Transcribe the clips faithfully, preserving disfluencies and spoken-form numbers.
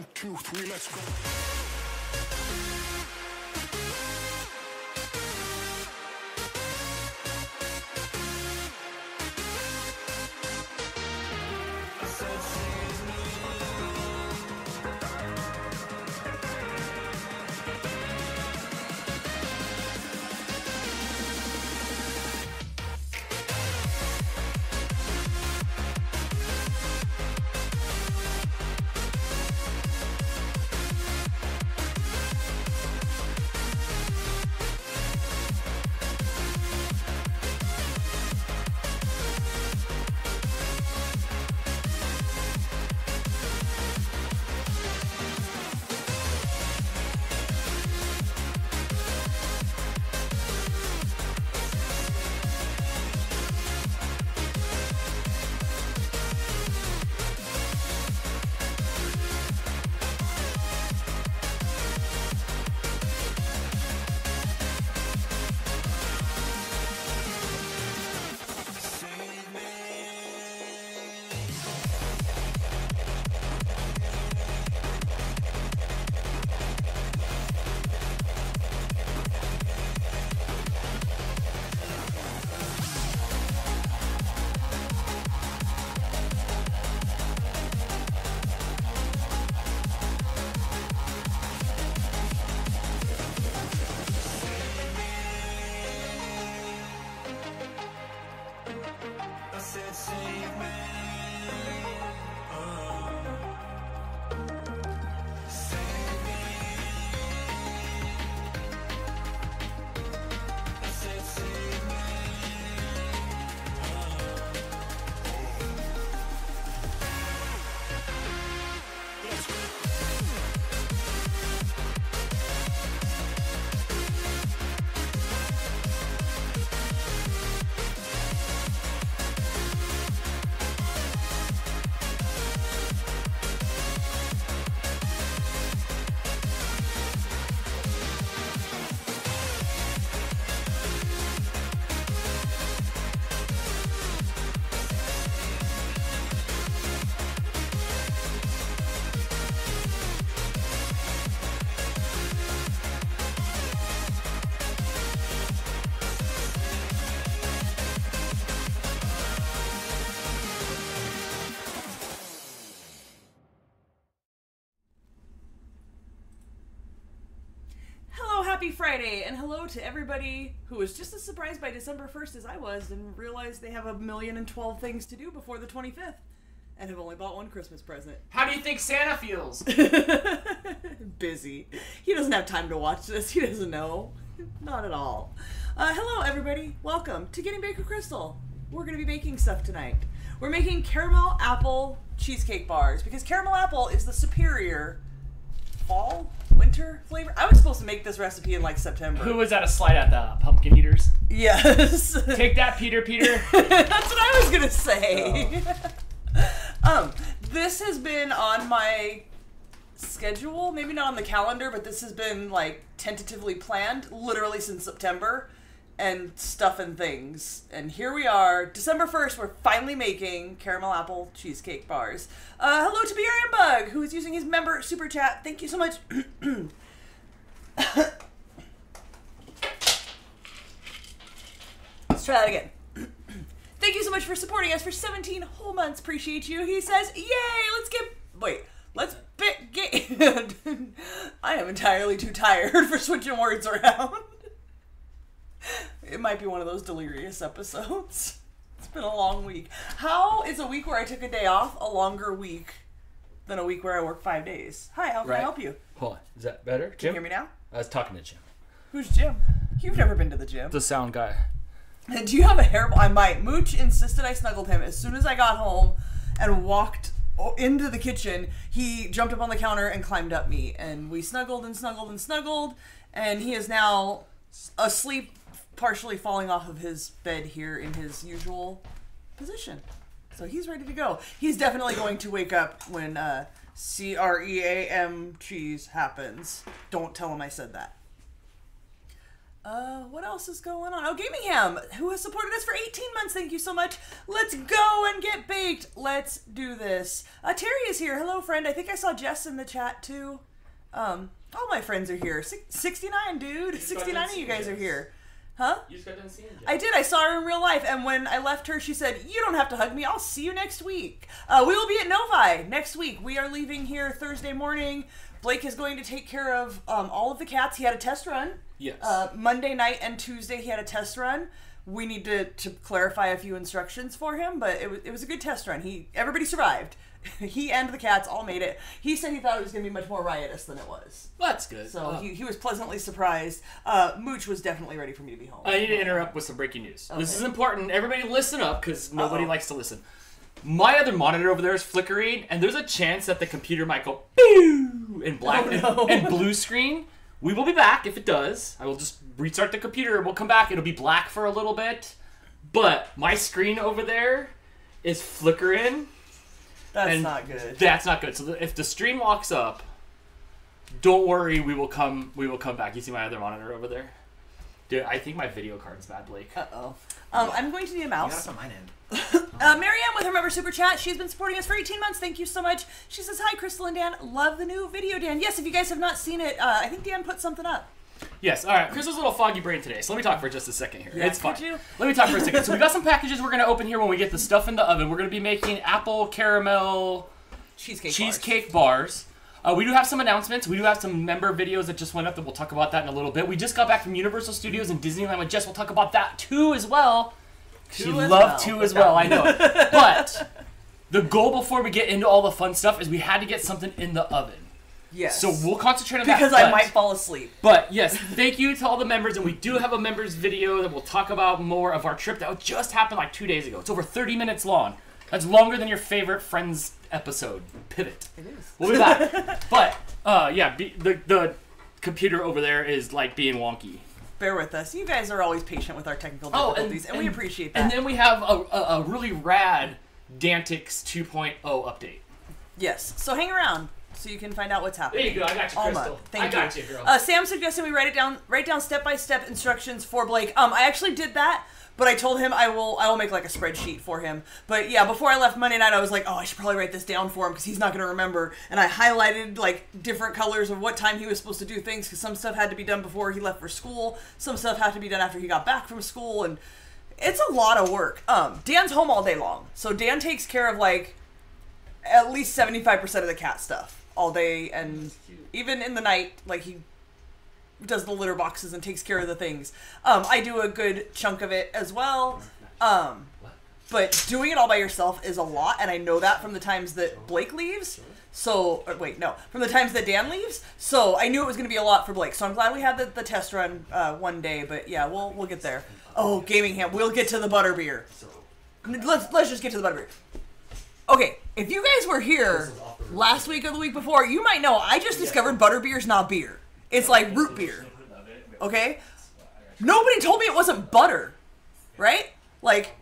One, two, three, let's go. Happy Friday, and hello to everybody who was just as surprised by December first as I was and realized they have a million and twelve things to do before the twenty-fifth and have only bought one Christmas present. How do you think Santa feels? Busy. He doesn't have time to watch this. He doesn't know. Not at all. Uh, hello, everybody. Welcome to Getting Baked with Crystal. We're going to be baking stuff tonight. We're making caramel apple cheesecake bars because caramel apple is the superior fall winter flavor. I was supposed to make this recipe in like September. Who was that a slight at the pumpkin eaters? Yes. Take that, Peter, Peter. That's what I was going to say. Oh. um, this has been on my schedule, maybe not on the calendar, but this has been like tentatively planned literally since September and stuff and things. And here we are. December first, we're finally making caramel apple cheesecake bars. Uh, hello to B R M Bug, who is using his member super chat. Thank you so much. Let's try that again. Thank you so much for supporting us for seventeen whole months. Appreciate you. He says, yay, let's get, wait, let's bit get. I am entirely too tired for switching words around. It might be one of those delirious episodes. It's been a long week. How is a week where I took a day off a longer week than a week where I work five days? Hi, how can right. I help you? Hold on. Is that better, Jim? Can you hear me now? I was talking to Jim. Who's Jim? You've never been to the gym. The sound guy. And do you have a hairball? I might. Mooch insisted I snuggled him as soon as I got home and walked into the kitchen. He jumped up on the counter and climbed up me. And we snuggled and snuggled and snuggled. And he is now asleep, partially falling off of his bed here in his usual position. So he's ready to go. He's definitely going to wake up when uh, C R E A M cheese happens. Don't tell him I said that. Uh, what else is going on? Oh, Gamingham, who has supported us for eighteen months. Thank you so much. Let's go and get baked. Let's do this. Uh, Terry is here. Hello, friend. I think I saw Jess in the chat, too. Um, all my friends are here. sixty-nine, dude. sixty-nine of you guys are here. Huh? You just got done seeing Jess. I did. I saw her in real life, and when I left her, she said, "You don't have to hug me. I'll see you next week." Uh, we will be at Novi next week. We are leaving here Thursday morning. Blake is going to take care of um, all of the cats. He had a test run. Yes. Uh, Monday night and Tuesday he had a test run. We need to, to clarify a few instructions for him, but it was it was a good test run. He everybody survived. He and the cats all made it. He said he thought it was going to be much more riotous than it was. That's good. So oh. he, he was pleasantly surprised. Uh, Mooch was definitely ready for me to be home. I need to interrupt with some breaking news. Okay. This is important. Everybody listen up, because nobody uh -oh. likes to listen. My other monitor over there is flickering, and there's a chance that the computer might go boo in black oh, no. and, and blue screen. We will be back if it does. I will just restart the computer and we'll come back. It'll be black for a little bit. But my screen over there is flickering. That's and not good. That's not good. So if the stream locks up, don't worry, we will come we will come back. You see my other monitor over there? Dude, I think my video card's bad, Blake. Uh-oh. Um, I'm going to need a mouse. That's on mine end. uh, Marianne with her member super chat. She's been supporting us for eighteen months. Thank you so much. She says, "Hi, Crystal and Dan. Love the new video, Dan." Yes, if you guys have not seen it, uh, I think Dan put something up. Yes. All right. Crystal's a little foggy brain today, so let me talk for just a second here. Yeah, it's fine. You? Let me talk for a second. So we got some packages we're going to open here when we get the stuff in the oven. We're going to be making apple caramel cheesecake, cheesecake bars. bars. Uh, we do have some announcements. We do have some member videos that just went up that we'll talk about that in a little bit. We just got back from Universal Studios and Disneyland with Jess. We'll talk about that too as well. She loved two as well, I know. But the goal before we get into all the fun stuff is we had to get something in the oven. Yes. So we'll concentrate on that. Because I might fall asleep. But yes, thank you to all the members. And we do have a members video that we'll talk about more of our trip that just happened like two days ago. It's over thirty minutes long. That's longer than your favorite Friends episode, Pivot. It is. We'll be back. But, uh, yeah, be, the, the computer over there is, like, being wonky. Bear with us. You guys are always patient with our technical difficulties, oh, and, and, and we appreciate that. And then we have a, a, a really rad Dantics two point oh update. Yes. So hang around so you can find out what's happening. There you go. I got you, Crystal. Alma, thank I you. got you, girl. Uh, Sam suggested we write it down, write down step-by-step instructions for Blake. Um, I actually did that. But I told him I will I will make like a spreadsheet for him. But yeah, before I left Monday night, I was like, oh, I should probably write this down for him because he's not going to remember. And I highlighted like different colors of what time he was supposed to do things because some stuff had to be done before he left for school. Some stuff had to be done after he got back from school. And it's a lot of work. Um, Dan's home all day long. So Dan takes care of like at least seventy-five percent of the cat stuff all day. And even in the night, like he does the litter boxes and takes care of the things. Um, I do a good chunk of it as well. Um, but doing it all by yourself is a lot, and I know that from the times that Blake leaves. So, or wait, no, from the times that Dan leaves. So I knew it was going to be a lot for Blake. So I'm glad we had the, the test run uh, one day, but yeah, we'll we'll get there. Oh, Gamingham, we'll get to the butterbeer. Let's, let's just get to the butterbeer. Okay, if you guys were here last week or the week before, you might know I just discovered butterbeer's not beer. It's like root beer, okay? Nobody told me it wasn't butter, right? Like,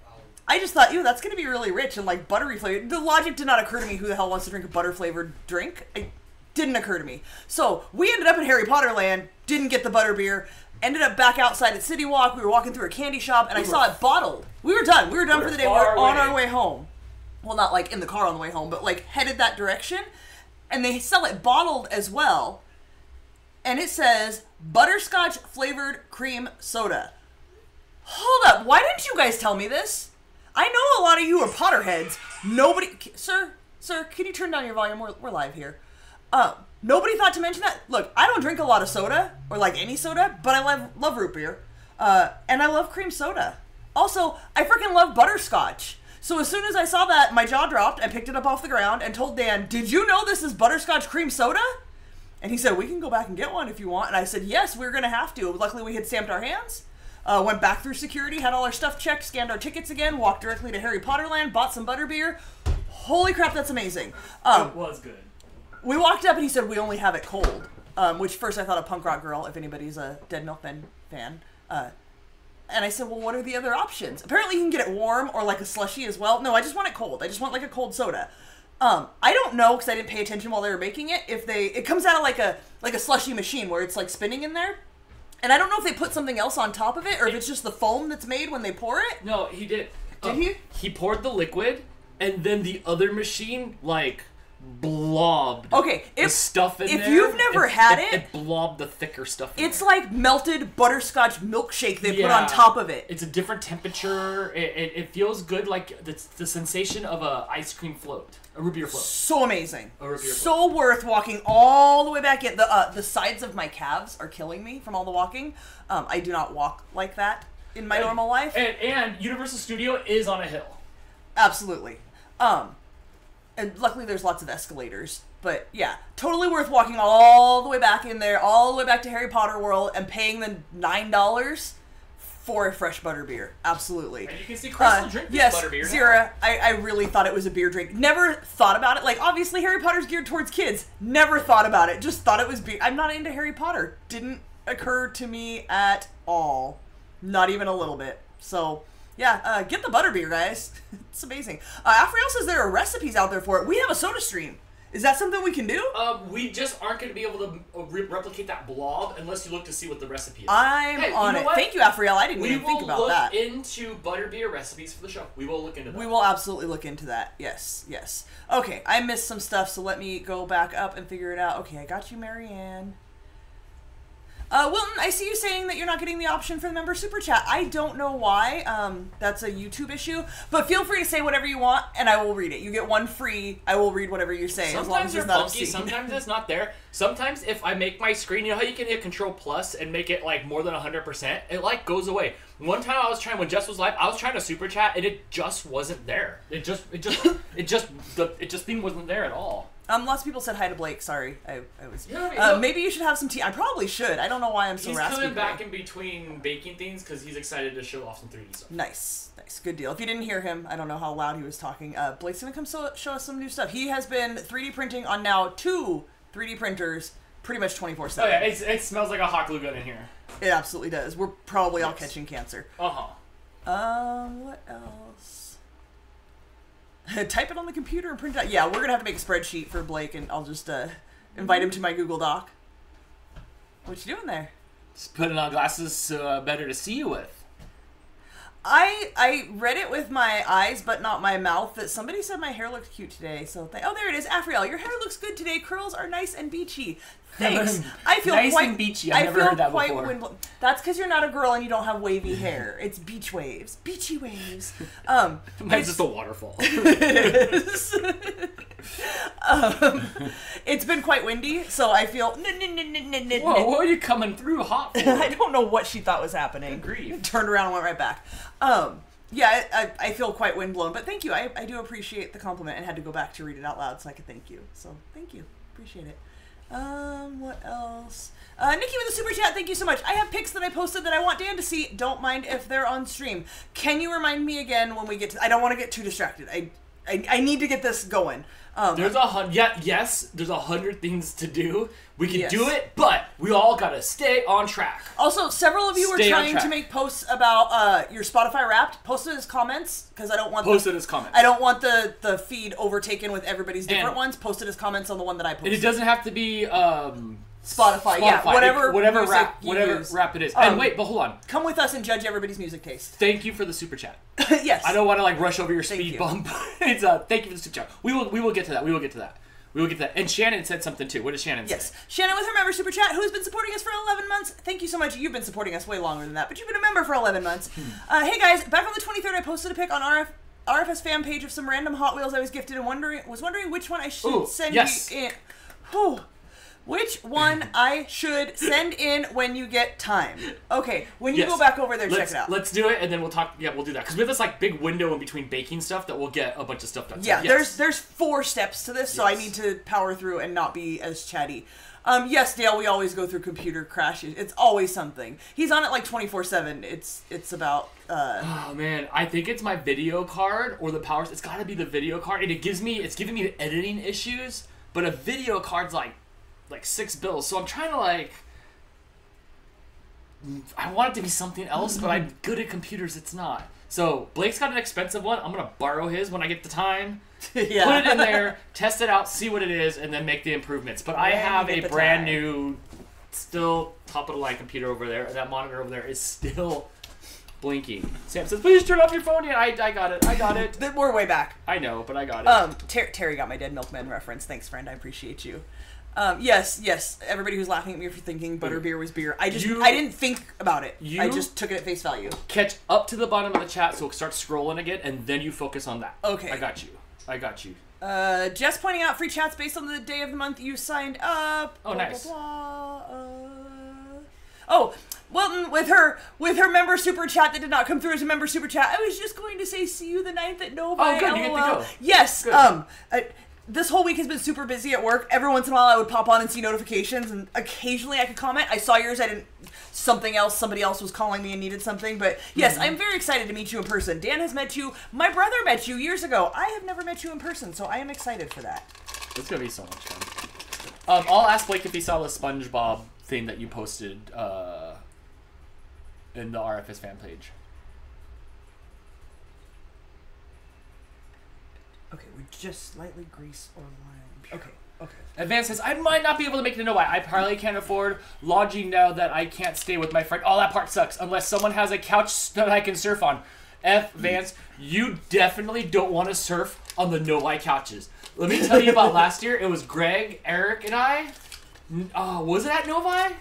I just thought, ew, that's going to be really rich and, like, buttery flavored. The logic did not occur to me. Who the hell wants to drink a butter-flavored drink? It didn't occur to me. So we ended up in Harry Potter Land, didn't get the butter beer, ended up back outside at City Walk. We were walking through a candy shop, and we I saw it bottled. We were done. We were done we for the day. We were away. on our way home. Well, not, like, in the car on the way home, but, like, headed that direction. And they sell it bottled as well. And it says butterscotch flavored cream soda. Hold up. Why didn't you guys tell me this? I know a lot of you are Potterheads. Nobody. Sir, sir, can you turn down your volume? We're, we're live here. Um, nobody thought to mention that. Look, I don't drink a lot of soda or like any soda, but I love, love root beer. Uh, and I love cream soda. Also, I freaking love butterscotch. So as soon as I saw that, my jaw dropped. I picked it up off the ground and told Dan, "Did you know this is butterscotch cream soda?" And he said, "We can go back and get one if you want." And I said, yes, we we're going to have to. Luckily, we had stamped our hands, uh, went back through security, had all our stuff checked, scanned our tickets again, walked directly to Harry Potter Land, bought some butterbeer. Holy crap, that's amazing. Um, it was good. We walked up and he said, "We only have it cold," um, which first I thought a punk rock girl, if anybody's a Dead Milkmen fan. Uh, and I said, "Well, what are the other options?" Apparently, you can get it warm or like a slushy as well. No, I just want it cold. I just want like a cold soda. Um, I don't know because I didn't pay attention while they were making it. If they, it comes out of like a like a slushy machine where it's like spinning in there. And I don't know if they put something else on top of it, or it, if it's just the foam that's made when they pour it. No, he did. Did uh, he? He poured the liquid, and then the other machine, like, blobbed okay, if, the stuff in if there. If you've never it, had it, it... It blobbed the thicker stuff in It's there. Like melted butterscotch milkshake they yeah, put on top of it. It's a different temperature. It, it, it feels good, like the, the sensation of a ice cream float. A root beer float. So amazing. A root beer so float. worth walking all the way back in. The, uh, the sides of my calves are killing me from all the walking. Um, I do not walk like that in my and, normal life. And, and Universal Studio is on a hill. Absolutely. Um... And luckily there's lots of escalators, but yeah, totally worth walking all the way back in there, all the way back to Harry Potter World and paying them nine dollars for a fresh butterbeer. Absolutely. And you can see Crystal uh, drink this yes, butterbeer. Yes, Zira, I, I really thought it was a beer drink. Never thought about it. Like, obviously Harry Potter's geared towards kids. Never thought about it. Just thought it was beer. I'm not into Harry Potter. Didn't occur to me at all. Not even a little bit. So... yeah, uh, get the butterbeer, guys. It's amazing. Uh, Afriel says there are recipes out there for it. We have a soda stream. Is that something we can do? Uh, we just aren't going to be able to re replicate that blob unless you look to see what the recipe is. I'm hey, on you know it. What? Thank you, Afriel. I didn't we even think about that. We will look into butterbeer recipes for the show. We will look into that. We will absolutely look into that. Yes, yes. Okay, I missed some stuff, so let me go back up and figure it out. Okay, I got you, Marianne. Uh, Wilton, I see you saying that you're not getting the option for the member super chat. I don't know why. Um, that's a YouTube issue. But feel free to say whatever you want, and I will read it. You get one free. I will read whatever you say. Sometimes as long as it's not funky. Obscene. Sometimes it's not there. Sometimes if I make my screen, you know how you can hit Control Plus and make it like more than a hundred percent. It like goes away. One time I was trying when Jess was live, I was trying to super chat and it just wasn't there. It just, it just, it just, the, it just thing wasn't there at all. Um, lots of people said hi to Blake. Sorry, I, I was. Yeah, uh, so maybe you should have some tea. I probably should. I don't know why I'm so raspy. He's coming back in between baking things because he's excited to show off some three D stuff. Nice, nice, good deal. If you didn't hear him, I don't know how loud he was talking. Uh, Blake's gonna come so show us some new stuff. He has been three D printing on now two three D printers, pretty much twenty-four seven. Oh yeah, it's, it smells like a hot glue gun in here. It absolutely does. We're probably yes. all catching cancer. Uh huh. Um, uh, what else? Type it on the computer and print it out. Yeah, we're going to have to make a spreadsheet for Blake, and I'll just uh, invite him to my Google Doc. What you doing there? Just putting on glasses so uh, better to see you with. I I read it with my eyes, but not my mouth, that somebody said my hair looked cute today. So th Oh, there it is. Afriel, your hair looks good today. Curls are nice and beachy. Thanks. I feel nice quite, and beachy. I've I never heard that before. Wind That's because you're not a girl and you don't have wavy hair. It's beach waves. Beachy waves. Um, Mine's just a waterfall. It is. um, it's been quite windy, so I feel... Whoa, what are you coming through hot for? I don't know what she thought was happening. Agreed. Turned around and went right back. Um, yeah, I, I, I feel quite windblown, but thank you. I, I do appreciate the compliment and had to go back to read it out loud so I could thank you. So thank you. Appreciate it. Um, what else? Uh, Nikki with the super chat, thank you so much. I have pics that I posted that I want Dan to see. Don't mind if they're on stream. Can you remind me again when we get to... I don't want to get too distracted. I I, I need to get this going. Um, there's a hundred... Yeah, yes, there's a hundred things to do. We can yes. do it, but we all got to stay on track. Also, several of you stay were trying to make posts about uh, your Spotify Wrapped. Post it as comments, because I don't want... Post the, it as comments. I don't want the, the feed overtaken with everybody's different and ones. Post it as comments on the one that I posted. And it doesn't have to be... Um, Spotify, Spotify, yeah, whatever, it, whatever rap, whatever use. rap it is. Um, and wait, but hold on. Come with us and judge everybody's music taste. Thank you for the super chat. Yes, I don't want to like rush over your thank speed you. bump. It's uh, thank you for the super chat. We will, we will get to that. We will get to that. We will get to that. And Shannon said something too. What did Shannon yes. say? Yes, Shannon with her member super chat, who has been supporting us for eleven months. Thank you so much. You've been supporting us way longer than that, but you've been a member for eleven months. Hmm. Uh, hey guys, back on the twenty-third, I posted a pic on R F. R F S fan page of some random Hot Wheels I was gifted and wondering was wondering which one I should Ooh, send yes. you in. Oh. Which one I should send in when you get time. Okay, when you yes. go back over there, let's, check it out. Let's do it, and then we'll talk. Yeah, we'll do that. Because we have this like big window in between baking stuff that we'll get a bunch of stuff done. Yeah, so, yes. there's there's four steps to this, so yes. I need to power through and not be as chatty. Um, yes, Dale, we always go through computer crashes. It's always something. He's on it like twenty-four seven. It's it's about... Uh, oh, man. I think it's my video card or the power... It's got to be the video card. And it gives me... It's giving me editing issues, but a video card's like... like six bills, so I'm trying to like I want it to be something else, but I'm good at computers, it's not. So Blake's got an expensive one. I'm gonna borrow his when I get the time. Yeah. Put it in there, test it out, see what it is, and then make the improvements. But when I have a brand time. new still top of the line computer over there. That monitor over there is still blinking. Sam says, please turn off your phone. Yeah, I, I got it. I got it. We're way back. I know, but I got it. Um, Ter Terry got my Dead Milkman reference. Thanks, friend. I appreciate you. Um, yes, yes. Everybody who's laughing at me for thinking butterbeer was beer. I just, you, I didn't think about it. You I just took it at face value. Catch up to the bottom of the chat, so start scrolling again, and then you focus on that. Okay. I got you. I got you. Uh, Jess pointing out free chats based on the day of the month you signed up. Oh, blah, nice. Blah, blah, uh... Oh, well, with her, with her member super chat that did not come through as a member super chat, I was just going to say, see you the ninth at Novi. Oh, good. L O L. You get to go. Yes. Good. Um. I, This whole week has been super busy at work. Every once in a while, I would pop on and see notifications, and occasionally I could comment. I saw yours. I didn't. Something else. Somebody else was calling me and needed something. But yes, mm-hmm. I'm very excited to meet you in person. Dan has met you. My brother met you years ago. I have never met you in person, so I am excited for that. It's gonna be so much fun. Um, I'll ask Blake if he saw the SpongeBob thing that you posted uh, in the R F S fan page. Okay, we're just slightly grease or lime. Okay, okay. Advance says, I might not be able to make it to Novi. I probably can't afford lodging now that I can't stay with my friend. Oh, that part sucks. Unless someone has a couch that I can surf on. F, Vance, you definitely don't want to surf on the Novi couches. Let me tell you about last year. It was Greg, Eric, and I. Uh, was it at Novi?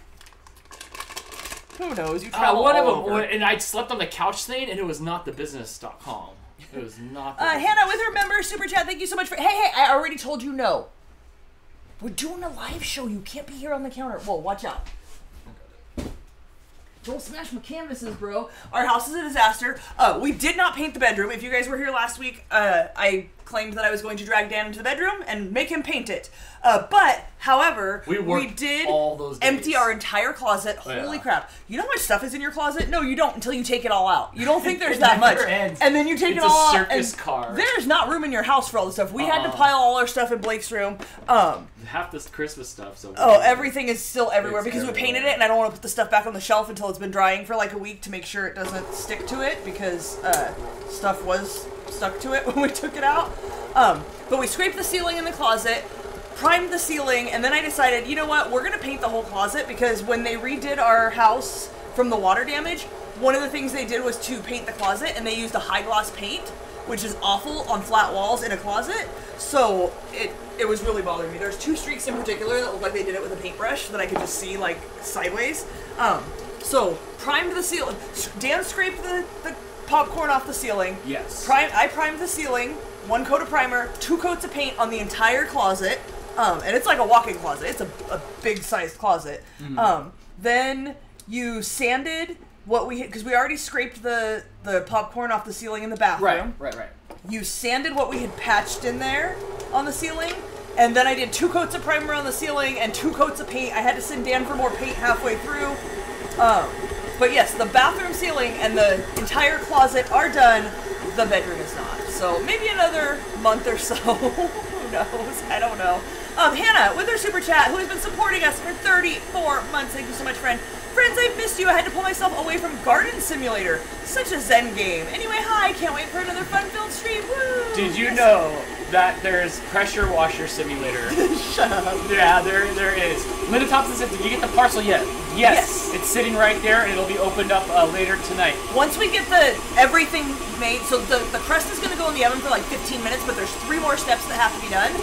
Who knows? You travel uh, one all of them, over. And I slept on the couch thing, and it was not the business dot com. It was not. Uh, Hannah with her member super chat. Thank you so much for. Hey, hey! I already told you no. We're doing a live show. You can't be here on the counter. Whoa! Watch out! Don't smash my canvases, bro. Our house is a disaster. Uh, we did not paint the bedroom. If you guys were here last week, uh, I claimed that I was going to drag Dan into the bedroom and make him paint it. Uh, but however, we, we did all those empty our entire closet. Oh, holy yeah. crap! You know how much stuff is in your closet? No, you don't until you take it all out. You don't think there's that much, ends. And then you take it's it all a circus out. Car. There's not room in your house for all the stuff. We uh -uh. had to pile all our stuff in Blake's room. Um, Half this Christmas stuff. So oh, everything is still everywhere it's because everywhere. we painted it, and I don't want to put the stuff back on the shelf until it's been drying for like a week to make sure it doesn't stick to it because uh, stuff was stuck to it when we took it out. Um, but we scraped the ceiling in the closet. Primed the ceiling, and then I decided, you know what, we're gonna paint the whole closet because when they redid our house from the water damage, one of the things they did was to paint the closet, and they used a high gloss paint, which is awful on flat walls in a closet. So it it was really bothering me. There's two streaks in particular that looked like they did it with a paintbrush that I could just see like sideways. Um, so primed the ceiling. Dan scraped the, the popcorn off the ceiling. Yes. Prime, I primed the ceiling. One coat of primer, two coats of paint on the entire closet. Um, and it's like a walk-in closet. It's a, a big-sized closet. Mm-hmm. Um, then you sanded what we had, because we already scraped the, the popcorn off the ceiling in the bathroom. Right, right, right. You sanded what we had patched in there on the ceiling, and then I did two coats of primer on the ceiling and two coats of paint. I had to send Dan for more paint halfway through. Um, but yes, the bathroom ceiling and the entire closet are done. The bedroom is not. So maybe another month or so. Who knows? I don't know. Um, Hannah, with her super chat, who has been supporting us for thirty-four months. Thank you so much, friend. Friends, I've missed you. I had to pull myself away from Garden Simulator. Such a zen game. Anyway, hi. Can't wait for another fun-filled stream. Woo! Did you yes. know that there's Pressure Washer Simulator? Shut up. Yeah, there, there is. Linda Thompson said, did you get the parcel yet? Yes. yes. It's sitting right there, and it'll be opened up uh, later tonight. Once we get the everything made, so the, the crust is going to go in the oven for like fifteen minutes, but there's three more steps that have to be done.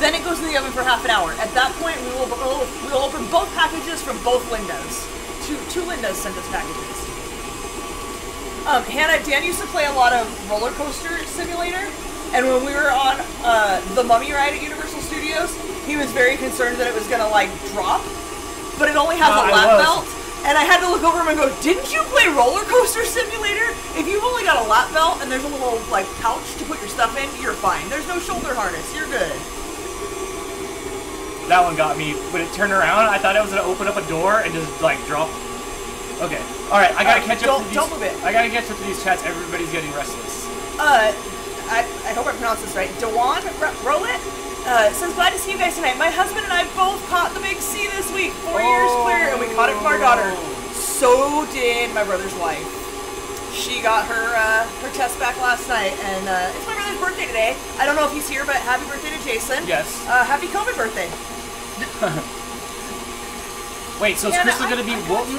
Then it goes in the oven for half an hour. At that point, we will we will open both packages from both Lindas. Two two Lindas sent us packages. Um, Hannah, Dan used to play a lot of Roller Coaster Simulator, and when we were on uh, the Mummy ride at Universal Studios, he was very concerned that it was gonna like drop, but it only has no, a lap belt. And I had to look over him and go, didn't you play Roller Coaster Simulator? If you've only got a lap belt and there's a little like pouch to put your stuff in, you're fine. There's no shoulder harness. You're good. That one got me. When it turned around, I thought it was gonna open up a door and just like drop. Okay. All right. I gotta uh, catch up. Don't, to these, don't move it. I gotta catch up to these chats. Everybody's getting restless. Uh, I, I hope I pronounced this right. Dewan Rowlett uh, says, "Glad to see you guys tonight. My husband and I both caught the big C this week. Four oh. years clear, and we caught it from our daughter. So did my brother's wife. She got her uh, her test back last night, and uh, it's my brother's birthday today. I don't know if he's here, but happy birthday to Jason. Yes. Uh, happy COVID birthday." Wait, so is yeah, Crystal going to be Wilton?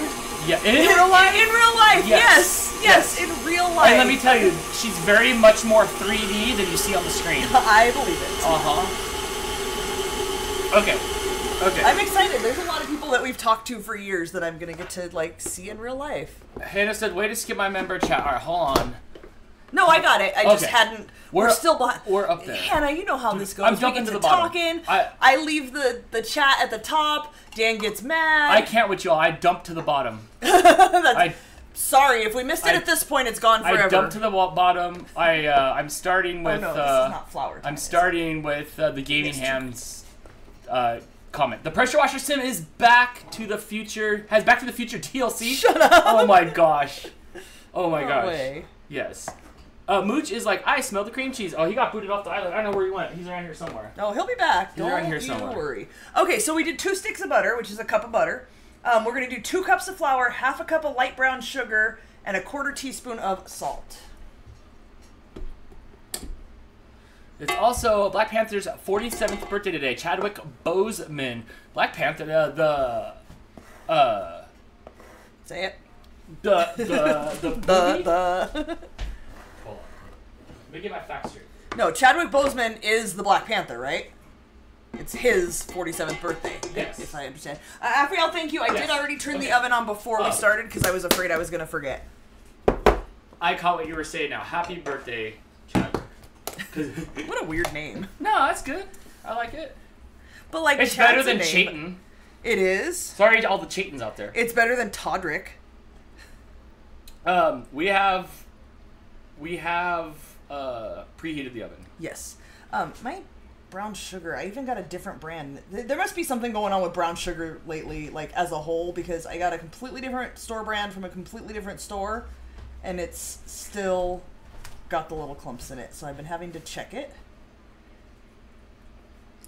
Yeah, in, in real life. In real life, yes. yes, yes, in real life. And let me tell you, she's very much more three D than you see on the screen. I believe it. Uh huh. Okay, okay. I'm excited. There's a lot of people that we've talked to for years that I'm gonna get to like see in real life. Hannah said, "Way to skip my member chat." All right, hold on. No, I got it. I okay. just hadn't. We're, we're still behind. We're up there. Hannah, you know how this goes. I'm jumping to the bottom. I, I leave the, the chat at the top. Dan gets mad. I can't with y'all. I dump to the bottom. I, sorry. If we missed it I, at this point, it's gone forever. I dump to the bottom. I, uh, I'm starting with... Oh, no. Uh, this is not flower time, I'm starting with uh, the Gaming Ham's uh, comment. The pressure washer sim is Back to the Future. Has Back to the Future D L C. Shut up. Oh, my gosh. Oh, my no gosh. Way. Yes. Uh, Mooch is like, I smell the cream cheese. Oh, he got booted off the island. I don't know where he went. He's around here somewhere. Oh, he'll be back. He's don't here you somewhere. worry. Okay, so we did two sticks of butter, which is a cup of butter. Um, we're going to do two cups of flour, half a cup of light brown sugar, and a quarter teaspoon of salt. It's also Black Panther's forty-seventh birthday today. Chadwick Boseman. Black Panther, uh, the... Uh, Say it. The... The... The... the, the. Let me get my facts straight. No, Chadwick Boseman is the Black Panther, right? It's his forty-seventh birthday, yes. if, if I understand. Uh, Afriel, thank you. I yes. did already turn okay. the oven on before oh. we started because I was afraid I was going to forget. I caught what you were saying now. Happy birthday, Chadwick. What a weird name. No, that's good. I like it. But like, it's Chad's better than Chayton. It is. Sorry to all the Chaytons out there. It's better than Todrick. Um, we have... We have... Uh, preheated the oven. Yes. Um, my brown sugar, I even got a different brand. There must be something going on with brown sugar lately, like as a whole, because I got a completely different store brand from a completely different store, and it's still got the little clumps in it, so I've been having to check it.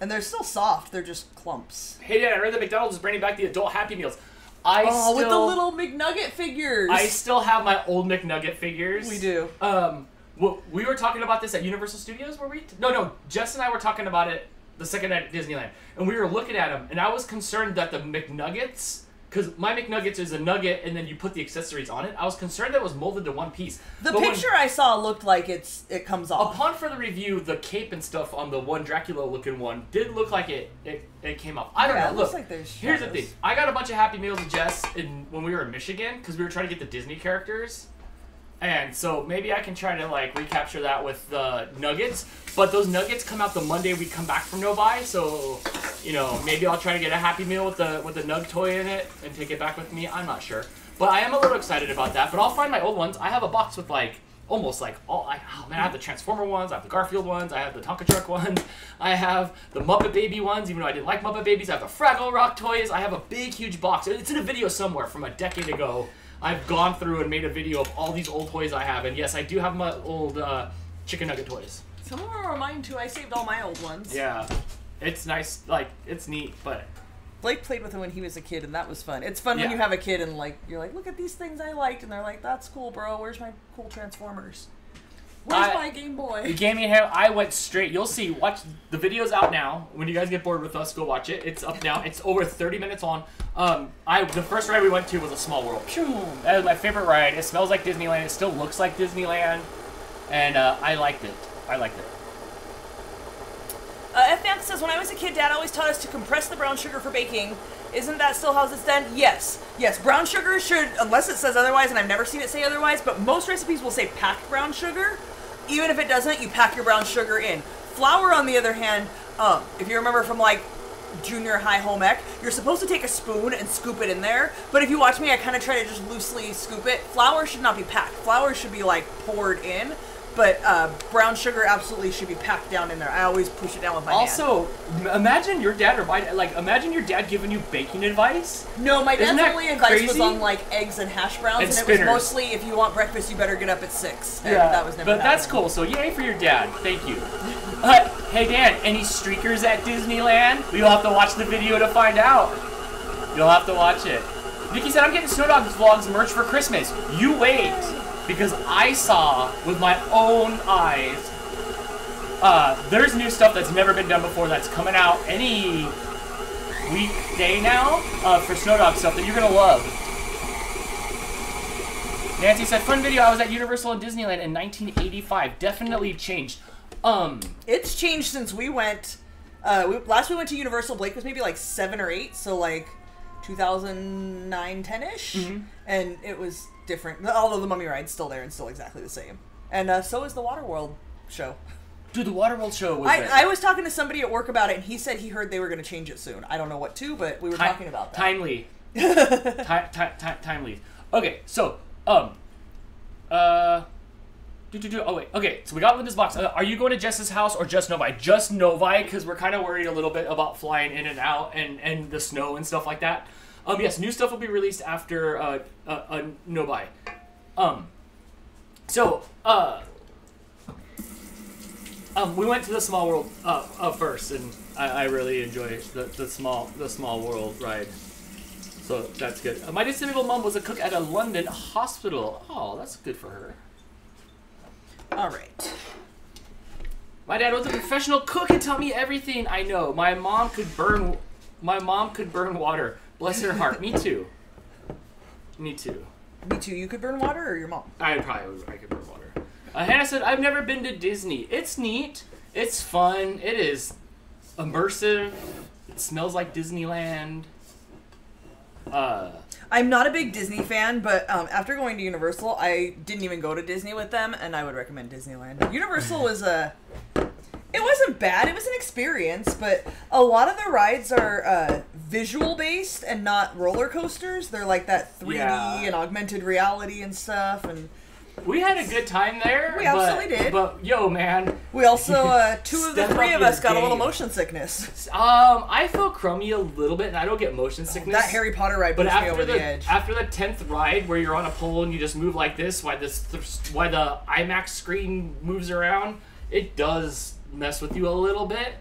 And they're still soft, they're just clumps. Hey, Dan, I read that McDonald's is bringing back the adult Happy Meals. I oh, still, with the little McNugget figures! I still have my old McNugget figures. We do. Um... Well, we were talking about this at Universal Studios, were we? No, no, Jess and I were talking about it the second night at Disneyland, and we were looking at them, and I was concerned that the McNuggets, because my McNuggets is a nugget, and then you put the accessories on it, I was concerned that it was molded to one piece. The but picture when, I saw looked like it's it comes off. Upon further review, the cape and stuff on the one Dracula-looking one did look like it it, it came off. I don't yeah, know, it looks look, like there's here's the thing. I got a bunch of Happy Meals with Jess in, when we were in Michigan, because we were trying to get the Disney characters. And so maybe I can try to, like, recapture that with the nuggets. But those nuggets come out the Monday we come back from Novi. So, you know, maybe I'll try to get a Happy Meal with the, with the nug toy in it and take it back with me. I'm not sure. But I am a little excited about that. But I'll find my old ones. I have a box with, like, almost, like, all... I, oh, man, I have the Transformer ones. I have the Garfield ones. I have the Tonka Truck ones. I have the Muppet Baby ones, even though I didn't like Muppet Babies. I have the Fraggle Rock toys. I have a big, huge box. It's in a video somewhere from a decade ago. I've gone through and made a video of all these old toys I have, and yes, I do have my old uh, chicken nugget toys. Some of them are mine too. I saved all my old ones. Yeah, it's nice. Like, it's neat, but Blake played with them when he was a kid, and that was fun. It's fun yeah. when you have a kid and like you're like, look at these things I liked, and they're like, that's cool, bro. Where's my cool Transformers? Where's I, my Game Boy? The gaming hair. I went straight. You'll see. Watch the video's out now. When you guys get bored with us, go watch it. It's up now. It's over thirty minutes long. Um, I the first ride we went to was a Small World. That was my favorite ride. It smells like Disneyland. It still looks like Disneyland, and uh, I liked it. I liked it. Uh, F M says, when I was a kid, Dad always taught us to compress the brown sugar for baking. Isn't that still how it's done? Yes. Yes, brown sugar should, unless it says otherwise, and I've never seen it say otherwise, but most recipes will say packed brown sugar. Even if it doesn't, you pack your brown sugar in. Flour, on the other hand, um, if you remember from, like, junior high home ec, you're supposed to take a spoon and scoop it in there, but if you watch me, I kind of try to just loosely scoop it. Flour should not be packed. Flour should be, like, poured in. But uh, brown sugar absolutely should be packed down in there. I always push it down with my also, hand. Also, imagine your dad or my, like imagine your dad giving you baking advice. No, my dad's only advice crazy? was on like eggs and hash browns, and, and it was mostly if you want breakfast, you better get up at six. And yeah, that was never. But that that's cool. So yay for your dad. Thank you. uh, hey Dan, any streakers at Disneyland? You'll have to watch the video to find out. You'll have to watch it. Nikki said, "I'm getting Snow Dogs Vlogs merch for Christmas." You wait. Because I saw with my own eyes, uh, there's new stuff that's never been done before that's coming out any weekday now uh, for Snow Dog stuff that you're going to love. Nancy said, fun video, I was at Universal and Disneyland in nineteen eighty-five. Definitely changed. Um, It's changed since we went... Uh, we, last we went to Universal, Blake was maybe like seven or eight, so like two thousand nine, ten-ish. Mm-hmm. And it was different. Although the Mummy Ride's still there and still exactly the same. And uh, so is the Waterworld show. Dude, the Waterworld show was I, there. I was talking to somebody at work about it, and he said he heard they were going to change it soon. I don't know what to, but we were Time, talking about that. Timely. time, time, time, timely. Okay, so... Um, uh, do, do, do, oh wait, okay, so we got with this box. Uh, are you going to Jess's house or just Novi? Just Novi, because we're kind of worried a little bit about flying in and out and, and the snow and stuff like that. Um, yes, new stuff will be released after, uh, uh, uh Novi. Um, so, uh, um, we went to the Small World, uh, uh first, and I, I really enjoy the, the small, the Small World ride. So that's good. Uh, my disabled mom was a cook at a London hospital. Oh, that's good for her. All right. My dad was a professional cook and taught me everything I know. My mom could burn. My mom could burn water. Bless her heart. Me too. Me too. Me too. You could burn water, or your mom? I probably would, I could burn water. Uh, Hannah said, "I've never been to Disney. It's neat. It's fun. It is immersive. It smells like Disneyland." Uh, I'm not a big Disney fan, but um, after going to Universal, I didn't even go to Disney with them, and I would recommend Disneyland. Universal was a... It wasn't bad. It was an experience, but a lot of the rides are uh, visual-based and not roller coasters. They're like that three D yeah. and augmented reality and stuff. And we had a good time there. We absolutely but, did. But, yo, man. We also, uh, two of the three of us game. got a little motion sickness. Um, I feel crummy a little bit, and I don't get motion sickness. That Harry Potter ride pushed me over the, the edge. After the tenth ride, where you're on a pole and you just move like this, why this, th why the IMAX screen moves around, it does mess with you a little bit.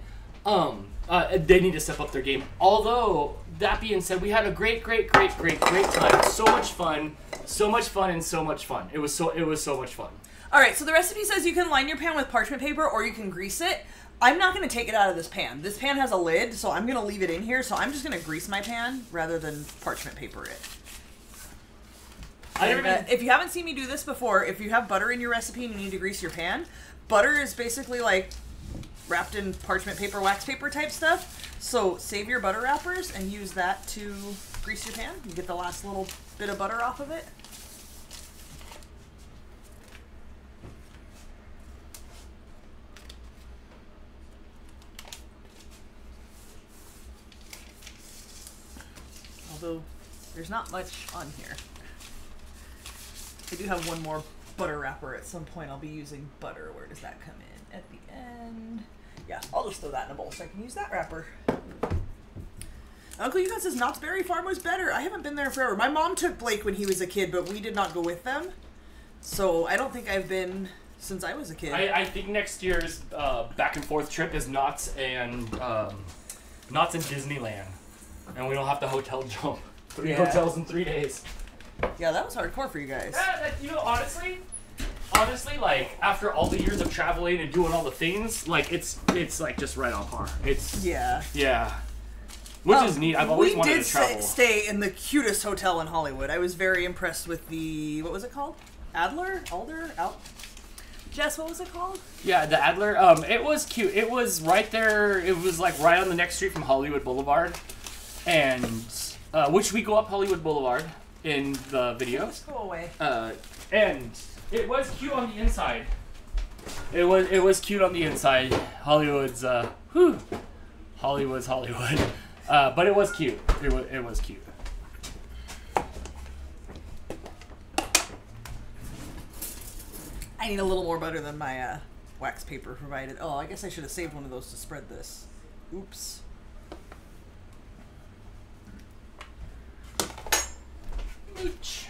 Um, uh, they need to step up their game. Although, that being said, we had a great, great, great, great, great time. So much fun. So much fun and so much fun. It was so it was so much fun. All right, so the recipe says you can line your pan with parchment paper or you can grease it. I'm not going to take it out of this pan. This pan has a lid, so I'm going to leave it in here. So I'm just going to grease my pan rather than parchment paper it. And, uh, if you haven't seen me do this before, if you have butter in your recipe and you need to grease your pan, butter is basically like wrapped in parchment paper, wax paper type stuff. So save your butter wrappers and use that to grease your pan. You get the last little bit of butter off of it. Although there's not much on here. I do have one more butter wrapper at some point. I'll be using butter. Where does that come in? At the end. Yeah, I'll just throw that in a bowl so I can use that wrapper. Uncle Yukon says Knott's Berry Farm was better. I haven't been there forever. My mom took Blake when he was a kid, but we did not go with them. So I don't think I've been since I was a kid. I, I think next year's uh, back and forth trip is Knott's and um, Knott's in Disneyland, and we don't have to hotel jump. Three yeah. hotels in three days. Yeah, that was hardcore for you guys. Yeah, that, you know, honestly, honestly, like after all the years of traveling and doing all the things, like it's it's like just right on par. It's yeah, yeah. Which um, is neat. I've always wanted to travel. We did stay in the cutest hotel in Hollywood. I was very impressed with the... What was it called? Adler? Alder? Al Jess, what was it called? Yeah, the Adler. Um, it was cute. It was right there. It was like right on the next street from Hollywood Boulevard. And... Uh, which we go up Hollywood Boulevard in the video. Let's go away. Uh, and it was cute on the inside. It was, it was cute on the inside. Hollywood's... Uh, whew. Hollywood's Hollywood. Uh, but it was cute. It was, it was cute. I need a little more butter than my uh, wax paper provided. Oh, I guess I should have saved one of those to spread this. Oops. Mooch.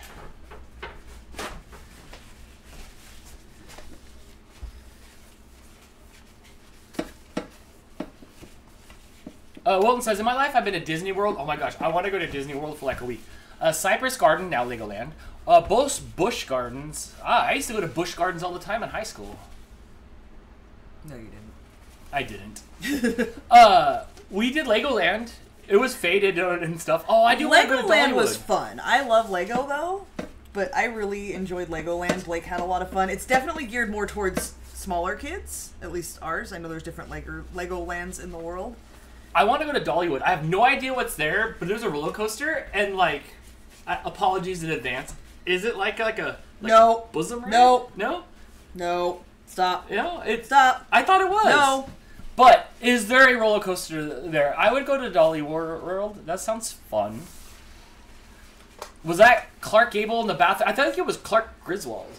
Uh, Wilton says, in my life I've been to Disney World. Oh my gosh, I want to go to Disney World for like a week. Uh, Cypress Garden, now Legoland. Uh, both Busch Gardens. Ah, I used to go to Busch Gardens all the time in high school. No, you didn't. I didn't. uh, we did Legoland. It was faded and stuff. Oh, I do Lego want to go to Dollywood. Legoland was fun. I love Lego, though, but I really enjoyed Legoland. Blake had a lot of fun. It's definitely geared more towards smaller kids, at least ours. I know there's different Lego Legolands in the world. I want to go to Dollywood. I have no idea what's there, but there's a roller coaster, and, like, I, apologies in advance. Is it like like a like no a bosom ride? No, no, no. Stop. You know, it's stop. I thought it was no. But is there a roller coaster there? I would go to Dolly World. That sounds fun. Was that Clark Gable in the bathroom? I think it was Clark Griswold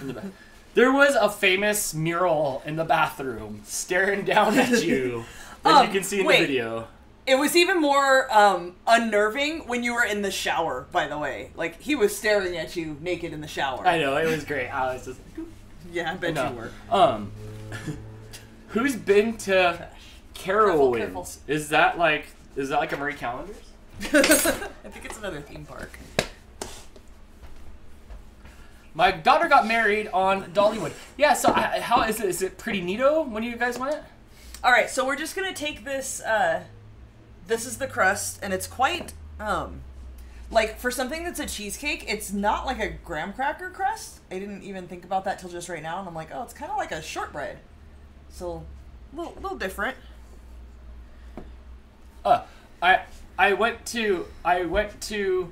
in the bathroom. There was a famous mural in the bathroom staring down at you that um, you can see in wait. the video. It was even more um, unnerving when you were in the shower, by the way. Like, he was staring at you naked in the shower. I know, it was great. I was just like, yeah, I bet no. you were. Um, who's been to Carowinds? Is that like is that like a Marie Callender's? I think it's another theme park. My daughter got married on Dollywood. Yeah, so I, how is it? Is it pretty neato when you guys went? All right, so we're just gonna take this. Uh, this is the crust, and it's quite um, like for something that's a cheesecake, it's not like a graham cracker crust. I didn't even think about that till just right now, and I'm like, oh, it's kind of like a shortbread. So, a little, little different. Uh, I I went to I went to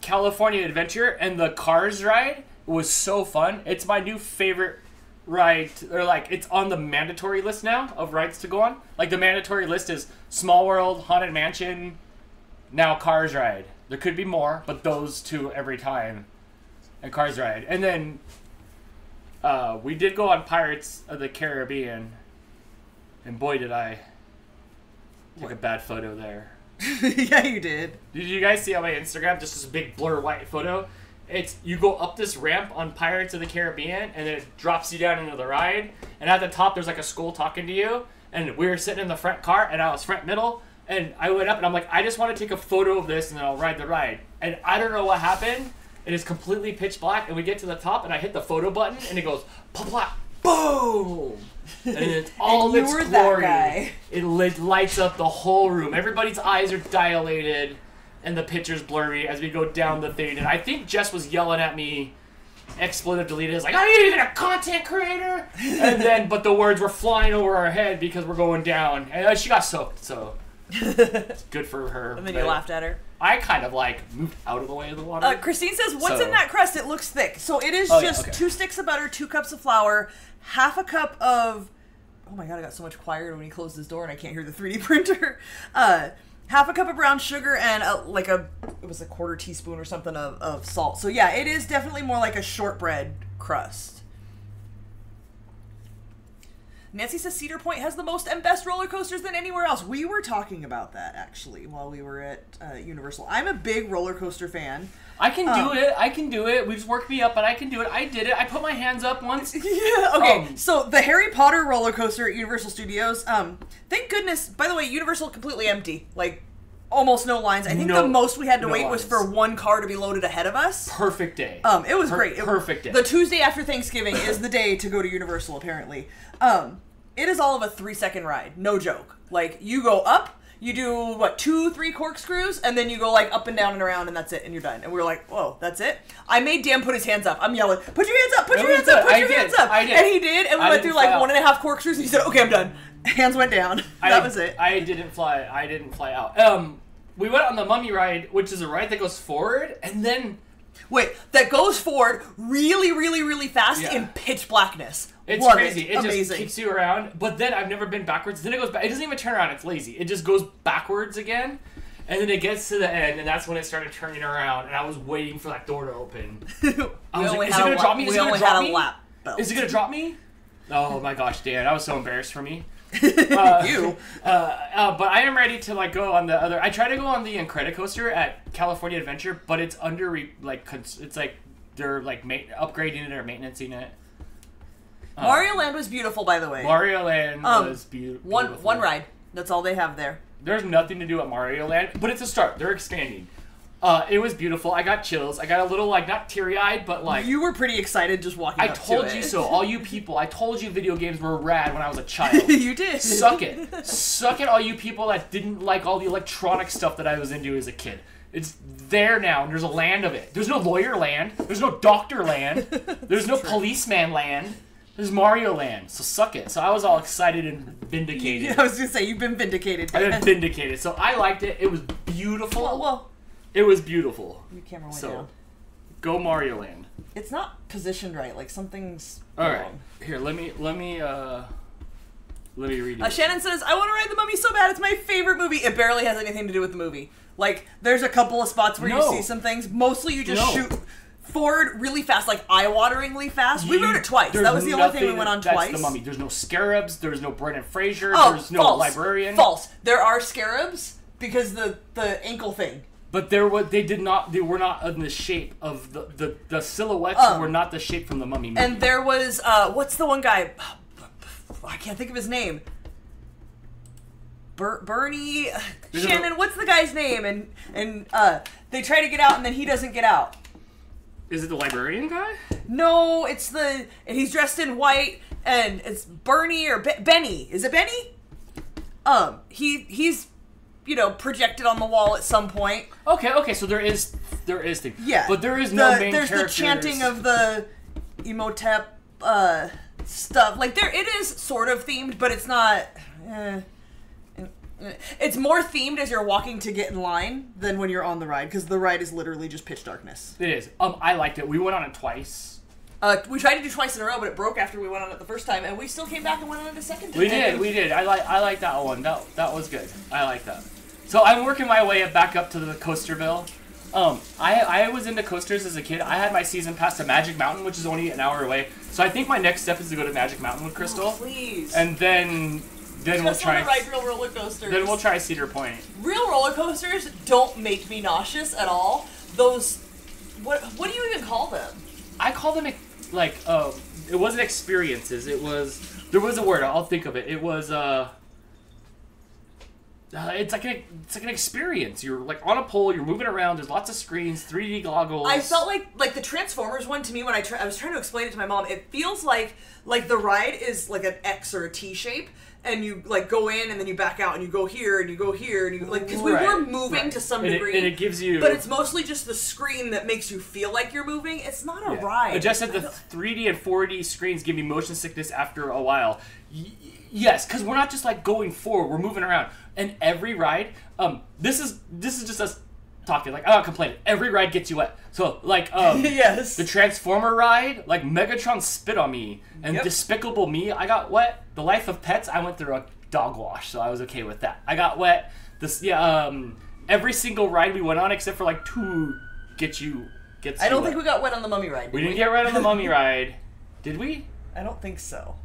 California Adventure, and the Cars ride was so fun. It's my new favorite ride, or like it's on the mandatory list now of rides to go on. Like the mandatory list is Small World, Haunted Mansion, now Cars ride. There could be more, but those two every time, and Cars ride, and then. Uh, we did go on Pirates of the Caribbean, and boy did I take what? a bad photo there. Yeah, you did. Did you guys see on my Instagram just this big blur white photo? It's you go up this ramp on Pirates of the Caribbean, and then it drops you down into the ride, and at the top there's like a school talking to you, and we were sitting in the front car, and I was front middle, and I went up, and I'm like, I just want to take a photo of this, and then I'll ride the ride. And I don't know what happened. It is completely pitch black, and we get to the top, and I hit the photo button, and it goes, plop, boom! And it's all and its you were glory. That guy. It lit, lights up the whole room. Everybody's eyes are dilated, and the picture's blurry as we go down the thing. And I think Jess was yelling at me, expletive deleted, it's like, are you even a content creator? And then, but the words were flying over our head because we're going down. And she got soaked, so it's good for her. And then you laughed at her. I kind of, like, moved out of the way of the water. Uh, Christine says, what's so. in that crust? It looks thick. So it is oh, just yeah, okay. two sticks of butter, two cups of flour, half a cup of... Oh, my God, I got so much quieter when he closed his door and I can't hear the three D printer. Uh, half a cup of brown sugar and, a, like, a... It was a quarter teaspoon or something of, of salt. So, yeah, it is definitely more like a shortbread crust. Nancy says Cedar Point has the most and best roller coasters than anywhere else. We were talking about that, actually, while we were at uh, Universal. I'm a big roller coaster fan. I can um, do it. I can do it. We've worked me up, but I can do it. I did it. I put my hands up once. Yeah. Okay. Um, so the Harry Potter roller coaster at Universal Studios, um, thank goodness. By the way, Universal completely empty. Like, almost no lines. I think no, the most we had to no wait lines. was for one car to be loaded ahead of us. Perfect day. Um, it was per great. It, perfect day. The Tuesday after Thanksgiving is the day to go to Universal, apparently. Um, it is all of a three-second ride. No joke. Like, you go up, you do, what, two, three corkscrews, and then you go, like, up and down and around, and that's it, and you're done. And we were like, whoa, that's it? I made Dan put his hands up. I'm yelling, put your hands up, put your hands up, put your hands up. I did. And he did, and we I went through, like, one and a half corkscrews, and he said, okay, I'm done. Hands went down. I, that was it. I didn't fly. I didn't fly out. Um, we went on the Mummy ride, which is a ride that goes forward, and then... Wait, that goes forward really, really, really fast yeah. in pitch blackness. It's Love crazy. It, it Amazing. just keeps you around. But then I've never been backwards. Then it goes back. It doesn't even turn around. It's lazy. It just goes backwards again. And then it gets to the end, and that's when it started turning around, and I was waiting for that door to open. I was like, is it going to drop me? Is it going to drop me? Is it going to drop me? Oh my gosh, Dan, I was so embarrassed for me. Uh, you. Uh, uh, but I am ready to like go on the other. I try to go on the Incredicoaster at California Adventure, but it's under re like cons it's like they're like ma upgrading it or maintaining it. Uh, Mario Land was beautiful, by the way. Mario Land um, was be beautiful. One one ride. That's all they have there. There's nothing to do at Mario Land, but it's a start. They're expanding. Uh, it was beautiful. I got chills. I got a little, like, not teary-eyed, but, like... You were pretty excited just walking I up to it. I told you so. All you people. I told you video games were rad when I was a child. You did. Suck it. Suck it, all you people that didn't like all the electronic stuff that I was into as a kid. It's there now, and there's a land of it. There's no lawyer land. There's no doctor land. There's no true. policeman land. There's Mario Land, so suck it. So I was all excited and vindicated. Yeah, I was going to say, you've been vindicated. I've been vindicated. So I liked it. It was beautiful. Well, well. It was beautiful. Your camera went so, down. Go Mario Land. It's not positioned right. Like something's all right. Wrong. Here, let me let me uh, let me read. Uh, Shannon says, "I want to ride the Mummy so bad. It's my favorite movie. It barely has anything to do with the movie. Like there's a couple of spots where no. you see some things. Mostly you just no. shoot forward really fast, like eye-wateringly fast. You, we rode it twice. That was the only thing we went on that's twice. The Mummy. There's no scarabs. There's no Brendan Fraser. Oh, there's no false. librarian. False. There are scarabs because the the ankle thing." But there were, they did not, they were not in the shape of the, the, the silhouettes um, were not the shape from the Mummy movie. And there was, uh, what's the one guy, I can't think of his name. Ber Bernie, There's Shannon, a, what's the guy's name? And, and uh, they try to get out and then he doesn't get out. Is it the librarian guy? No, it's the, and he's dressed in white and it's Bernie or Be Benny. Is it Benny? Um, he, he's. You know, projected on the wall at some point. Okay, okay, so there is, there is things. Yeah. But there is no the, main there's characters. There's the chanting of the Imhotep uh, stuff. Like, there, it is sort of themed, but it's not, eh. It's more themed as you're walking to get in line than when you're on the ride, because the ride is literally just pitch darkness. It is. Um, I liked it. We went on it twice. Uh, we tried to do twice in a row, but it broke after we went on it the first time, and we still came back and went on it a second time. We did, we did. I like, I like that one. That, that was good. I like that. So I'm working my way up back up to the Coasterville. Um, I, I was into coasters as a kid. I had my season pass to Magic Mountain, which is only an hour away. So I think my next step is to go to Magic Mountain with Crystal. Oh, please. And then, then we'll try. Just want to ride real roller coasters. Then we'll try Cedar Point. Real roller coasters don't make me nauseous at all. Those, what what do you even call them? I call them like uh, it wasn't experiences. It was there was a word. I'll think of it. It was uh. Uh, it's like an it's like an experience. You're like on a pole. You're moving around. There's lots of screens, three D goggles. I felt like like the Transformers one to me when I tra I was trying to explain it to my mom. It feels like like the ride is like an X or a T shape, and you like go in and then you back out and you go here and you go here and you like because we right. were moving right. to some and degree. It, and it gives you, but it's mostly just the screen that makes you feel like you're moving. It's not a yeah. ride. I just said the three D and four D screens give me motion sickness after a while. Y yes, because we're not just like going forward. We're moving around. And every ride, um, this is this is just us talking. Like I'm not complaining. Every ride gets you wet. So like, um, yes, the Transformer ride, like Megatron spit on me, and yep. Despicable Me, I got wet. The Life of Pets, I went through a dog wash, so I was okay with that. I got wet. This yeah, um, every single ride we went on except for like two, get you gets. I don't think wet. we got wet on the Mummy ride. Did we, we didn't get wet on the Mummy ride, did we? I don't think so.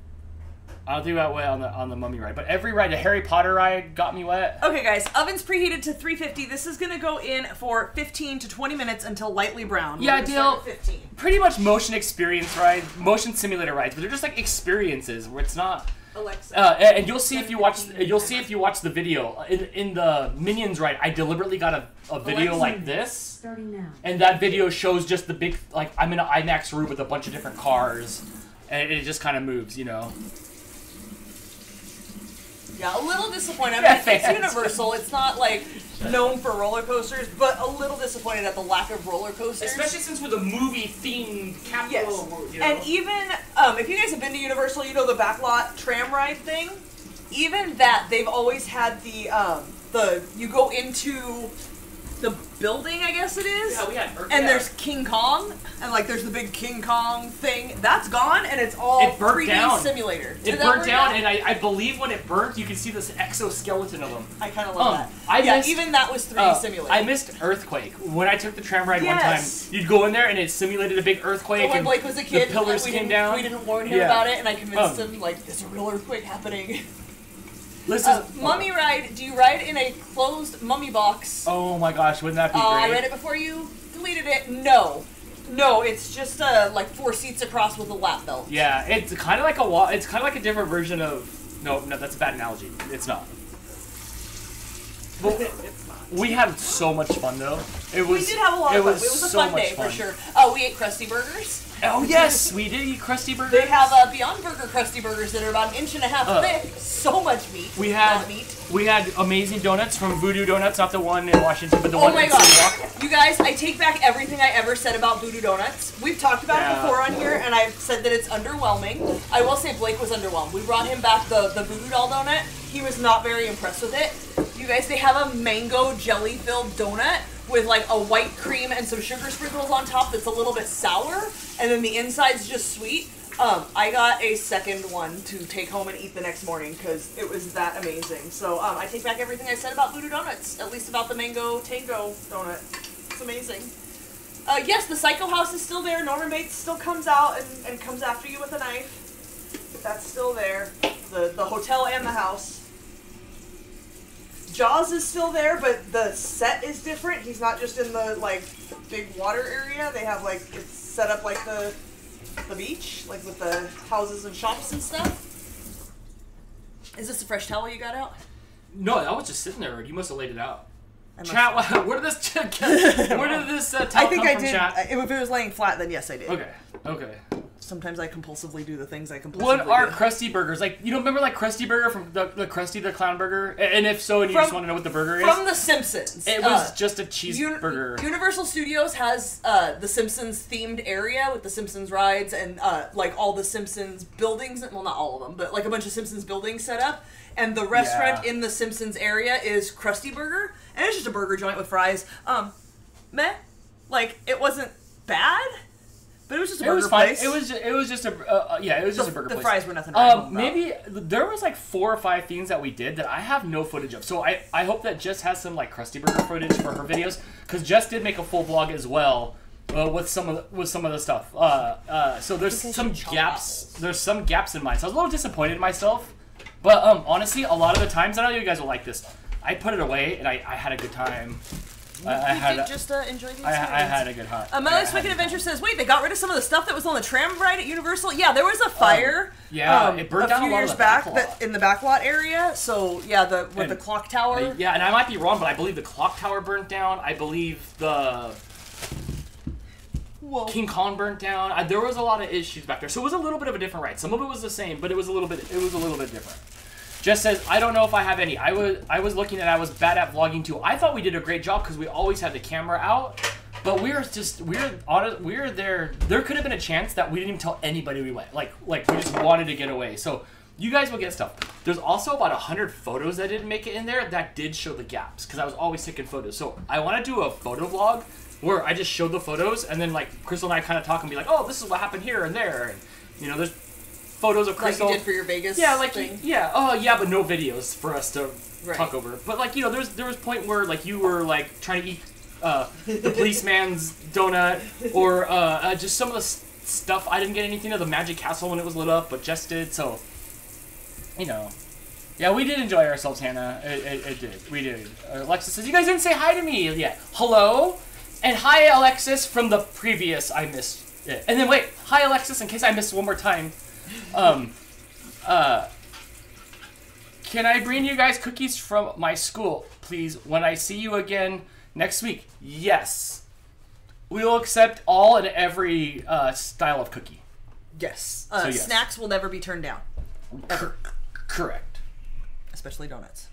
I don't think that way on the on the Mummy ride, but every ride, the Harry Potter ride got me wet. Okay, guys, oven's preheated to three fifty. This is gonna go in for fifteen to twenty minutes until lightly brown. Yeah, deal. fifteen. Pretty much motion experience rides, motion simulator rides, but they're just like experiences where it's not. Alexa. Uh, and, and you'll see if you watch. You'll see if you watch the video in in the Minions ride. I deliberately got a a video Alexa, like this, starting now, and that video shows just the big like I'm in an IMAX room with a bunch of different cars, and it just kind of moves, you know. Yeah, a little disappointed. I mean, it's Universal. It's not like known for roller coasters, but a little disappointed at the lack of roller coasters, especially since we're the movie themed capital. Yes. You know. And even um, if you guys have been to Universal, you know the backlot tram ride thing. Even that, they've always had the um, the you go into the building, I guess it is. Yeah, we had. Earth, and yeah. there's King Kong, and like there's the big King Kong thing. That's gone, and it's all it burnt three D down. Simulator. It Did burnt down, out? and I, I believe when it burnt, you can see this exoskeleton of them. I kind of love um, that. I yeah, missed, even that was three D uh, simulator. I missed Earthquake when I took the tram ride yes. one time. You'd go in there, and it simulated a big earthquake. But when and Blake was a kid, the pillars came down. We didn't warn him yeah. about it, and I convinced um, him like there's a real earthquake happening. Listen, uh, mummy ride. Do you ride in a closed mummy box? Oh my gosh, wouldn't that be uh, great? I read it before you deleted it. No, no, it's just uh, like four seats across with a lap belt. Yeah, it's kind of like a wall. It's kind of like a different version of. No, no, that's a bad analogy. It's not. But it's not. We had so much fun though. It was, we did have a lot of fun. It was, it was a so fun day fun. for sure. Oh, uh, we ate Krusty Burgers. Oh yes, we did eat Krusty Burgers. They have uh, Beyond Burger Krusty Burgers that are about an inch and a half uh, thick. So much meat. We had Not meat. We had amazing donuts from Voodoo Donuts, not the one in Washington, but the oh one in Seattle. You guys, I take back everything I ever said about Voodoo Donuts. We've talked about yeah. it before on here, and I've said that it's underwhelming. I will say Blake was underwhelmed. We brought him back the the Voodoo Doll donut. He was not very impressed with it. You guys, they have a mango jelly filled donut with like a white cream and some sugar sprinkles on top that's a little bit sour, and then the inside's just sweet. Um, I got a second one to take home and eat the next morning because it was that amazing. So um, I take back everything I said about Voodoo Donuts, at least about the mango tango donut. It's amazing. Uh, yes, the Psycho House is still there. Norman Bates still comes out and, and comes after you with a knife. That's still there. The, the hotel and the house. Jaws is still there, but the set is different. He's not just in the, like, big water area. They have, like, it's set up like the the beach, like with the houses and shops and stuff. Is this a fresh towel you got out? No, that was just sitting there. You must have laid it out. Chat, have. where did this, where did this uh, towel I think come I from, did. Chat? If it was laying flat, then yes, I did. Okay, okay. Sometimes I compulsively do the things I compulsively do. What are do. Krusty Burgers? Like, you don't remember, like, Krusty Burger from the, the Krusty the Clown Burger? And if so, and you from, just want to know what the burger is? From The Simpsons. It was uh, just a cheeseburger. Un Universal Studios has uh, the Simpsons-themed area with the Simpsons rides and, uh, like, all the Simpsons buildings. Well, not all of them, but, like, a bunch of Simpsons buildings set up. And the restaurant yeah. in the Simpsons area is Krusty Burger. And it's just a burger joint with fries. Um, meh. Like, it wasn't bad. But it was just a burger it was place. Fine. It was it was just a uh, yeah. It was just the, a burger the place. The fries were nothing. Um, maybe there was like four or five things that we did that I have no footage of. So I I hope that Jess has some like Krusty Burger footage for her videos, because Jess did make a full vlog as well uh, with some of the, with some of the stuff. Uh, uh, so there's some gaps. Apples. There's some gaps in mine. So I was a little disappointed in myself. But um, honestly, a lot of the times, I know you guys will like this. I put it away and I I had a good time. I, I had did a, just uh, enjoy the experience. I, I had a good hot. Uh, Melly's yeah, Wicked Adventure says, wait, they got rid of some of the stuff that was on the tram ride at Universal? Yeah, there was a fire um, yeah, um, it burned a down few a lot years of the back that, in the backlot area. So, yeah, the with and, the clock tower. Uh, yeah, and I might be wrong, but I believe the clock tower burnt down. I believe the Whoa. King Kong burnt down. I, there was a lot of issues back there. So it was a little bit of a different ride. Some of it was the same, but it was a little bit, it was a little bit different. Jess says, I don't know if I have any. I was I was looking and I was bad at vlogging too. I thought we did a great job because we always had the camera out, but we were just we were honest, we were there. There could have been a chance that we didn't even tell anybody we went. Like like we just wanted to get away. So you guys will get stuff. There's also about a hundred photos that didn't make it in there that did show the gaps because I was always taking photos. So I want to do a photo vlog where I just show the photos and then like Crystal and I kind of talk and be like, oh, this is what happened here and there, and you know there's. Photos of Crystal. Like you did for your Vegas yeah, like thing. You, yeah, oh yeah, but no videos for us to right. talk over. But like you know, there's there was a point where like you were like trying to eat uh, the policeman's donut or uh, uh, just some of the st stuff. I didn't get anything of the Magic Castle when it was lit up, but Jess did. So you know, yeah, we did enjoy ourselves, Hannah. It, it, it did. We did. Uh, Alexis says you guys didn't say hi to me yet. Hello, and hi Alexis from the previous. I missed it. And then wait, hi Alexis in case I missed one more time. Um, uh, can I bring you guys cookies from my school, please, when I see you again next week? Yes. We will accept all and every uh, style of cookie. Yes. Uh, so yes. Snacks will never be turned down. Ever. Correct. Especially donuts.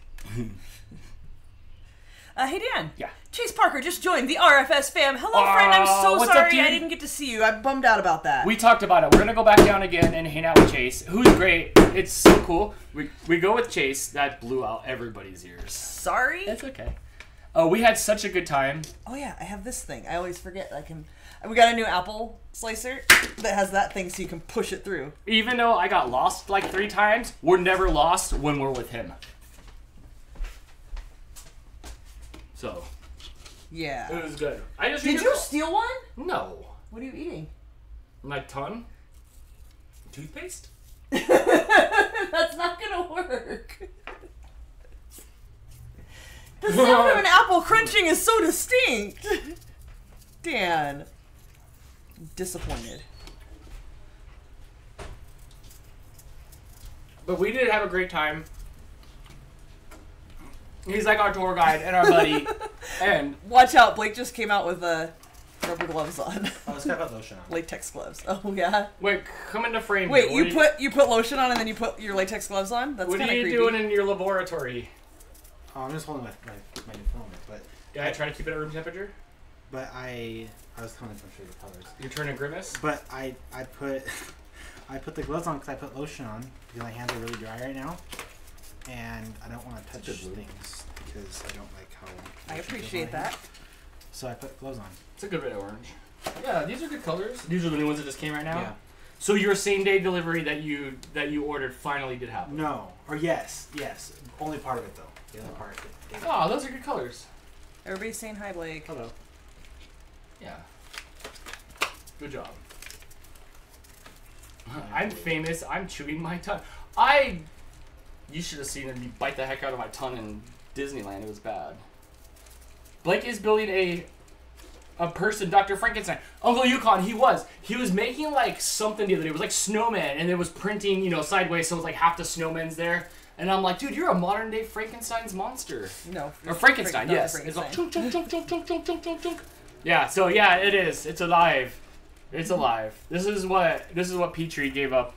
Uh, hey, Dan. Yeah. Chase Parker just joined the R F S fam. Hello, uh, friend. I'm so sorry up, I didn't get to see you. I'm bummed out about that. We talked about it. We're going to go back down again and hang out with Chase, who's great. It's so cool. We, we go with Chase. That blew out everybody's ears. Sorry? That's okay. Oh, uh, we had such a good time. Oh, yeah. I have this thing. I always forget. I can. We got a new apple slicer that has that thing so you can push it through. Even though I got lost like three times, we're never lost when we're with him. So, yeah, it was good. I just did you steal one? No. What are you eating? My tongue. Toothpaste. That's not gonna work. The sound of an apple crunching is so distinct. Dan, I'm disappointed. But we did have a great time. He's like our tour guide and our buddy. And watch out, Blake just came out with a rubber gloves on. Oh, it's got lotion on. Latex gloves. Oh yeah. Wait, come into frame. Wait, you, you put you put lotion on and then you put your latex gloves on? That's kind of creepy. What are you doing in your laboratory? Oh, I'm just holding my my, my new filament, but yeah, I try to keep it at room temperature. But I I was coming from the colors. You're turning grimace. But I I put I put the gloves on because I put lotion on because my hands are really dry right now, and I don't want to touch things because I don't like how. I appreciate that. So I put gloves on. It's a good bit of orange. Yeah, these are good colors. These are the new ones that just came right now. Yeah. So your same day delivery that you that you ordered finally did happen. No, or yes, yes. Only part of it though. The other part. Oh, those are good colors. Everybody's saying hi, Blake. Hello. Yeah. Good job. I'm famous. I'm chewing my tongue. I. You should have seen me bite the heck out of my tongue in Disneyland. It was bad. Blake is building a a person, Doctor Frankenstein. Uncle Yukon, he was. He was making like something the other day. It was like snowman, and it was printing, you know, sideways, so it was like half the snowman's there. And I'm like, dude, you're a modern day Frankenstein's monster. No. Or Frankenstein, Frank yes. Frankenstein. It's like chunk, chunk, chunk, chunk, chunk, chunk, chunk, chunk, chunk. Yeah, so yeah, it is. It's alive. It's alive. This is what this is what Petrie gave up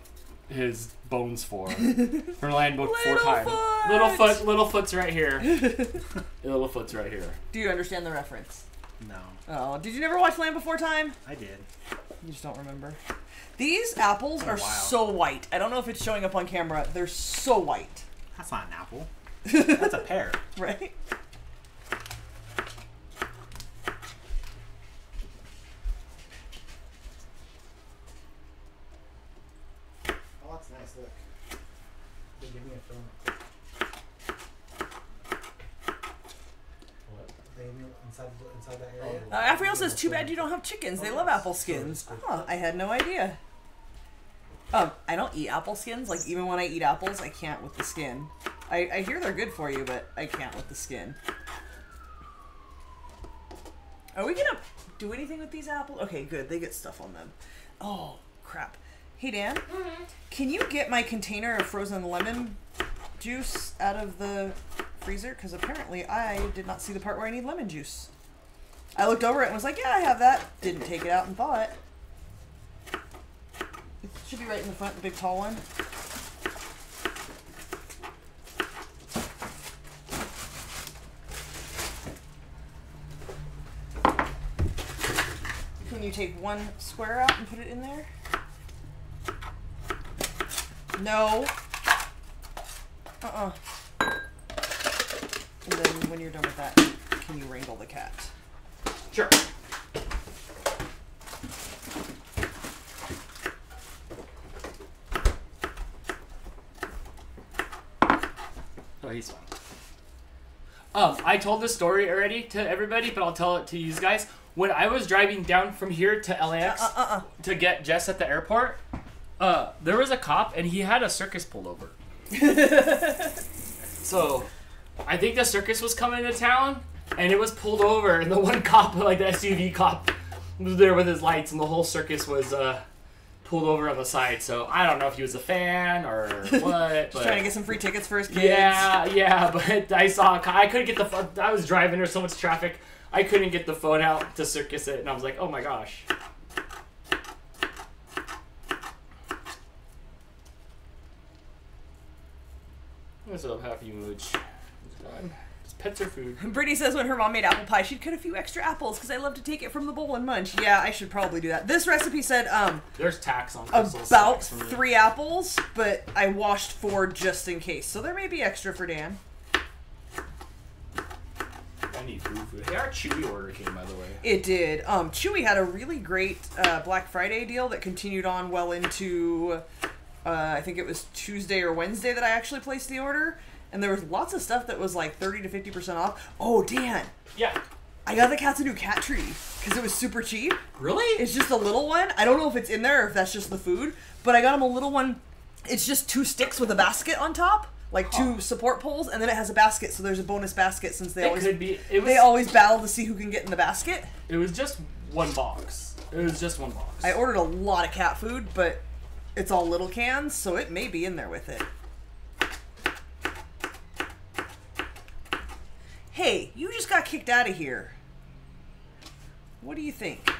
his bones for. For Land Book four times. Littlefoot, Littlefoot's right here. Littlefoot's right here. Do you understand the reference? No. Oh, did you never watch Land Before Time? I did. You just don't remember. These apples oh, are wow. so white. I don't know if it's showing up on camera. They're so white. That's not an apple. That's a pear. Right? Oh, that's nice. Look. They give me a film. Inside, inside that area. Uh, Afriel says, too bad you don't have chickens. They love apple skins. Oh, I had no idea. Um, I don't eat apple skins. Like, even when I eat apples, I can't with the skin. I, I hear they're good for you, but I can't with the skin. Are we gonna do anything with these apples? Okay, good. They get stuff on them. Oh, crap. Hey, Dan. Mm-hmm. Can you get my container of frozen lemon juice out of the freezer, because apparently I did not see the part where I need lemon juice. I looked over it and was like, yeah, I have that. Didn't take it out and thaw it. It should be right in the front, the big tall one. Can you take one square out and put it in there? No. Uh-uh. And then when you're done with that, can you wrangle the cat? Sure. Oh, he's fine. Um, I told this story already to everybody, but I'll tell it to you guys. When I was driving down from here to L A X uh, uh, uh, uh. to get Jess at the airport, uh, there was a cop, and he had a circus pulled over. So... I think the circus was coming to town, and it was pulled over, and the one cop, like the S U V cop, was there with his lights, and the whole circus was uh, pulled over on the side. So I don't know if he was a fan or what. Just trying to get some free tickets for his kids. Yeah, yeah, but I saw a cop. I couldn't get the I was driving, there was so much traffic, I couldn't get the phone out to circus it, and I was like, oh my gosh. What's up, Happy Mooch? Pets are food. Brittany says when her mom made apple pie, she'd cut a few extra apples because I love to take it from the bowl and munch. Yeah, I should probably do that. This recipe said um, there's tax on about three apples, but I washed four just in case. So there may be extra for Dan. I need food. food. Hey, our Chewy order came, by the way. It did. Um, Chewy had a really great uh, Black Friday deal that continued on well into, uh, I think it was Tuesday or Wednesday that I actually placed the order. And there was lots of stuff that was like thirty to fifty percent off. Oh, Dan. Yeah. I got the cats a new cat tree because it was super cheap. Really? It's just a little one. I don't know if it's in there or if that's just the food, but I got him a little one. It's just two sticks with a basket on top, like huh. two support poles, and then it has a basket. So there's a bonus basket since they, it always, could be, it was, they always battle to see who can get in the basket. It was just one box. It was just one box. I ordered a lot of cat food, but it's all little cans, so it may be in there with it. Hey, you just got kicked out of here. What do you think?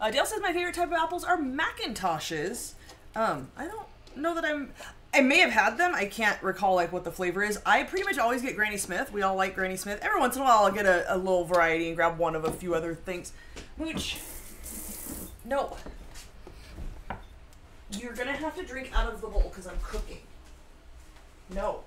Uh, Dale says my favorite type of apples are Macintoshes. Um, I don't know that I'm... I may have had them. I can't recall like what the flavor is. I pretty much always get Granny Smith. We all like Granny Smith. Every once in a while, I'll get a, a little variety and grab one of a few other things. Mooch. No. You're going to have to drink out of the bowl because I'm cooking. No.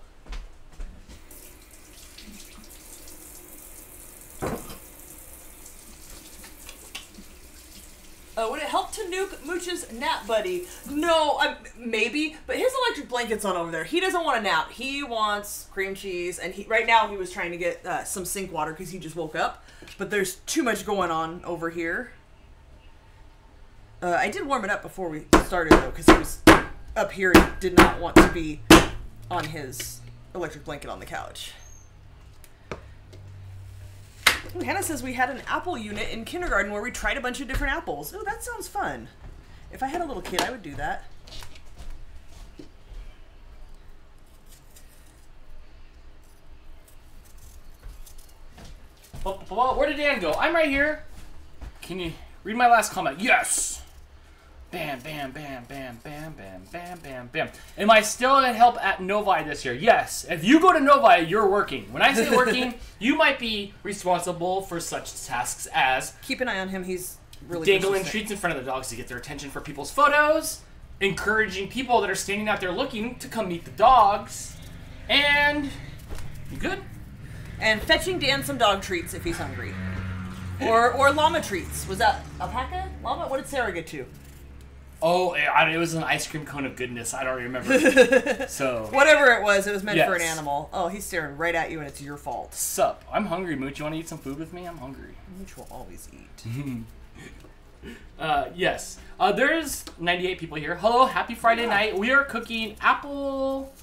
Uh, would it help to nuke Mooch's nap buddy? No, I'm, maybe, but his electric blanket's on over there. He doesn't want a nap. He wants cream cheese, and he, right now he was trying to get uh, some sink water because he just woke up, but there's too much going on over here. Uh, I did warm it up before we started, though, because he was up here and did not want to be on his electric blanket on the couch. Ooh, Hannah says we had an apple unit in kindergarten where we tried a bunch of different apples. Oh, that sounds fun. If I had a little kid, I would do that. Where did Dan go? I'm right here. Can you read my last comment? Yes! Bam, bam, bam, bam, bam, bam, bam, bam, bam. Am I still going to help at Novi this year? Yes. If you go to Novi, you're working. When I say working, you might be responsible for such tasks as... Keep an eye on him. He's really dangling treats in front of the dogs to get their attention for people's photos, encouraging people that are standing out there looking to come meet the dogs, and... You good? And fetching Dan some dog treats if he's hungry. Or, or llama treats. Was that alpaca? Llama? What did Sarah get to? Oh, it, it was an ice cream cone of goodness. I don't remember. So whatever it was, it was meant yes. for an animal. Oh, he's staring right at you, and it's your fault. Sup? I'm hungry, Mooch. You want to eat some food with me? I'm hungry. Mooch will always eat. uh, yes. Uh, there's ninety-eight people here. Hello, happy Friday yeah. night. We are cooking apple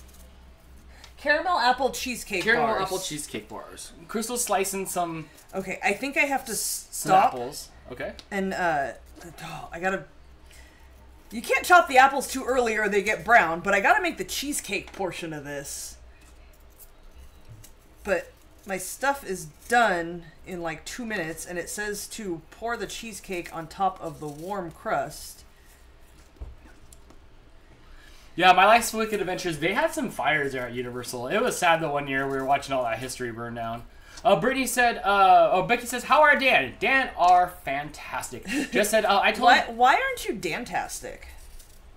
caramel apple cheesecake caramel bars. Caramel apple cheesecake bars. Crystal's slicing some. Okay, I think I have to stop. Some apples. Okay. And uh, oh, I gotta. You can't chop the apples too early or they get brown, but I gotta make the cheesecake portion of this. But my stuff is done in like two minutes, and it says to pour the cheesecake on top of the warm crust. Yeah, my last Wicked Adventures, they had some fires there at Universal. It was sad the one year we were watching all that history burn down. Uh, Brittany said, uh, oh, Becky says, how are Dan? Dan are fantastic. Just said, uh, I told why, him. Why aren't you Dantastic?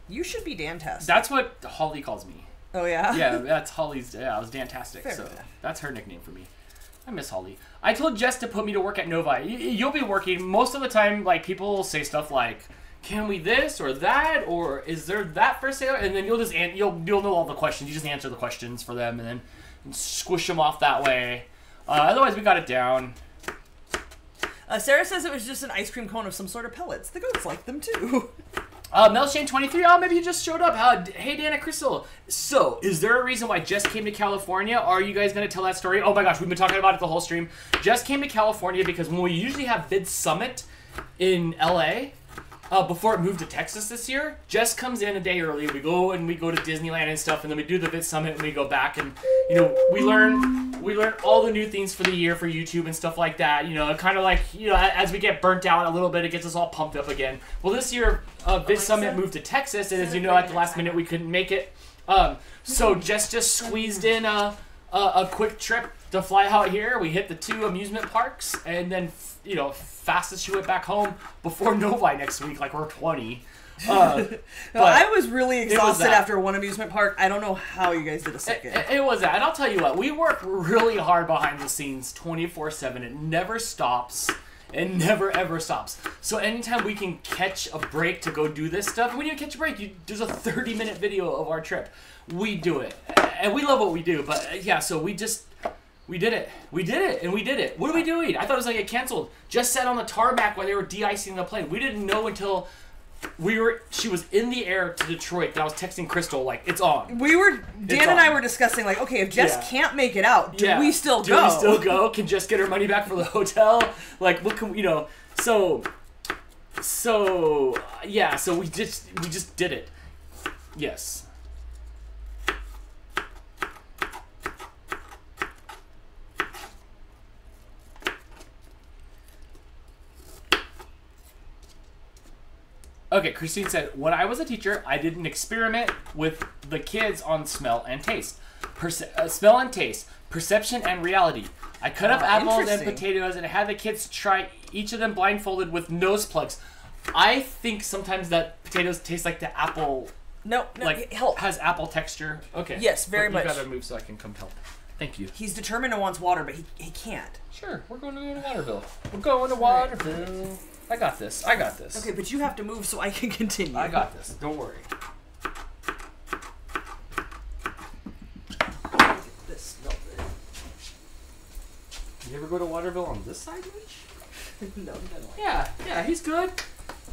You should be Dantastic. That's what Holly calls me. Oh, yeah? Yeah, that's Holly's, yeah, I was Dantastic. Fair so enough. That's her nickname for me. I miss Holly. I told Jess to put me to work at Novi. You, you'll be working. Most of the time, like, people will say stuff like, can we this or that? Or is there that for sale? And then you'll just, an you'll, you'll know all the questions. You just answer the questions for them and then and squish them off that way. Uh, otherwise, we got it down. Uh, Sarah says it was just an ice cream cone of some sort of pellets. The goats like them, too. uh, Melshane twenty-three, oh, maybe you just showed up. How, hey, Dan and Crystal. So, is there a reason why Jess came to California? Are you guys going to tell that story? Oh, my gosh, we've been talking about it the whole stream. Jess came to California because when we usually have Vid Summit in L A, uh, before it moved to Texas this year, Jess comes in a day early. We go and we go to Disneyland and stuff, and then we do the Vid Summit, and we go back, and, you know, we learn... We learn all the new things for the year for YouTube and stuff like that. You know, kind of like, you know, as we get burnt out a little bit, it gets us all pumped up again. Well, this year, uh, Vid Summit moved to Texas, and as you know, at the last minute, we couldn't make it. Um, so Jess just squeezed in a, a, a quick trip to fly out here. We hit the two amusement parks, and then, you know, fast as she went back home before Novi next week, like we're twenty. Uh, no, I was really exhausted was after one amusement park. I don't know how you guys did a second. It, it, it was that. And I'll tell you what, we work really hard behind the scenes twenty-four seven. It never stops. It never, ever stops. So anytime we can catch a break to go do this stuff, when you catch a break, you, there's a thirty-minute video of our trip. We do it. And we love what we do. But, yeah, so we just... We did it. We did it, and we did it. What are we doing? I thought it was going to get canceled. Just sat on the tarmac while they were de-icing the plane. We didn't know until... We were. She was in the air to Detroit, and I was texting Crystal like, "It's on." We were. Dan and I were discussing like, "Okay, if Jess yeah. can't make it out, do yeah. we still do go? Do we still go? Can Jess get her money back for the hotel? Like, what can we, you know?" So So yeah, so we just we just did it. Yes. Okay, Christine said, when I was a teacher, I did an experiment with the kids on smell and taste. Perce uh, smell and taste, perception and reality. I cut oh, up apples and potatoes and had the kids try each of them blindfolded with nose plugs. I think sometimes that potatoes taste like the apple. No, no, like, help. Has apple texture. Okay. Yes, very much. You gotta move so I can come help. Thank you. He's determined and wants water, but he, he can't. Sure, we're going to go to Waterville. We're going to Waterville. Right. I got this. I got this. Okay, but you have to move so I can continue. I got this. Don't worry. Get this melted. You ever go to Waterville on this side, Mooch? No, no. Yeah, yeah, he's good.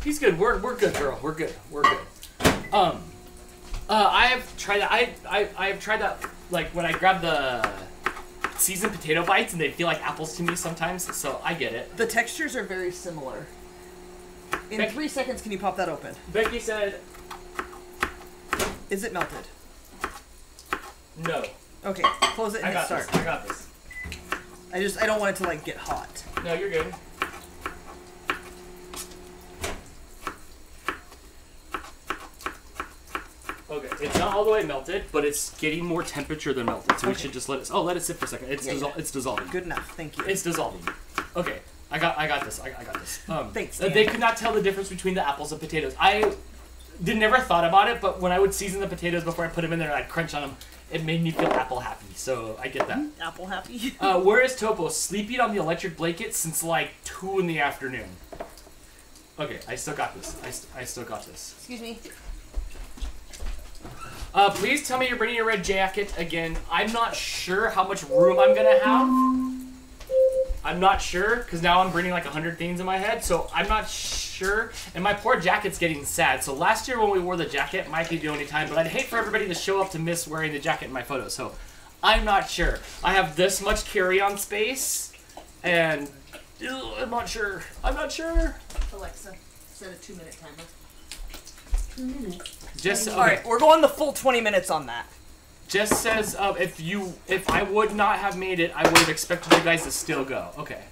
He's good. We're we're good, girl. We're good. We're good. Um, uh, I have tried that. I I I have tried that. Like when I grab the seasoned potato bites, and they feel like apples to me sometimes. So I get it. The textures are very similar. In Becky, three seconds, can you pop that open? Becky said... Is it melted? No. Okay, close it and hit start. I got this. I just, I don't want it to like get hot. No, you're good. Okay, it's not all the way melted, but it's getting more temperature than melted, so okay. we should just let it... Oh, let it sit for a second. It's, yeah, dissol yeah. it's dissolving. Good enough, thank you. It's dissolving. Okay. I got, I got this. I, I got this. Um, Thanks, Dan. They could not tell the difference between the apples and potatoes. I did never thought about it, but when I would season the potatoes before I put them in there and I'd crunch on them, it made me feel apple happy. So I get that. Apple happy. uh, where is Topo? Sleeping on the electric blanket since like two in the afternoon. Okay, I still got this. I, st I still got this. Excuse me. Uh, please tell me you're bringing your red jacket again. I'm not sure how much room I'm gonna have. I'm not sure, because now I'm bringing like a hundred things in my head, so I'm not sure. And my poor jacket's getting sad. So last year when we wore the jacket, might be the only time, but I'd hate for everybody to show up to miss wearing the jacket in my photo, so I'm not sure. I have this much carry-on space, and ugh, I'm not sure. I'm not sure. Alexa, set a two-minute timer. Two minutes. Just, okay. All right, we're going the full twenty minutes on that. Jess says, uh, if you, if I would not have made it, I would have expected you guys to still go. Okay.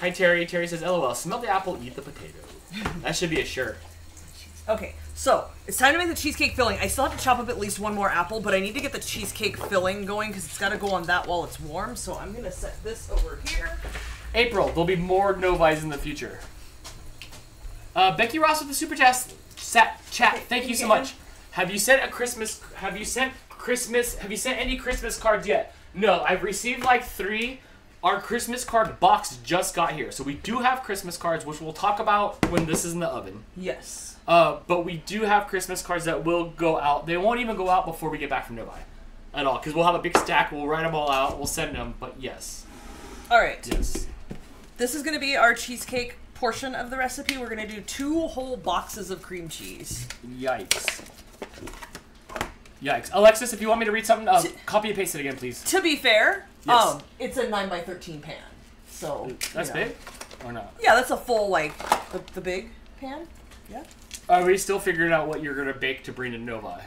Hi, Terry. Terry says, LOL, smell the apple, eat the potato. That should be a shirt. Okay, so it's time to make the cheesecake filling. I still have to chop up at least one more apple, but I need to get the cheesecake filling going because it's got to go on that while it's warm. So I'm going to set this over here. April, there'll be more Novi's in the future. Uh, Becky Ross with the super chat. Chat. Thank you so much. Have you sent a Christmas, have you sent Christmas, have you sent any Christmas cards yet? No, I've received like three. Our Christmas card box just got here. So we do have Christmas cards, which we'll talk about when this is in the oven. Yes. Uh, but we do have Christmas cards that will go out. They won't even go out before we get back from Novi at all. Because we'll have a big stack, we'll write them all out, we'll send them, but yes. All right. Yes. This is going to be our cheesecake portion of the recipe. We're going to do two whole boxes of cream cheese. Yikes. Yikes. Alexis, if you want me to read something, uh, to, copy and paste it again, please. To be fair, yes. um, it's a nine by thirteen pan. So, that's you know. big? Or not? Yeah, that's a full, like, the, the big pan. Yeah. Are we still figuring out what you're going to bake to bring to Novi?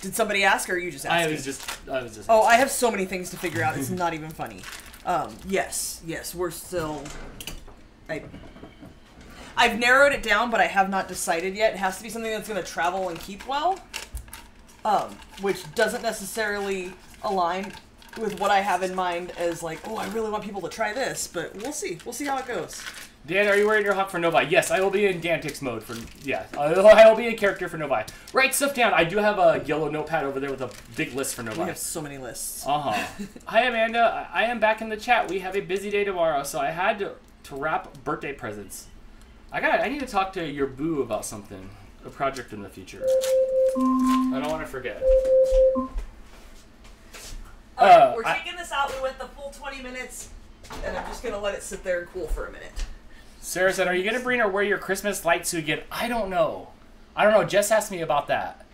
Did somebody ask, or are you just asking? I was just, I was just Oh, asking. I have so many things to figure out. It's not even funny. Um, yes. Yes, we're still... I... I've narrowed it down, but I have not decided yet. It has to be something that's going to travel and keep well, um, which doesn't necessarily align with what I have in mind as like, oh, I really want people to try this, but we'll see. We'll see how it goes. Dan, are you wearing your hawk for Novi? Yes, I will be in Dantics mode for, yeah, I will be a character for Novi. Write stuff down. I do have a yellow notepad over there with a big list for Novi. We have so many lists. Uh-huh. Hi, Amanda. I am back in the chat. We have a busy day tomorrow, so I had to, to wrap birthday presents. I got. I need to talk to your boo about something, a project in the future. I don't want to forget. Okay, uh, we're I, taking this out. We went the full twenty minutes, and I'm just gonna let it sit there and cool for a minute. Sarah said, "Are you gonna bring her wear your Christmas light suit again?" I don't know. I don't know. Jess asked me about that.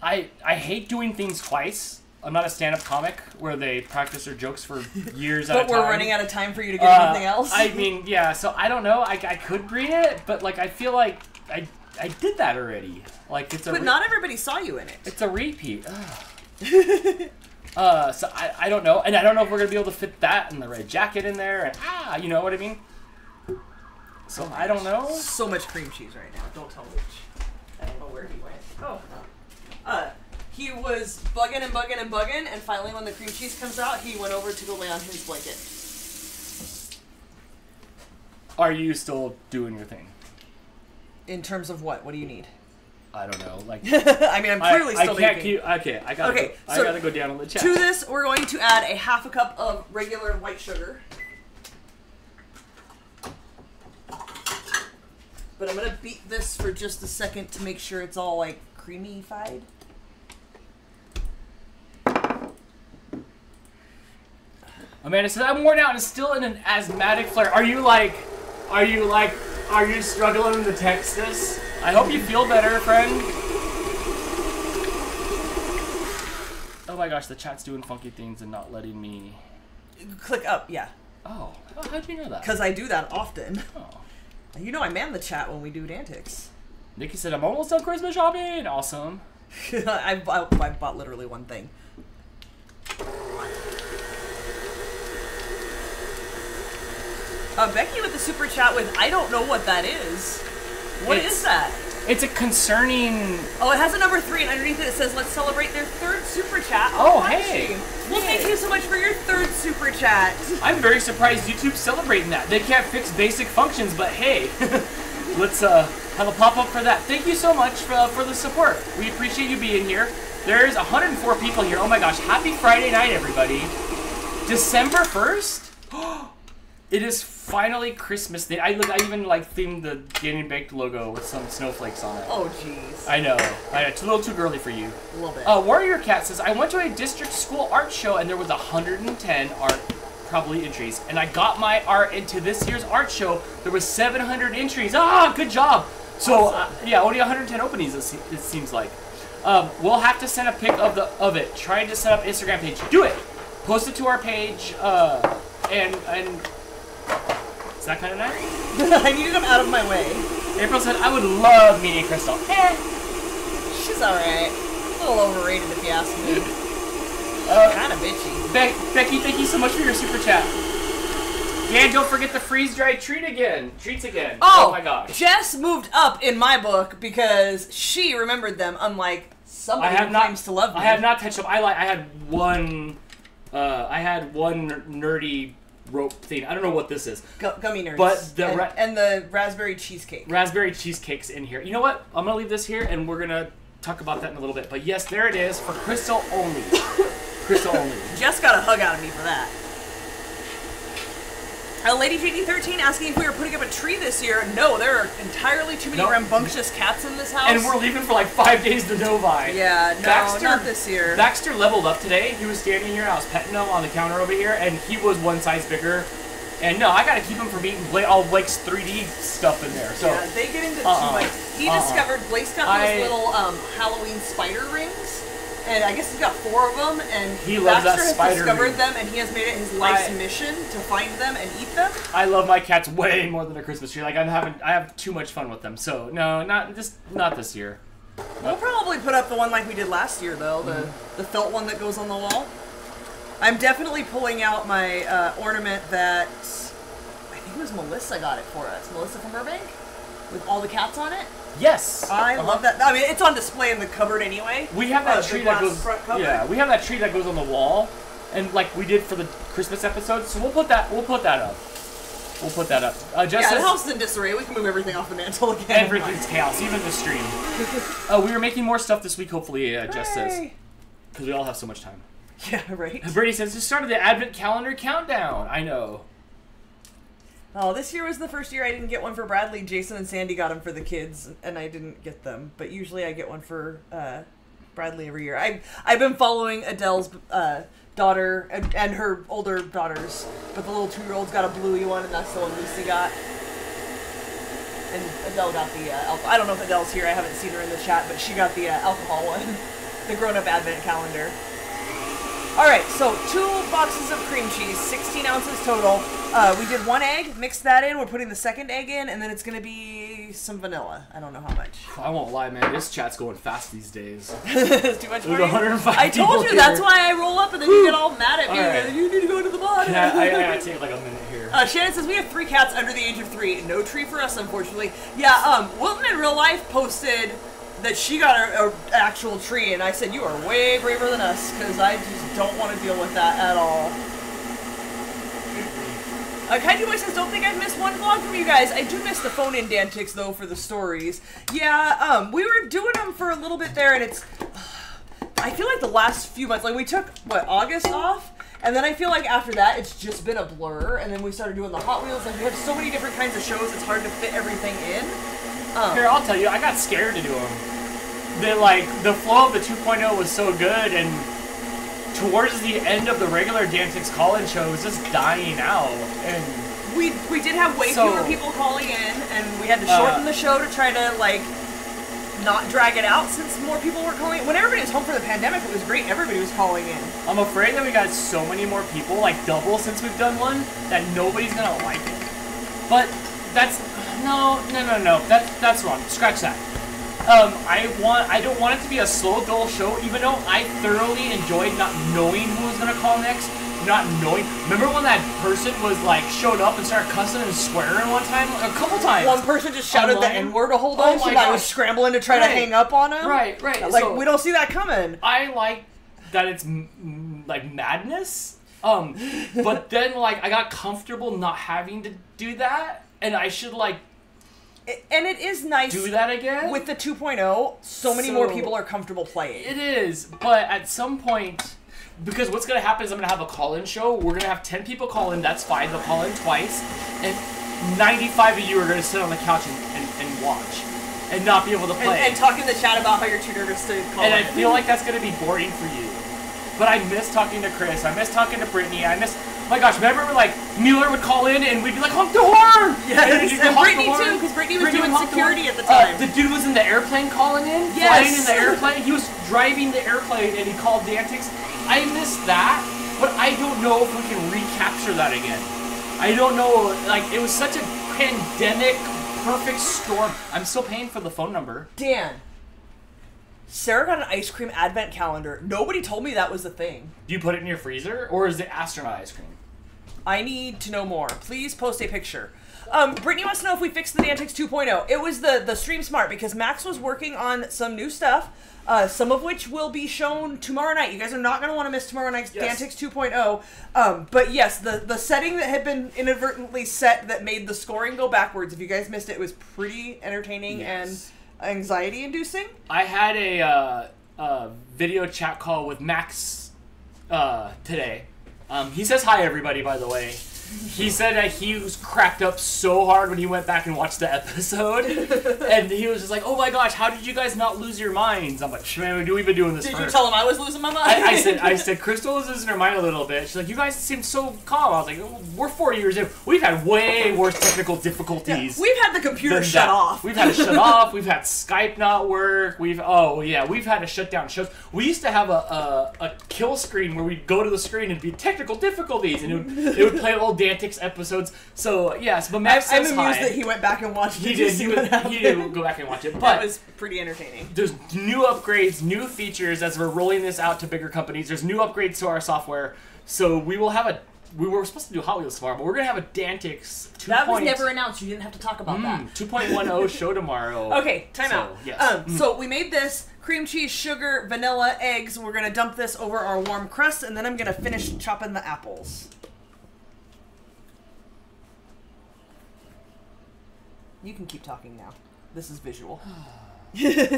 I I hate doing things twice. I'm not a stand-up comic where they practice their jokes for years at a time. But we're running out of time for you to get uh, anything else? I mean, yeah, so I don't know. I, I could read it, but, like, I feel like I I did that already. Like, it's a But not everybody saw you in it. It's a repeat. uh, so I, I don't know. And I don't know if we're going to be able to fit that and the red jacket in there. And, ah, you know what I mean? So, oh I don't gosh. know. So much cream cheese right now. Don't tell Mooch. I don't know where he went. Oh. Uh... He was bugging and bugging and bugging, and finally when the cream cheese comes out, he went over to go lay on his blanket. Are you still doing your thing? In terms of what? What do you need? I don't know. Like, I mean, I'm clearly I, still I can't keep, Okay, I gotta, okay, go, so I gotta go down on the chat. To this, we're going to add a half a cup of regular white sugar. But I'm gonna beat this for just a second to make sure it's all, like, creamy-fied. Amanda says, I'm worn out and still in an asthmatic flare. Are you like, are you like, are you struggling to text this? I hope you feel better, friend. Oh my gosh, the chat's doing funky things and not letting me... Click up, yeah. Oh, well, how'd you know that? Because I do that often. Oh. You know I man the chat when we do Dantics. Nikki said, I'm almost done Christmas shopping. Awesome. I, I, I bought literally one thing. Uh, Becky with the super chat with, I don't know what that is. What it's, is that? It's a concerning... Oh, it has a number three, and underneath it it says, let's celebrate their third super chat. Oh, hey. Stream. Well, hey. Thank you so much for your third super chat. I'm very surprised YouTube's celebrating that. They can't fix basic functions, but hey, let's uh, have a pop-up for that. Thank you so much for, uh, for the support. We appreciate you being here. There's one hundred and four people here. Oh, my gosh. Happy Friday night, everybody. December first? It is finally Christmas Day. I, I even, like, themed the Getting Baked logo with some snowflakes on it. Oh, jeez. I know. I know. It's a little too girly for you. A little bit. Uh, Warrior Cat says, I went to a district school art show, and there was one hundred and ten art, probably, entries. And I got my art into this year's art show. There was seven hundred entries. Ah, good job. So, awesome. uh, yeah, only one hundred and ten openings, it seems like. Um, we'll have to send a pic of the of it. Trying to set up an Instagram page. Do it. Post it to our page, uh, and... and is that kind of nice? I needed him out of my way. April said, I would love meeting Crystal. Eh. She's alright. A little overrated if you ask me. uh, kind of bitchy. Be Becky, thank you so much for your super chat. Dan, don't forget the freeze-dried treat again. Treats again. Oh, oh my gosh. Jess moved up in my book because she remembered them, unlike somebody who claims to love me. I have not touched them. I, like, I had one, uh, I had one nerdy... rope thing. I don't know what this is. G gummy nerds. But the and, and the raspberry cheesecake. Raspberry cheesecake's in here. You know what? I'm going to leave this here, and we're going to talk about that in a little bit. But yes, there it is for Crystal only. Crystal only. Jess got a hug out of me for that. Uh, Lady J D thirteen asking if we were putting up a tree this year. No, there are entirely too many nope. rambunctious cats in this house. And we're leaving for like five days to Novi. Yeah, no, Baxter, not this year. Baxter leveled up today. He was standing here, I was petting him on the counter over here, and he was one size bigger. And no, I gotta keep him from eating Blake, all Blake's three D stuff in there. So yeah, they get into uh -uh. too much. He uh -uh. discovered Blake's got those I... little um, Halloween spider rings. And I guess he's got four of them, and he loves that spider has discovered them, and he has made it his life's I, mission to find them and eat them. I love my cats way more than a Christmas tree. Like I'm having, I have too much fun with them. So no, not just not this year. We'll probably put up the one like we did last year, though the mm-hmm. the felt one that goes on the wall. I'm definitely pulling out my uh, ornament that I think it was Melissa got it for us. Melissa from Burbank, with all the cats on it. Yes, I uh-huh. love that. I mean, it's on display in the cupboard anyway. We have that uh, tree that goes. Yeah, we have that tree that goes on the wall, and like we did for the Christmas episode. So we'll put that. We'll put that up. We'll put that up. Uh, Jess yeah, the house is in disarray. We can move everything off the mantle again. Everything's chaos, even the stream. uh, we are making more stuff this week. Hopefully, uh, Jess says, because we all have so much time. Yeah, right. Brady says, "Just started the Advent calendar countdown." I know. Oh, this year was the first year I didn't get one for Bradley. Jason and Sandy got them for the kids, and I didn't get them. But usually I get one for uh, Bradley every year. I've, I've been following Adele's uh, daughter and, and her older daughters. But the little two-year-old's got a bluey one, and that's the one Lucy got. And Adele got the uh, alcohol. I don't know if Adele's here. I haven't seen her in the chat, but she got the uh, alcohol one. The grown-up advent calendar. Alright, so two boxes of cream cheese, sixteen ounces total. Uh, we did one egg, mixed that in, we're putting the second egg in, and then it's gonna be some vanilla. I don't know how much. I won't lie, man, this chat's going fast these days. It's too much for you? I told you, here. That's why I roll up and then you get all mad at me. Right. You need to go to the bottom. Yeah, I, I gotta take like a minute here. Uh, Shannon says, we have three cats under the age of three. No tree for us, unfortunately. Yeah, um, Wilton in real life posted that she got an actual tree, and I said, you are way braver than us, because I just don't want to deal with that at all. Uh, Kaiju Boy says, don't think I've missed one vlog from you guys. I do miss the phone-in Dantics, though, for the stories. Yeah, um, we were doing them for a little bit there, and it's... Uh, I feel like the last few months, like, we took, what, August off? And then I feel like after that, it's just been a blur, and then we started doing the Hot Wheels, and we have so many different kinds of shows, it's hard to fit everything in. Um, Here, I'll tell you, I got scared to do them. That, like, the flow of the two point oh was so good, and towards the end of the regular Dantics call-in show, it was just dying out. And we we did have way so, fewer people calling in, and we had to shorten uh, the show to try to, like, not drag it out since more people were calling in. When everybody was home for the pandemic, it was great. Everybody was calling in. I'm afraid that we got so many more people, like, double since we've done one, that nobody's gonna like it. But that's... No, no, no, no. That, that's wrong. Scratch that. Um, I want, I don't want it to be a slow, dull show, even though I thoroughly enjoyed not knowing who was going to call next, not knowing. Remember when that person was, like, showed up and started cussing and swearing one time? A couple times. One person just shouted Online. the N-word a whole bunch, oh and I was scrambling to try right. to hang up on him. Right, right. Like, so, we don't see that coming. I like that it's, m like, madness, um, but then, like, I got comfortable not having to do that, and I should, like, and it is nice do that again with the two point oh so many so, more people are comfortable playing it is but at some point, because what's going to happen is I'm going to have a call-in show, we're going to have ten people call in, that's fine, they'll call in twice, and ninety-five of you are going to sit on the couch and, and, and watch and not be able to play and, and talk in the chat about how you're too nervous to call and in. I feel like that's going to be boring for you, but I miss talking to Chris, I miss talking to Brittany, I miss... my gosh, remember when, like, Mueller would call in and we'd be like, honk the horn! Yes, and, and Brittany too, because Brittany was Brittany doing security the at the time. Uh, the dude was in the airplane calling in, yes. flying in the airplane. He was driving the airplane and he called Dantics. I miss that, but I don't know if we can recapture that again. I don't know, like, it was such a pandemic perfect storm. I'm still paying for the phone number. Dan, Sarah got an ice cream advent calendar. Nobody told me that was a thing. Do you put it in your freezer, or is it astronaut ice cream? I need to know more. Please post a picture. Um, Brittany wants to know if we fixed the Dantics two point oh. It was the, the Stream Smart, because Max was working on some new stuff, uh, some of which will be shown tomorrow night. You guys are not going to want to miss tomorrow night's yes. Dantics two point oh. Um, but yes, the, the setting that had been inadvertently set that made the scoring go backwards, if you guys missed it, it was pretty entertaining yes. and anxiety-inducing. I had a, uh, a video chat call with Max uh, today. Um, he says hi, everybody, by the way. He said that he was cracked up so hard when he went back and watched the episode. And he was just like, oh my gosh, how did you guys not lose your minds? I'm like, man, we've been doing this Did for you tell him I was losing my mind? I, I said, I said, Crystal was losing her mind a little bit. She's like, you guys seem so calm. I was like, well, we're forty years in. We've had way worse technical difficulties. Yeah, we've had the computer shut that. off. We've had it shut off. We've had Skype not work. We've, oh yeah, we've had to shut down shows. We used to have a, a, a kill screen where we'd go to the screen and be technical difficulties. And it would, it would play old Dantics episodes. So yes, but Max I, says I'm amused hi. that he went back and watched it. He did. He, was, he did go back and watch it. But that was pretty entertaining. There's new upgrades, new features as we're rolling this out to bigger companies. There's new upgrades to our software. So we will have a. We were supposed to do Hot Wheels tomorrow, but we're gonna have a Dantics two. That was never announced. You didn't have to talk about mm, that. two point ten show tomorrow. Okay, time so, out. Yes. Um, mm. So we made this. Cream cheese, sugar, vanilla, eggs. We're gonna dump this over our warm crust, and then I'm gonna finish chopping the apples. You can keep talking now. This is visual.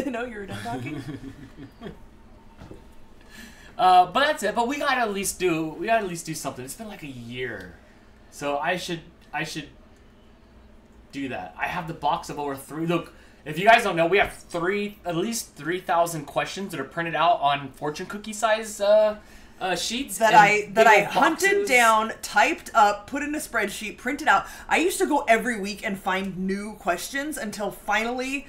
No, you're done talking. uh, but that's it. But we gotta at least do. We gotta at least do something. It's been like a year, so I should. I should do that. I have the box of over three. Look, if you guys don't know, we have three, at least three thousand questions that are printed out on fortune cookie size uh, uh, sheets that I that I boxes. hunted down, typed up, put in a spreadsheet, printed out. I used to go every week and find new questions until finally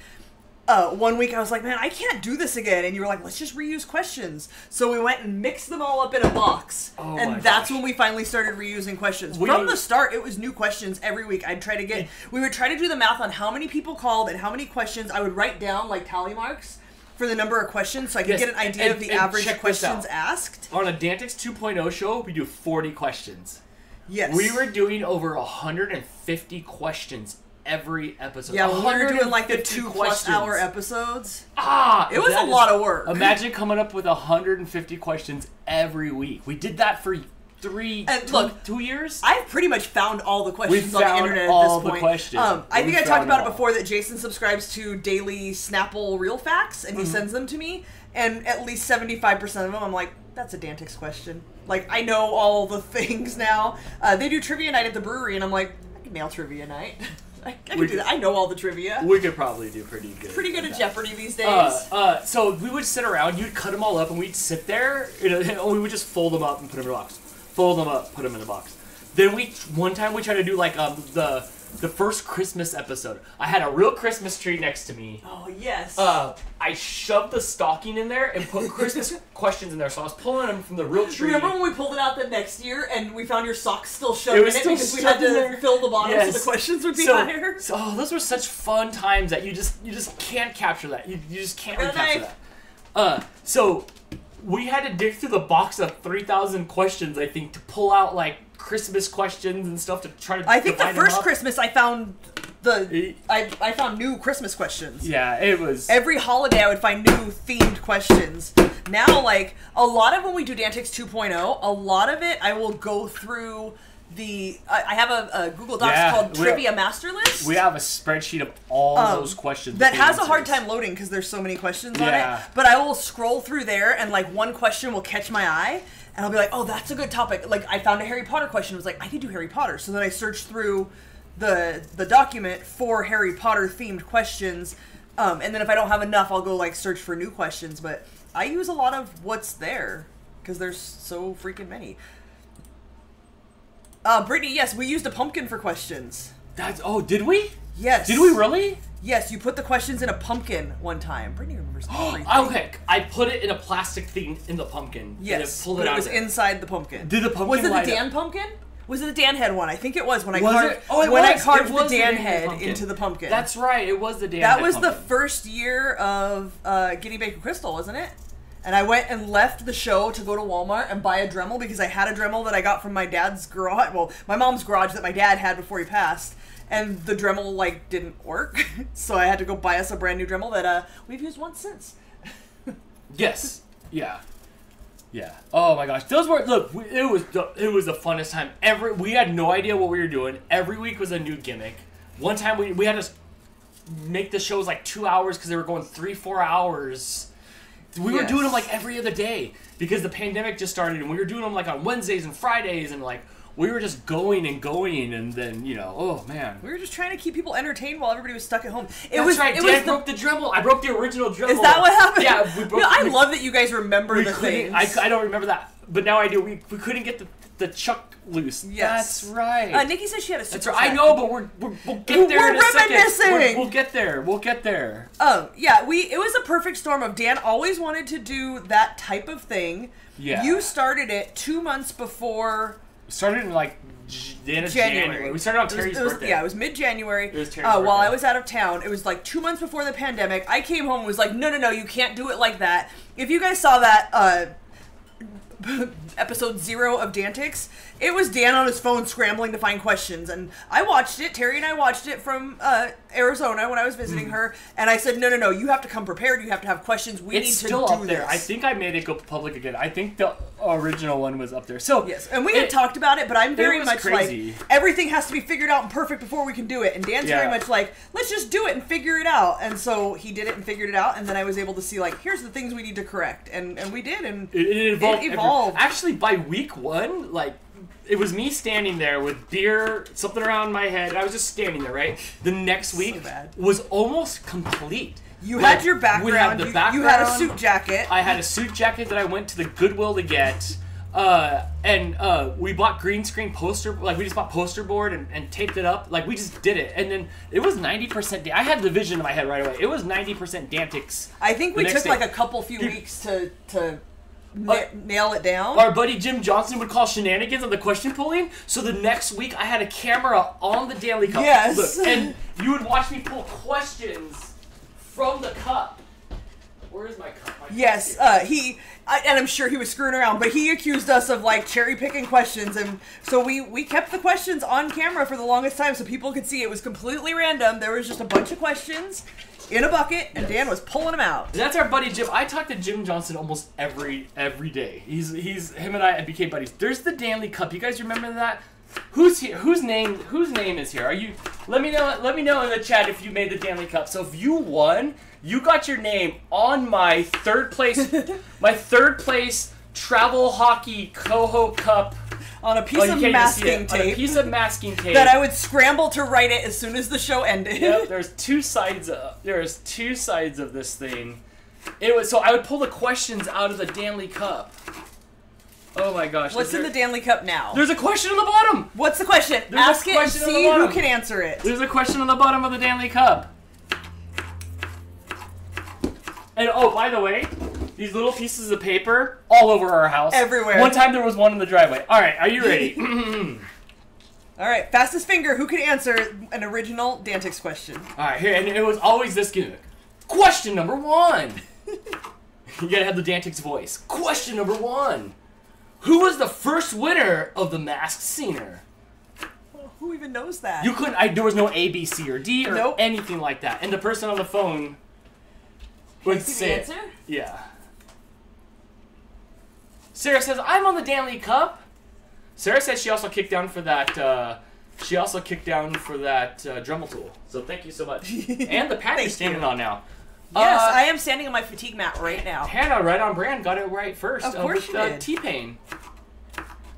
Uh, one week I was like, man, I can't do this again. And you were like, let's just reuse questions. So we went and mixed them all up in a box. Oh and that's gosh. when we finally started reusing questions. We, From the start, it was new questions every week. I'd try to get, we would try to do the math on how many people called and how many questions. I would write down like tally marks for the number of questions so I could yes, get an idea and, of the average questions asked. On a Dantics two point oh show, we do forty questions. Yes. We were doing over one hundred fifty questions every episode. Yeah, when we were doing like the two questions. plus hour episodes. Ah! It was a lot of work. Imagine coming up with one hundred fifty questions every week. We did that for three, and two, look, two years? I've pretty much found all the questions on the internet at this point. all the questions. Um, I think I talked about it before that Jason subscribes to daily Snapple Real Facts, and he mm-hmm. sends them to me, and at least seventy-five percent of them I'm like, that's a Dantics question. Like, I know all the things now. Uh, they do trivia night at the brewery, and I'm like, I can mail trivia night. I, I can do that. I know all the trivia. We could probably do pretty good. Pretty good at that. Jeopardy these days. Uh, uh, so we would sit around. You'd cut them all up, and we'd sit there. You know, and we would just fold them up and put them in a box. Fold them up, put them in a box. Then we, one time we tried to do like um, the the first Christmas episode. I had a real Christmas tree next to me. Oh yes. Uh, I shoved the stocking in there and put Christmas questions in there. So I was pulling them from the real tree. Remember when we pulled it out the next year and we found your socks still shoved it was in still it because we had to there. fill the bottom yes. so the questions would be so, higher. So oh, those were such fun times that you just you just can't capture that. You you just can't recapture that. Uh, so. We had to dig through the box of three thousand questions, I think, to pull out, like, Christmas questions and stuff to try to I think the first Christmas I found the... I, I found new Christmas questions. Yeah, it was... Every holiday I would find new themed questions. Now, like, a lot of when we do Dantics two point oh, a lot of it I will go through... The I, I have a, a Google Docs yeah, called Trivia have, Master List. We have a spreadsheet of all um, those questions. That has answers. a hard time loading because there's so many questions yeah. on it. But I will scroll through there and like one question will catch my eye and I'll be like, oh, that's a good topic. Like I found a Harry Potter question. I was like, I could do Harry Potter. So then I searched through the the document for Harry Potter themed questions. Um, and then if I don't have enough, I'll go like search for new questions. But I use a lot of what's there because there's so freaking many. Uh, Brittany, yes, we used a pumpkin for questions. That's oh, did we? Yes. Did we really? Yes, you put the questions in a pumpkin one time. Brittany remembers everything. Okay, I put it in a plastic thing in the pumpkin. Yes, and it pulled but it, out it was of inside it. the pumpkin. Did the pumpkin? Was it the Dan up? pumpkin? Was it the Dan head one? I think it was when I was carved. It? Oh, it when was. I carved was the Dan the head pumpkin. into the pumpkin. That's right. It was the Dan. That head was pumpkin. the first year of uh, Getting Baked with Crystal, wasn't it? And I went and left the show to go to Walmart and buy a Dremel because I had a Dremel that I got from my dad's garage. Well, my mom's garage that my dad had before he passed. And the Dremel, like, didn't work. So I had to go buy us a brand new Dremel that uh, we've used once since. Yes. Yeah. Yeah. Oh, my gosh. Those were... Look, it was the, it was the funnest time. Every, we had no idea what we were doing. Every week was a new gimmick. One time we, we had to make the shows, like, two hours because they were going three, four hours... We yes. were doing them like every other day because the pandemic just started and we were doing them like on Wednesdays and Fridays and like we were just going and going and then, you know, oh man. We were just trying to keep people entertained while everybody was stuck at home. It That's was, right, it Dan was broke the, the Dremel. I broke the original Dremel. Is that what happened? Yeah. We broke, no, I we, love that you guys remember the things. I, I don't remember that, but now I do. We, we couldn't get the, the chuck loose. Yes. That's right. Uh, Nikki said she had a super That's right. I know, but we're, we're, we'll get there we're in a reminiscing. Second. We're, we'll get there. We'll get there. Um, yeah, we it was a perfect storm of Dan always wanted to do that type of thing. Yeah. You started it two months before... Started in like the end of January. January. We started on Terry's it was, it was, birthday. Yeah, it was mid-January. It was Terry's uh, birthday. While I was out of town, it was like two months before the pandemic. I came home and was like, no, no, no, you can't do it like that. If you guys saw that uh, episode zero of Dantics, it was Dan on his phone scrambling to find questions. And I watched it. Terry and I watched it from uh, Arizona when I was visiting mm. her. And I said, no, no, no, you have to come prepared. You have to have questions. We it's need to still do up there. This. I think I made it go public again. I think the... original one was up there. So yes, and we had it, talked about it, but I'm very much crazy. like everything has to be figured out and perfect before we can do it. And Dan's yeah. very much like, let's just do it and figure it out. And so he did it and figured it out, and then I was able to see like, here's the things we need to correct, and and we did, and it, it evolved. It evolved. Every, actually, by week one, like it was me standing there with beer, something around my head. And I was just standing there, right? The next week so bad. was almost complete. You like, had your background. We had the background. You, you had a suit jacket. I had a suit jacket that I went to the Goodwill to get. Uh, and uh, we bought green screen poster, like we just bought poster board and, and taped it up. Like we just did it. And then it was ninety percent, I had the vision in my head right away. It was ninety percent Dantics. I think we took day. like a couple few Dude. weeks to, to uh, nail it down. Our buddy Jim Johnson would call shenanigans on the question pulling. So the next week I had a camera on the Daily Cup. Yes. Look, and you would watch me pull questions from the cup. Where is my cup? My yes, cup uh, he, I, and I'm sure he was screwing around, but he accused us of like cherry picking questions, and so we, we kept the questions on camera for the longest time so people could see it was completely random. There was just a bunch of questions in a bucket, and yes. Dan was pulling them out. That's our buddy Jim. I talk to Jim Johnson almost every every day. He's he's him and I became buddies. There's the Danley Cup. You guys remember that? Who's here? Whose name? Whose name is here? Are you? Let me know. Let me know in the chat if you made the Danley Cup. So if you won, you got your name on my third place, my third place travel hockey Coho Cup on a piece oh, of masking tape. On a piece of masking tape that I would scramble to write it as soon as the show ended. Yep, there's two sides. Of, there's two sides of this thing. It was so I would pull the questions out of the Danley Cup. Oh my gosh! What's there, in the Danley Cup now? There's a question on the bottom. What's the question? There's Ask a question it and see who can answer it. There's a question on the bottom of the Danley Cup. And oh, by the way, these little pieces of paper all over our house. Everywhere. One time there was one in the driveway. All right, are you ready? All right, fastest finger, who can answer an original Dantics question? All right, here, and it was always this gimmick. Question number one. You gotta have the Dantics voice. Question number one. Who was the first winner of the Masked Singer? Well, who even knows that? You couldn't, I, there was no A, B, C, or D, or nope. anything like that. And the person on the phone... Would say answer? It. Yeah. Sarah says, I'm on the Danley Cup. Sarah says she also kicked down for that, uh, she also kicked down for that uh, Dremel tool. So thank you so much. And the pad you're standing you. on now. Yes, uh, I am standing on my fatigue mat right now. Hannah, right on brand, got it right first. Of course uh, with, you did. Uh, T-Pain.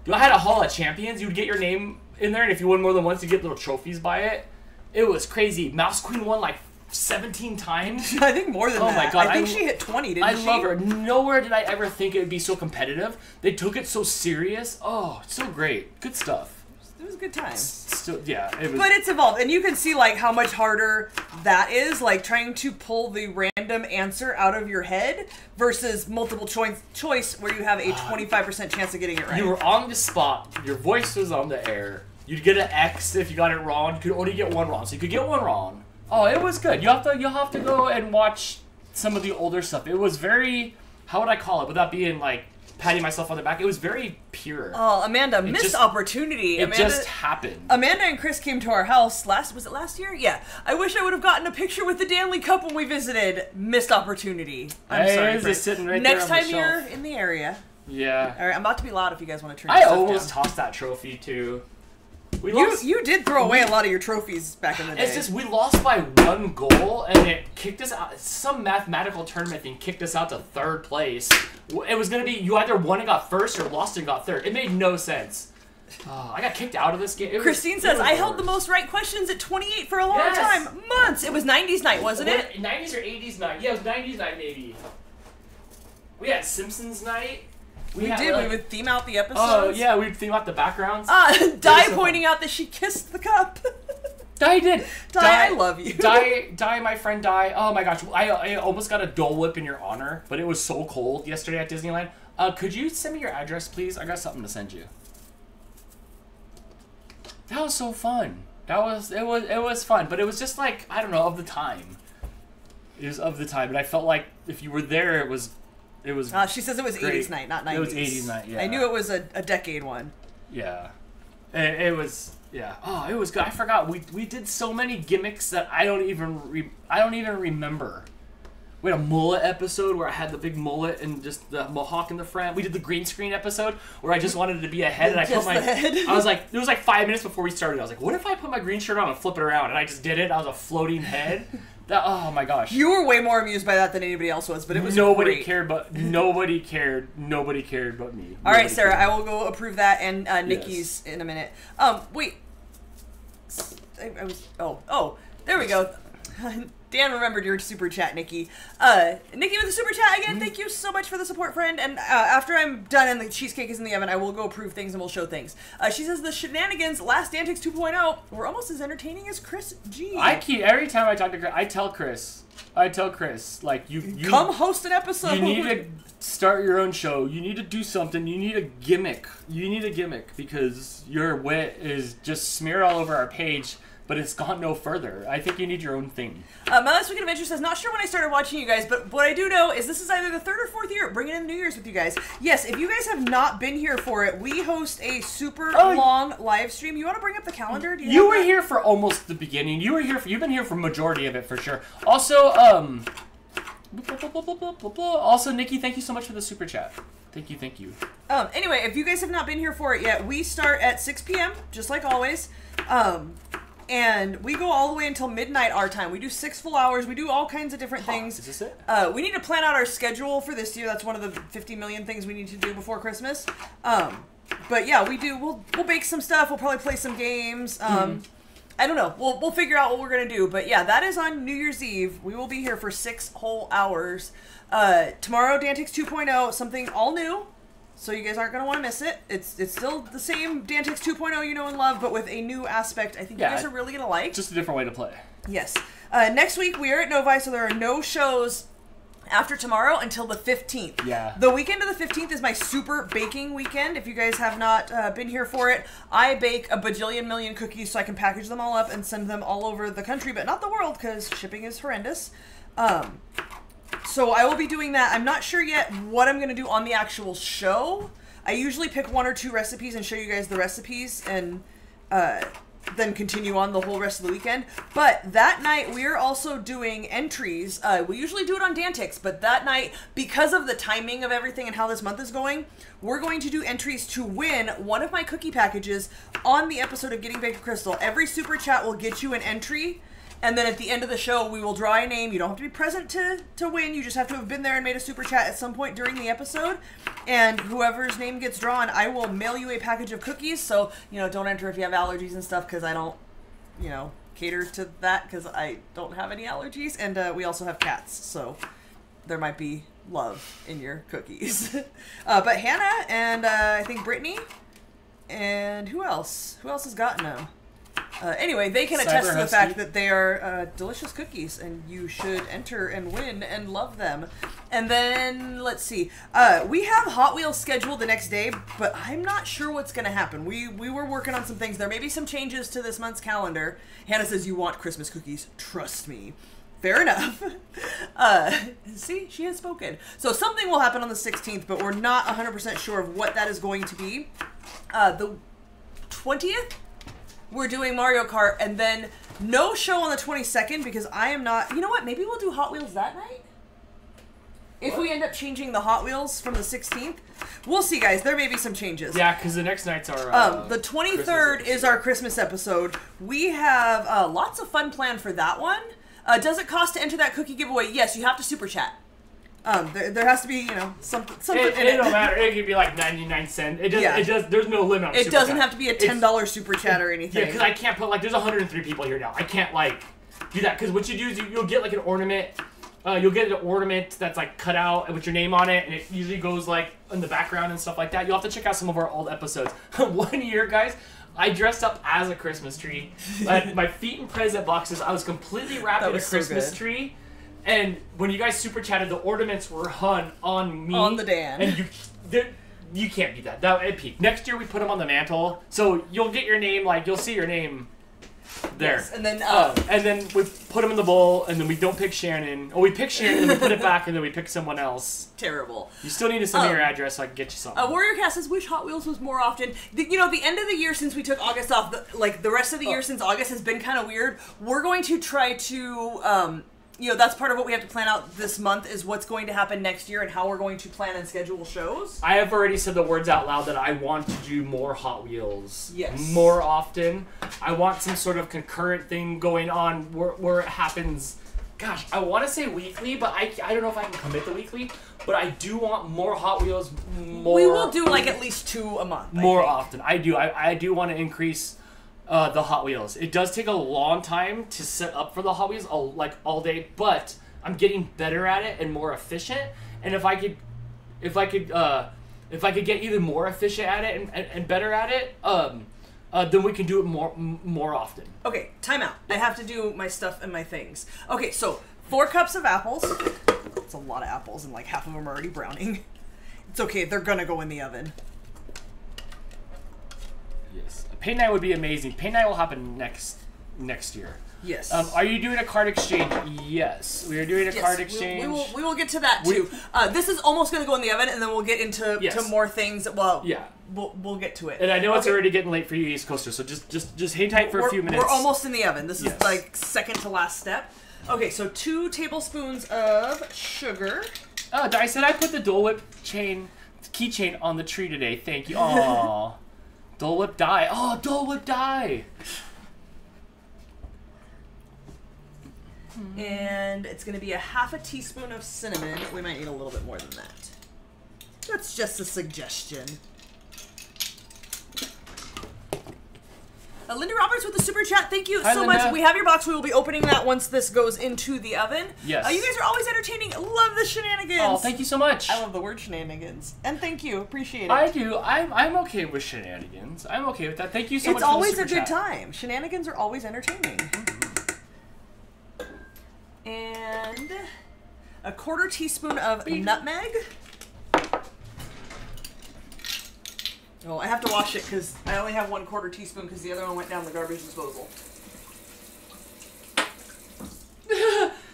Dude, I had a Hall of Champions. You'd get your name in there, and if you won more than once, you'd get little trophies by it. It was crazy. Mouse Queen won like seventeen times. I think more than oh that. Oh my god. I think I, she hit twenty, didn't I she? I love her. Nowhere did I ever think it would be so competitive. They took it so serious. Oh, it's so great. Good stuff. It was a good time. So, yeah. It was. But it's evolved. And you can see like how much harder that is, like trying to pull the random answer out of your head versus multiple choice choice where you have a twenty-five percent chance of getting it right. You were on the spot. Your voice was on the air. You'd get an X if you got it wrong. You could only get one wrong. So you could get one wrong. Oh, it was good. You have to, you'll have to go and watch some of the older stuff. It was very, how would I call it, without being like patting myself on the back. It was very pure. Oh, Amanda, it missed just, opportunity. It Amanda, just happened. Amanda and Chris came to our house last, was it last year? Yeah. I wish I would have gotten a picture with the Danley Cup when we visited. Missed opportunity. I'm hey, sorry. Just sitting right Next there on time the you're in the area. Yeah. All right, I'm about to be loud if you guys want to turn I almost down. tossed that trophy too. We you, lost. you did throw away a lot of your trophies back in the day. It's just we lost by one goal, and it kicked us out. Some mathematical tournament thing kicked us out to third place. It was going to be you either won and got first or lost and got third. It made no sense. Oh, I got kicked out of this game. It Christine was, says, I held the most right questions at twenty-eight for a long yes. time. Months. It was nineties night, wasn't it? it? nineties or eighties night. Yeah, it was nineties night maybe. We had Simpsons night. We, we had, did. Like, we would theme out the episodes. Oh, yeah. We'd theme out the backgrounds. Uh, Di so pointing fun. out that she kissed the cup. Di did. Di, Di, I love you. Di, Di, my friend Di. Oh, my gosh. I, I almost got a Dole Whip in your honor, but it was so cold yesterday at Disneyland. Uh, could you send me your address, please? I got something to send you. That was so fun. That was, it was, it was fun, but it was just like, I don't know, of the time. It was of the time, but I felt like if you were there, it was... It was. Uh, she says it was great. eighties night, not nineties. It was eighties night. Yeah. I knew it was a, a decade one. Yeah, it, it was. Yeah. Oh, it was good. I forgot. We we did so many gimmicks that I don't even re, I don't even remember. We had a mullet episode where I had the big mullet and just the mohawk in the front. We did the green screen episode where I just wanted to be a head and I put my. I was like, it was like five minutes before we started. I was like, what if I put my green shirt on and flip it around? And I just did it. I was a floating head. That, oh my gosh! You were way more amused by that than anybody else was, but it was nobody great. cared, but nobody cared, nobody cared but me. All nobody right, Sarah, I will go approve that and uh, Nikki's yes. in a minute. Um, wait, I, I was oh oh there we go. Dan remembered your super chat, Nikki. Uh, Nikki with the super chat again. Mm. Thank you so much for the support, friend. And uh, after I'm done and the cheesecake is in the oven, I will go approve things and we'll show things. Uh, she says the shenanigans last Dantics two point oh were almost as entertaining as Chris G. I keep every time I talk to Chris, I tell Chris, I tell Chris, like you, you come host an episode. You need to start your own show. You need to do something. You need a gimmick. You need a gimmick because your wit is just smeared all over our page. But it's gone no further. I think you need your own thing. Uh, my last week in adventure says, not sure when I started watching you guys, but what I do know is this is either the third or fourth year bringing in New Year's with you guys. Yes, if you guys have not been here for it, we host a super oh, long live stream. You want to bring up the calendar? Do you you were that? Here for almost the beginning. You were here for, you've been here for majority of it for sure. Also, um, blah, blah, blah, blah, blah, blah, blah. Also, Nikki, thank you so much for the super chat. Thank you, thank you. Um, anyway, if you guys have not been here for it yet, we start at six P M just like always. Um. And we go all the way until midnight our time. We do six full hours. We do all kinds of different huh, things. Is this it? Uh, we need to plan out our schedule for this year. That's one of the fifty million things we need to do before Christmas. Um, but yeah, we do. We'll we'll bake some stuff. We'll probably play some games. Um, mm. I don't know. We'll we'll figure out what we're gonna do. But yeah, that is on New Year's Eve. We will be here for six whole hours. Uh, tomorrow, Dantics two point oh, something all new. So you guys aren't going to want to miss it. It's it's still the same Dantics two point oh you know and love, but with a new aspect I think yeah, you guys are really going to like. Just a different way to play. Yes. Uh, next week we are at Novi, so there are no shows after tomorrow until the fifteenth. Yeah. The weekend of the fifteenth is my super baking weekend. If you guys have not uh, been here for it, I bake a bajillion million cookies so I can package them all up and send them all over the country, but not the world because shipping is horrendous. Um... So I will be doing that. I'm not sure yet what I'm going to do on the actual show. I usually pick one or two recipes and show you guys the recipes and uh, then continue on the whole rest of the weekend. But that night, we are also doing entries. Uh, we usually do it on Dantics, but that night, because of the timing of everything and how this month is going, we're going to do entries to win one of my cookie packages on the episode of Getting Baked with Crystal. Every super chat will get you an entry. And then at the end of the show, we will draw a name. You don't have to be present to, to win. You just have to have been there and made a super chat at some point during the episode. And whoever's name gets drawn, I will mail you a package of cookies. So, you know, don't enter if you have allergies and stuff because I don't, you know, cater to that because I don't have any allergies. And uh, we also have cats, so there might be love in your cookies. uh, but Hannah and uh, I think Brittany and who else? Who else has gotten them? Uh, anyway, they can attest Cyber to the hosting. fact that they are uh, delicious cookies, and you should enter and win and love them. And then, let's see. Uh, we have Hot Wheels scheduled the next day, but I'm not sure what's going to happen. We we were working on some things. There may be some changes to this month's calendar. Hannah says, you want Christmas cookies. Trust me. Fair enough. uh, see, she has spoken. So something will happen on the sixteenth, but we're not one hundred percent sure of what that is going to be. Uh, the twentieth? We're doing Mario Kart, and then no show on the twenty-second because I am not... You know what? Maybe we'll do Hot Wheels that night? If what? we end up changing the Hot Wheels from the sixteenth. We'll see, guys. There may be some changes. Yeah, because the next night's our... Uh, um, the twenty-third is our Christmas episode. We have uh, lots of fun planned for that one. Uh, does it cost to enter that cookie giveaway? Yes, you have to super chat. Um, there, there has to be, you know, something. something it, it, it don't matter. It could be like ninety-nine cents. It does. Yeah. It does. There's no limit. On it super doesn't chat. have to be a ten dollar super chat or anything. Yeah, because I can't put like. There's one hundred three people here now. I can't like do that because what you do is you, you'll get like an ornament. Uh, you'll get an ornament that's like cut out with your name on it, and it usually goes like in the background and stuff like that. You'll have to check out some of our old episodes. One year, guys, I dressed up as a Christmas tree. Like, my feet in present boxes. I was completely wrapped that in a Christmas so tree. And when you guys super chatted, the ornaments were hung on me. On the Dan. And you you can't beat that. That it peaked. Next year we put them on the mantle. So you'll get your name, like, you'll see your name there. Yes, and then... Uh, um, and then we put them in the bowl, and then we don't pick Shannon. Oh, we pick Shannon, and we put it back, and then we pick someone else. Terrible. You still need to send um, me your address so I can get you something. Uh, Warrior Cast says, wish Hot Wheels was more often. The, you know, the end of the year since we took August off, the, like, the rest of the oh. year since August has been kind of weird. We're going to try to... Um, you know, that's part of what we have to plan out this month is what's going to happen next year and how we're going to plan and schedule shows. I have already said the words out loud that I want to do more Hot Wheels. Yes. More often. I want some sort of concurrent thing going on where, where it happens. Gosh, I want to say weekly, but I, I don't know if I can commit to weekly. But I do want more Hot Wheels. More. We will do like at least two a month. More I often. I do. I, I do want to increase... uh, the Hot Wheels. It does take a long time to set up for the Hot Wheels, all, like all day, but I'm getting better at it and more efficient. And if I could, if I could, uh, if I could get even more efficient at it and, and, and better at it, um, uh, then we can do it more more often. Okay, time out. I have to do my stuff and my things. Okay, so four cups of apples. That's a lot of apples, and like half of them are already browning. It's okay, they're gonna go in the oven. Yes, a paint night would be amazing. Paint night will happen next next year. Yes. Um, are you doing a card exchange? Yes, we are doing a yes, card exchange. We, we will. We will get to that we, too. Uh, this is almost going to go in the oven, and then we'll get into yes. to more things. Well, yeah, we'll we'll get to it. And I know okay. it's already getting late for you, East Coaster. So just just just hang tight for we're, a few minutes. We're almost in the oven. This yes. is like second to last step. Okay, so two tablespoons of sugar. Oh, I said I put the Dole Whip chain keychain on the tree today. Thank you. Aww. Dole Whip die. Oh, Dole Whip die. And it's going to be a half a teaspoon of cinnamon. We might need a little bit more than that. That's just a suggestion. Uh, Linda Roberts with the super chat. Thank you Hi, so Linda. much. We have your box. We will be opening that once this goes into the oven. Yes. Uh, you guys are always entertaining. Love the shenanigans. Oh, thank you so much. I love the word shenanigans. And thank you. Appreciate it. I do. I'm, I'm okay with shenanigans. I'm okay with that. Thank you so it's much. It's always for the super a good chat. time. Shenanigans are always entertaining. Mm-hmm. And a quarter teaspoon of Beep. nutmeg. Oh, I have to wash it because I only have one quarter teaspoon because the other one went down the garbage disposal.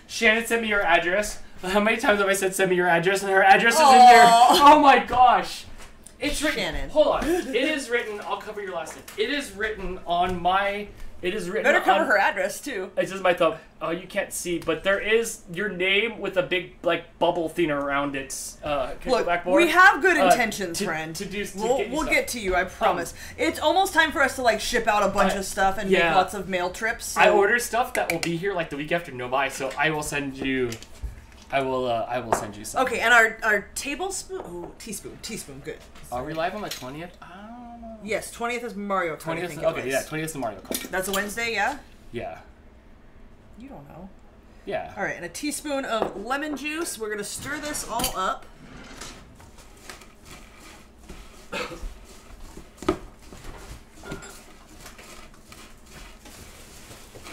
Shannon sent me your address. How many times have I said send me your address and her address Aww. is in there? Oh my gosh. It's written. Shannon. Hold on. It is written. I'll cover your last name. It is written on my... It is written Better cover on, her address, too. It's just my thumb. Oh, you can't see, but there is your name with a big, like, bubble thing around it. Uh, Look, we have good intentions, uh, to, friend. To do, to we'll get, we'll get to you, I promise. Um, it's almost time for us to, like, ship out a bunch uh, of stuff and yeah. make lots of mail trips. So. I order stuff that will be here, like, the week after Novi, so I will send you... I will, uh, I will send you some. Okay, and our, our tablespoon... Oh, teaspoon, teaspoon, good. Are we live on the twentieth? I don't know. Yes, twentieth is Mario Kart, I think Okay, it yeah, twentieth is Mario Kart. That's a Wednesday, yeah? Yeah. You don't know. Yeah. All right, and a teaspoon of lemon juice. We're going to stir this all up. Are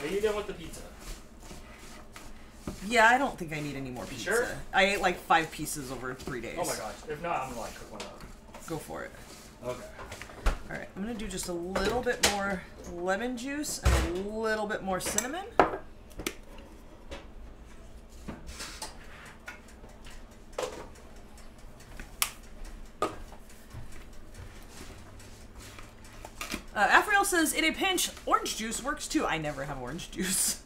you done with the pizza? Yeah, I don't think I need any more pizza. Sure? I ate like five pieces over three days. Oh my gosh. If not, I'm gonna like cook one up. Go for it. Okay. Alright, I'm gonna do just a little bit more lemon juice and a little bit more cinnamon. Uh, Afriel says, in a pinch, orange juice works too. I never have orange juice.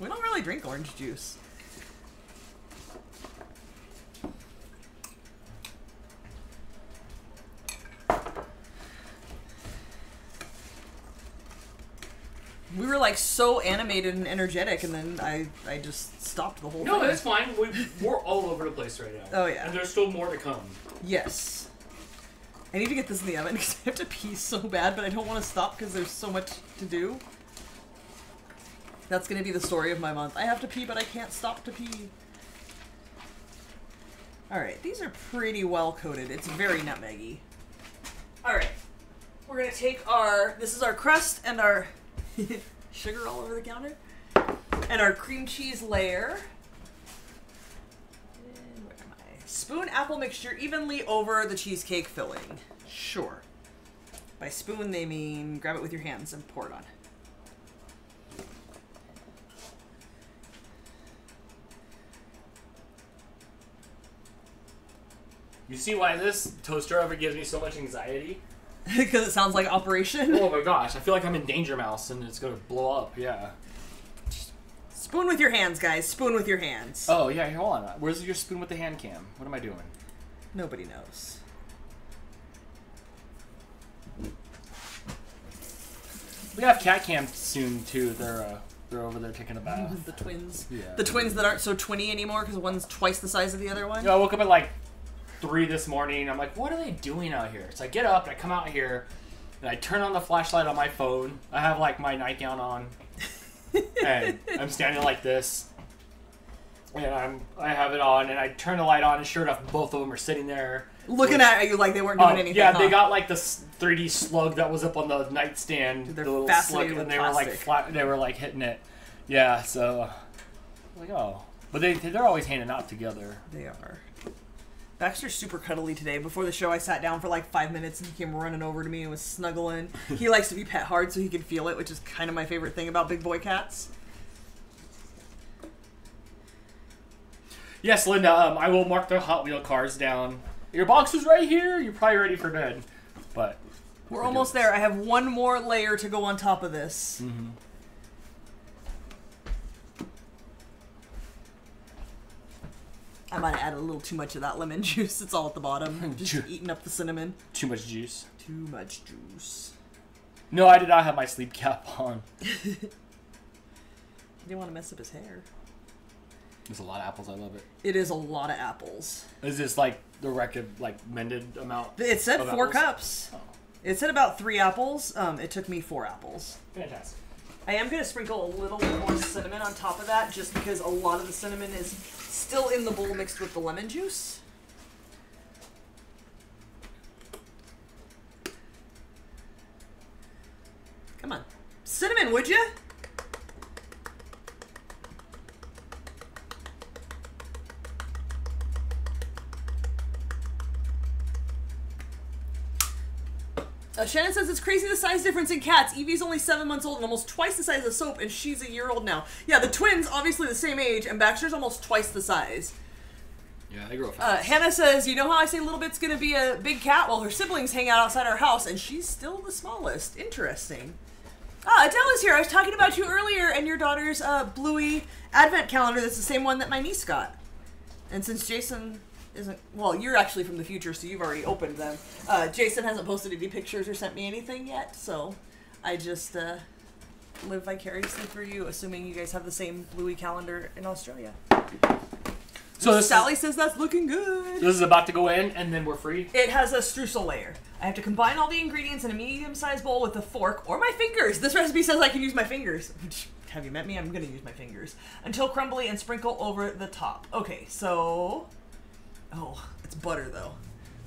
We don't really drink orange juice. We were like so animated and energetic, and then I, I just stopped the whole no, thing. No, that's fine. We, we're all over the place right now. Oh, yeah. And there's still more to come. Yes. I need to get this in the oven because I have to pee so bad, but I don't want to stop because there's so much to do. That's going to be the story of my month. I have to pee, but I can't stop to pee. All right. These are pretty well coated. It's very nutmeggy. All right. We're going to take our, this is our crust and our sugar all over the counter and our cream cheese layer. And where am I? Spoon apple mixture evenly over the cheesecake filling. Sure. By spoon, they mean grab it with your hands and pour it on. You see why this toaster oven gives me so much anxiety? Because it sounds like Operation. Oh my gosh, I feel like I'm in Danger Mouse and it's going to blow up, yeah. Spoon with your hands, guys. Spoon with your hands. Oh, yeah, hold on. Where's your spoon with the hand cam? What am I doing? Nobody knows. We have cat cam soon, too. They're, uh, they're over there taking a bath. The twins. Yeah. The twins that aren't so twinny anymore because one's twice the size of the other one. Yeah, I woke up at like... three this morning. I'm like, what are they doing out here? So I get up and I come out here and I turn on the flashlight on my phone. I have like my nightgown on, and I'm standing like this, and I'm I have it on, and I turn the light on, and sure enough, both of them are sitting there looking with, at you like they weren't doing um, anything. Yeah, huh? They got like this three D slug that was up on the nightstand, Dude, the little slug, and they plastic. were like flat, they were like hitting it. Yeah, so like oh, but they they're always hanging out together. They are. Baxter's super cuddly today. Before the show, I sat down for like five minutes and he came running over to me and was snuggling. He likes to be pet hard so he can feel it, which is kind of my favorite thing about big boy cats. Yes, Linda, um, I will mark the Hot Wheel cars down. Your box is right here. You're probably ready for bed. But we're, we're almost there. I have one more layer to go on top of this. Mm-hmm. I might add a little too much of that lemon juice. It's all at the bottom. Just Ju eating up the cinnamon. Too much juice. Too much juice. No, I did not have my sleep cap on. You didn't want to mess up his hair. There's a lot of apples. I love it. It is a lot of apples. Is this like the record, like mended amount? It said of four apples? cups. Oh. It said about three apples. Um, it took me four apples. Fantastic. I am going to sprinkle a little more cinnamon on top of that just because a lot of the cinnamon is still in the bowl mixed with the lemon juice. Come on. Cinnamon, would you? Uh, Shannon says it's crazy the size difference in cats. Evie's only seven months old and almost twice the size of Soap, and she's a year old now. Yeah, the twins, obviously the same age, and Baxter's almost twice the size. Yeah, they grow fast. Uh, Hannah says, you know how I say Little Bit's going to be a big cat while her siblings hang out outside our house, and she's still the smallest. Interesting. Ah, Adele is here. I was talking about you earlier and your daughter's uh, Bluey advent calendar. That's the same one that my niece got. And since Jason... Isn't well, you're actually from the future, so you've already opened them. Uh, Jason hasn't posted any pictures or sent me anything yet, so I just uh, live vicariously through you, assuming you guys have the same Bluey calendar in Australia. So Sally is, says that's looking good. This is about to go in, and then we're free. It has a streusel layer. I have to combine all the ingredients in a medium-sized bowl with a fork or my fingers. This recipe says I can use my fingers. Have you met me? I'm going to use my fingers until crumbly and sprinkle over the top. Okay, so. Oh, it's butter, though.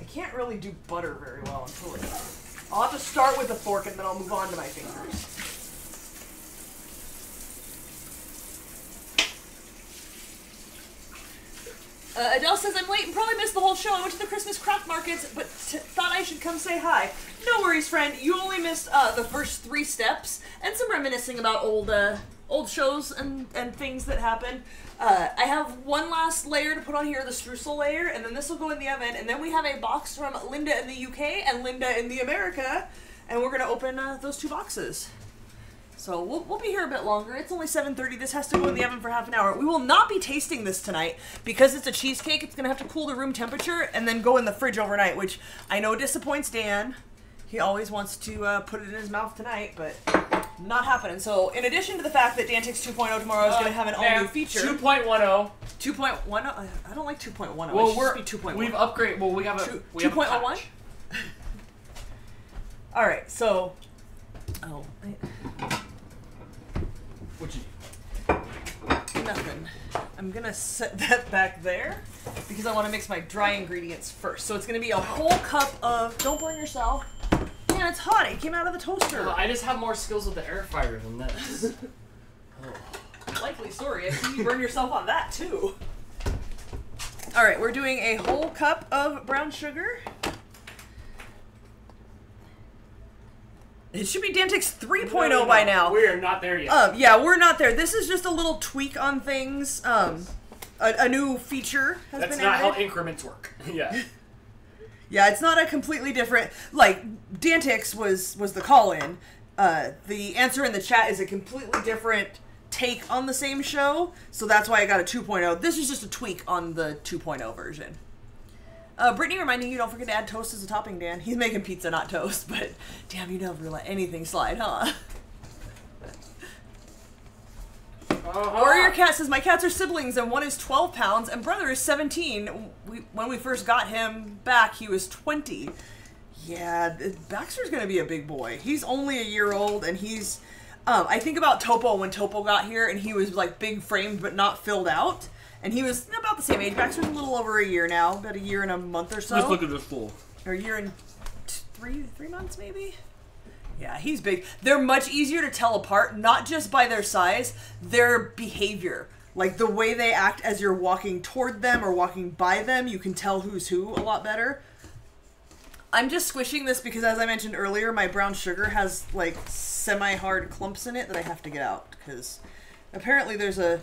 I can't really do butter very well until it's done. I'll have to start with a fork, and then I'll move on to my fingers. Uh, Adele says, I'm late and probably missed the whole show. I went to the Christmas craft markets, but t thought I should come say hi. No worries, friend. You only missed uh, the first three steps and some reminiscing about old... Uh, old shows and, and things that happen. Uh, I have one last layer to put on here, the streusel layer, and then this will go in the oven, and then we have a box from Linda in the U K and Linda in the America, and we're gonna open uh, those two boxes. So we'll, we'll be here a bit longer. It's only seven thirty. This has to go in the oven for half an hour. We will not be tasting this tonight because it's a cheesecake. It's gonna have to cool to room temperature and then go in the fridge overnight, which I know disappoints Dan. He always wants to uh, put it in his mouth tonight, but not happening. So, in addition to the fact that Dantics two point oh tomorrow is uh, going to have an all-new feature. two point ten. two point ten? I don't like two point ten. Well, it we're, should be two point one. We've upgraded. Well, we have a two point oh one? All right, so... Oh. I, What'd you... Nothing. I'm going to set that back there because I want to mix my dry ingredients first. So, it's going to be a whole cup of... Don't burn yourself. Man, it's hot. It came out of the toaster. Well, I just have more skills with the air fryer than this. Oh. Likely story. I see you burn yourself on that, too. All right, we're doing a whole cup of brown sugar. It should be Dantics three point oh no, no, by now. We are not there yet. Um, yeah, we're not there. This is just a little tweak on things. Um, a, a new feature has That's been added. That's not how increments work. Yeah. Yeah, it's not a completely different, like, Dantics was, was the call-in. Uh, the answer in the chat is a completely different take on the same show, so that's why I got a two point oh. This is just a tweak on the two point oh version. Uh, Brittany reminding you, don't forget to add toast as a topping, Dan. He's making pizza, not toast, but damn, you never let anything slide, huh? Uh-huh. Warrior Cat says, my cats are siblings, and one is twelve pounds, and brother is seventeen. We, when we first got him back, he was twenty. Yeah, Baxter's going to be a big boy. He's only a year old, and he's... Um, I think about Topo when Topo got here, and he was, like, big framed but not filled out. And he was about the same age. Baxter's a little over a year now, about a year and a month or so. Let's look at this fool. Or a year and t three, three months, maybe? Yeah, he's big. They're much easier to tell apart, not just by their size, their behavior. Like, the way they act as you're walking toward them or walking by them, you can tell who's who a lot better. I'm just squishing this because, as I mentioned earlier, my brown sugar has, like, semi-hard clumps in it that I have to get out. Because apparently there's a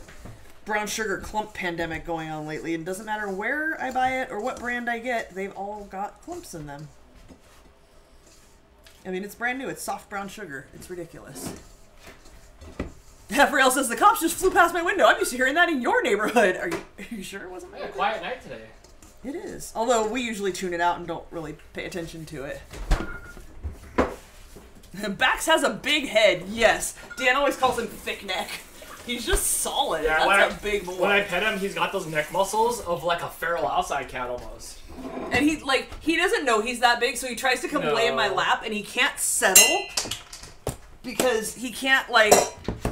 brown sugar clump pandemic going on lately. And it doesn't matter where I buy it or what brand I get, they've all got clumps in them. I mean, it's brand new. It's soft brown sugar. It's ridiculous. Gabrielle says, the cops just flew past my window. I'm used to hearing that in your neighborhood. Are you, are you sure it wasn't my neighborhood? Yeah, quiet night today. It is. Although we usually tune it out and don't really pay attention to it. Bax has a big head, yes. Dan always calls him thick neck. He's just solid. Yeah, that's I, a big boy. When I pet him, he's got those neck muscles of like a feral outside cat almost. And he like he doesn't know he's that big, so he tries to come no. lay in my lap and he can't settle because he can't like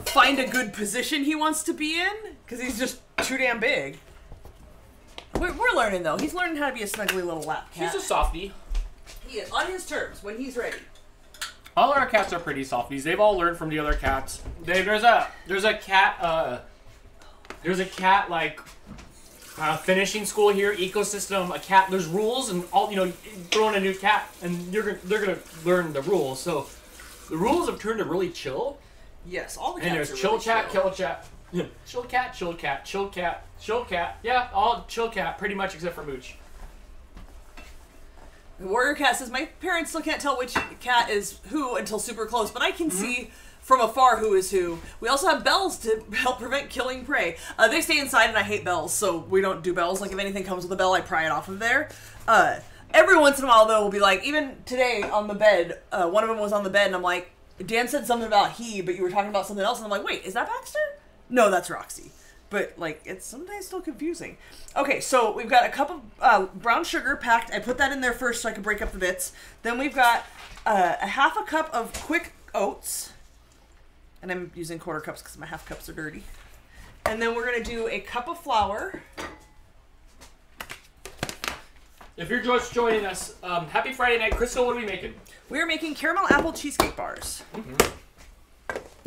find a good position he wants to be in because he's just too damn big. We're, we're learning, though. He's learning how to be a snuggly little lap cat. He's a softie. He is, on his terms, when he's ready. All our cats are pretty softies. They've all learned from the other cats. They, there's a there's a cat, uh, there's a cat, like, uh, finishing school here, ecosystem, a cat. There's rules, and all, you know, throw in a new cat, and you're, they're going to learn the rules. So the rules have turned to really chill. Yes, all the cats and there's are chill really cat, chill. kill chat. Yeah. Chill cat, chill cat, chill cat, chill cat. Yeah, all chill cat, pretty much, except for Mooch. The warrior cat says, my parents still can't tell which cat is who until super close, but I can mm-hmm. see from afar who is who. We also have bells to help prevent killing prey. Uh, they stay inside, and I hate bells, so we don't do bells. Like, if anything comes with a bell, I pry it off of there. Uh, every once in a while, though, we'll be like, even today on the bed, uh, one of them was on the bed, and I'm like, Dan said something about he, but you were talking about something else, and I'm like, wait, is that Baxter? No, that's Roxy. But, like, it's sometimes still confusing. Okay, so we've got a cup of uh, brown sugar packed. I put that in there first so I can break up the bits. Then we've got uh, a half a cup of quick oats. And I'm using quarter cups because my half cups are dirty. And then we're going to do a cup of flour. If you're just joining us, um, happy Friday night. Crystal, what are we making? We are making caramel apple cheesecake bars. Mm-hmm.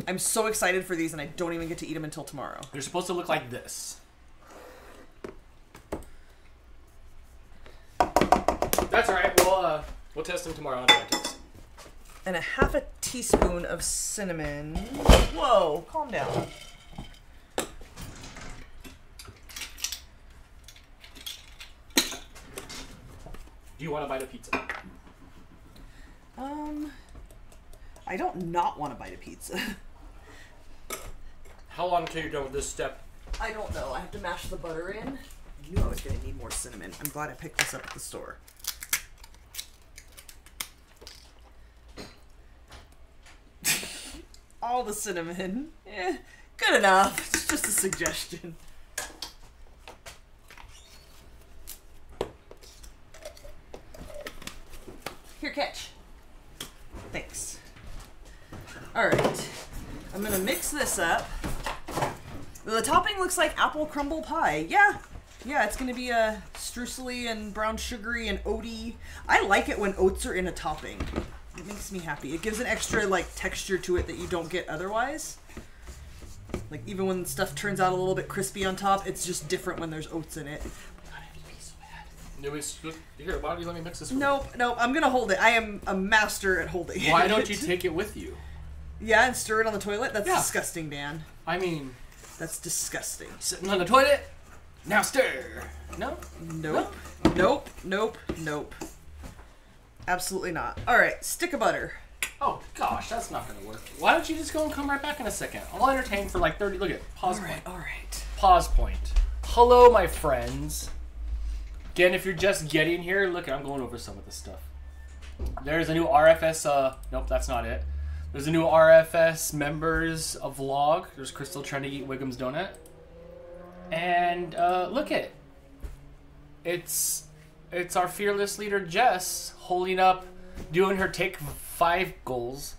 I'm so excited for these, and I don't even get to eat them until tomorrow. They're supposed to look like this. That's all right. We'll, uh, we'll test them tomorrow on Dantics. And a half a teaspoon of cinnamon. Whoa, calm down. Do you want to bite a pizza? Um, I don't not want to bite a pizza. How long until you're done with this step? I don't know. I have to mash the butter in. I knew I was going to need more cinnamon. I'm glad I picked this up at the store. All the cinnamon. Eh, good enough. It's just a suggestion. Here, catch. Thanks. All right, I'm gonna mix this up. The topping looks like apple crumble pie. Yeah, yeah, it's gonna be a uh, streusely and brown sugary and oaty. I like it when oats are in a topping. It makes me happy. It gives an extra like texture to it that you don't get otherwise. Like even when stuff turns out a little bit crispy on top, it's just different when there's oats in it. Here, why don't you let me mix this? Nope, nope, I'm gonna hold it. I am a master at holding it. Why don't you take it with you? Yeah, and stir it on the toilet? That's yeah. disgusting, Dan. I mean... That's disgusting. Sitting on the toilet, now stir. No? Nope. Nope. Nope. Nope. Nope. Absolutely not. All right, stick of butter. Oh, gosh, that's not going to work. Why don't you just go and come right back in a second? I'll entertain for like thirty... Look at pause all right, point. All right. Pause point. Hello, my friends. Again, if you're just getting here, look, I'm going over some of this stuff. There's a new R F S... Uh, nope, that's not it. There's a new R F S members a vlog. There's Crystal trying to eat Wiggum's donut. And uh, look at it. It's, it's our fearless leader, Jess, holding up doing her take five goals,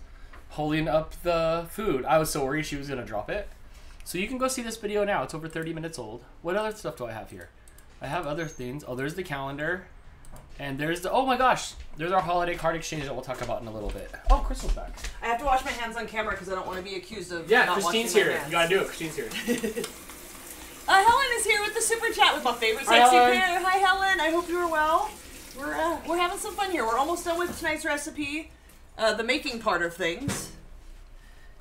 holding up the food. I was so worried she was going to drop it. So you can go see this video now. It's over thirty minutes old. What other stuff do I have here? I have other things. Oh, there's the calendar. And there's the, oh my gosh, there's our holiday card exchange that we'll talk about in a little bit. Oh, Crystal's back. I have to wash my hands on camera because I don't want to be accused of yeah, not Christine's washing my here. Hands. You gotta do it. Christine's here. uh, Helen is here with the super chat with my favorite sexy prayer. Hi, Helen. I hope you are well. We're uh, we're having some fun here. We're almost done with tonight's recipe, uh, the making part of things,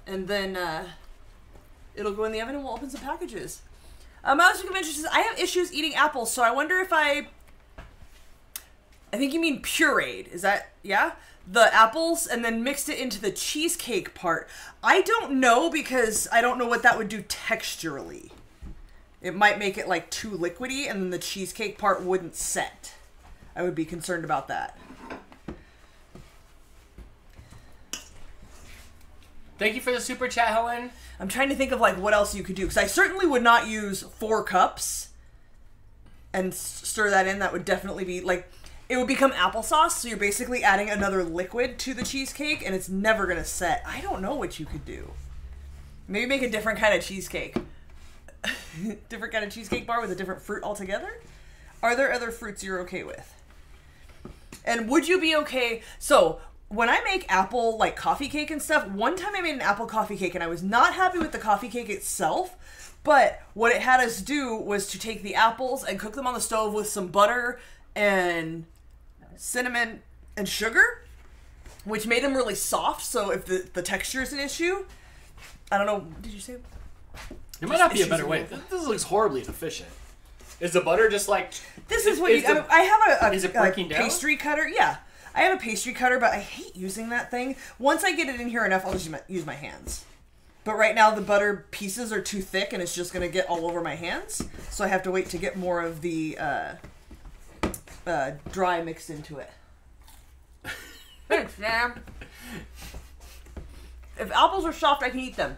and then uh, it'll go in the oven and we'll open some packages. Um, I was interested says I have issues eating apples, so I wonder if I. I think you mean pureed. Is that, yeah? The apples and then mixed it into the cheesecake part. I don't know because I don't know what that would do texturally. It might make it like too liquidy and then the cheesecake part wouldn't set. I would be concerned about that. Thank you for the super chat, Helen. I'm trying to think of like what else you could do because I certainly would not use four cups and stir that in. That would definitely be like... It would become applesauce, so you're basically adding another liquid to the cheesecake, and it's never going to set. I don't know what you could do. Maybe make a different kind of cheesecake. Different kind of cheesecake bar with a different fruit altogether? Are there other fruits you're okay with? And would you be okay... So, when I make apple, like, coffee cake and stuff, one time I made an apple coffee cake, and I was not happy with the coffee cake itself, but what it had us do was to take the apples and cook them on the stove with some butter and... cinnamon and sugar, which made them really soft. So if the, the texture is an issue, I don't know. Did you say? It might not be a better way. This, this looks horribly inefficient. Is the butter just like? This is, is what is you. The, I have a, a, is it breaking a pastry down? Cutter. Yeah, I have a pastry cutter, but I hate using that thing. Once I get it in here enough, I'll just use my hands. But right now the butter pieces are too thick, and it's just gonna get all over my hands. So I have to wait to get more of the. Uh, Uh, dry mixed into it. Thanks, Sam. If apples are soft, I can eat them.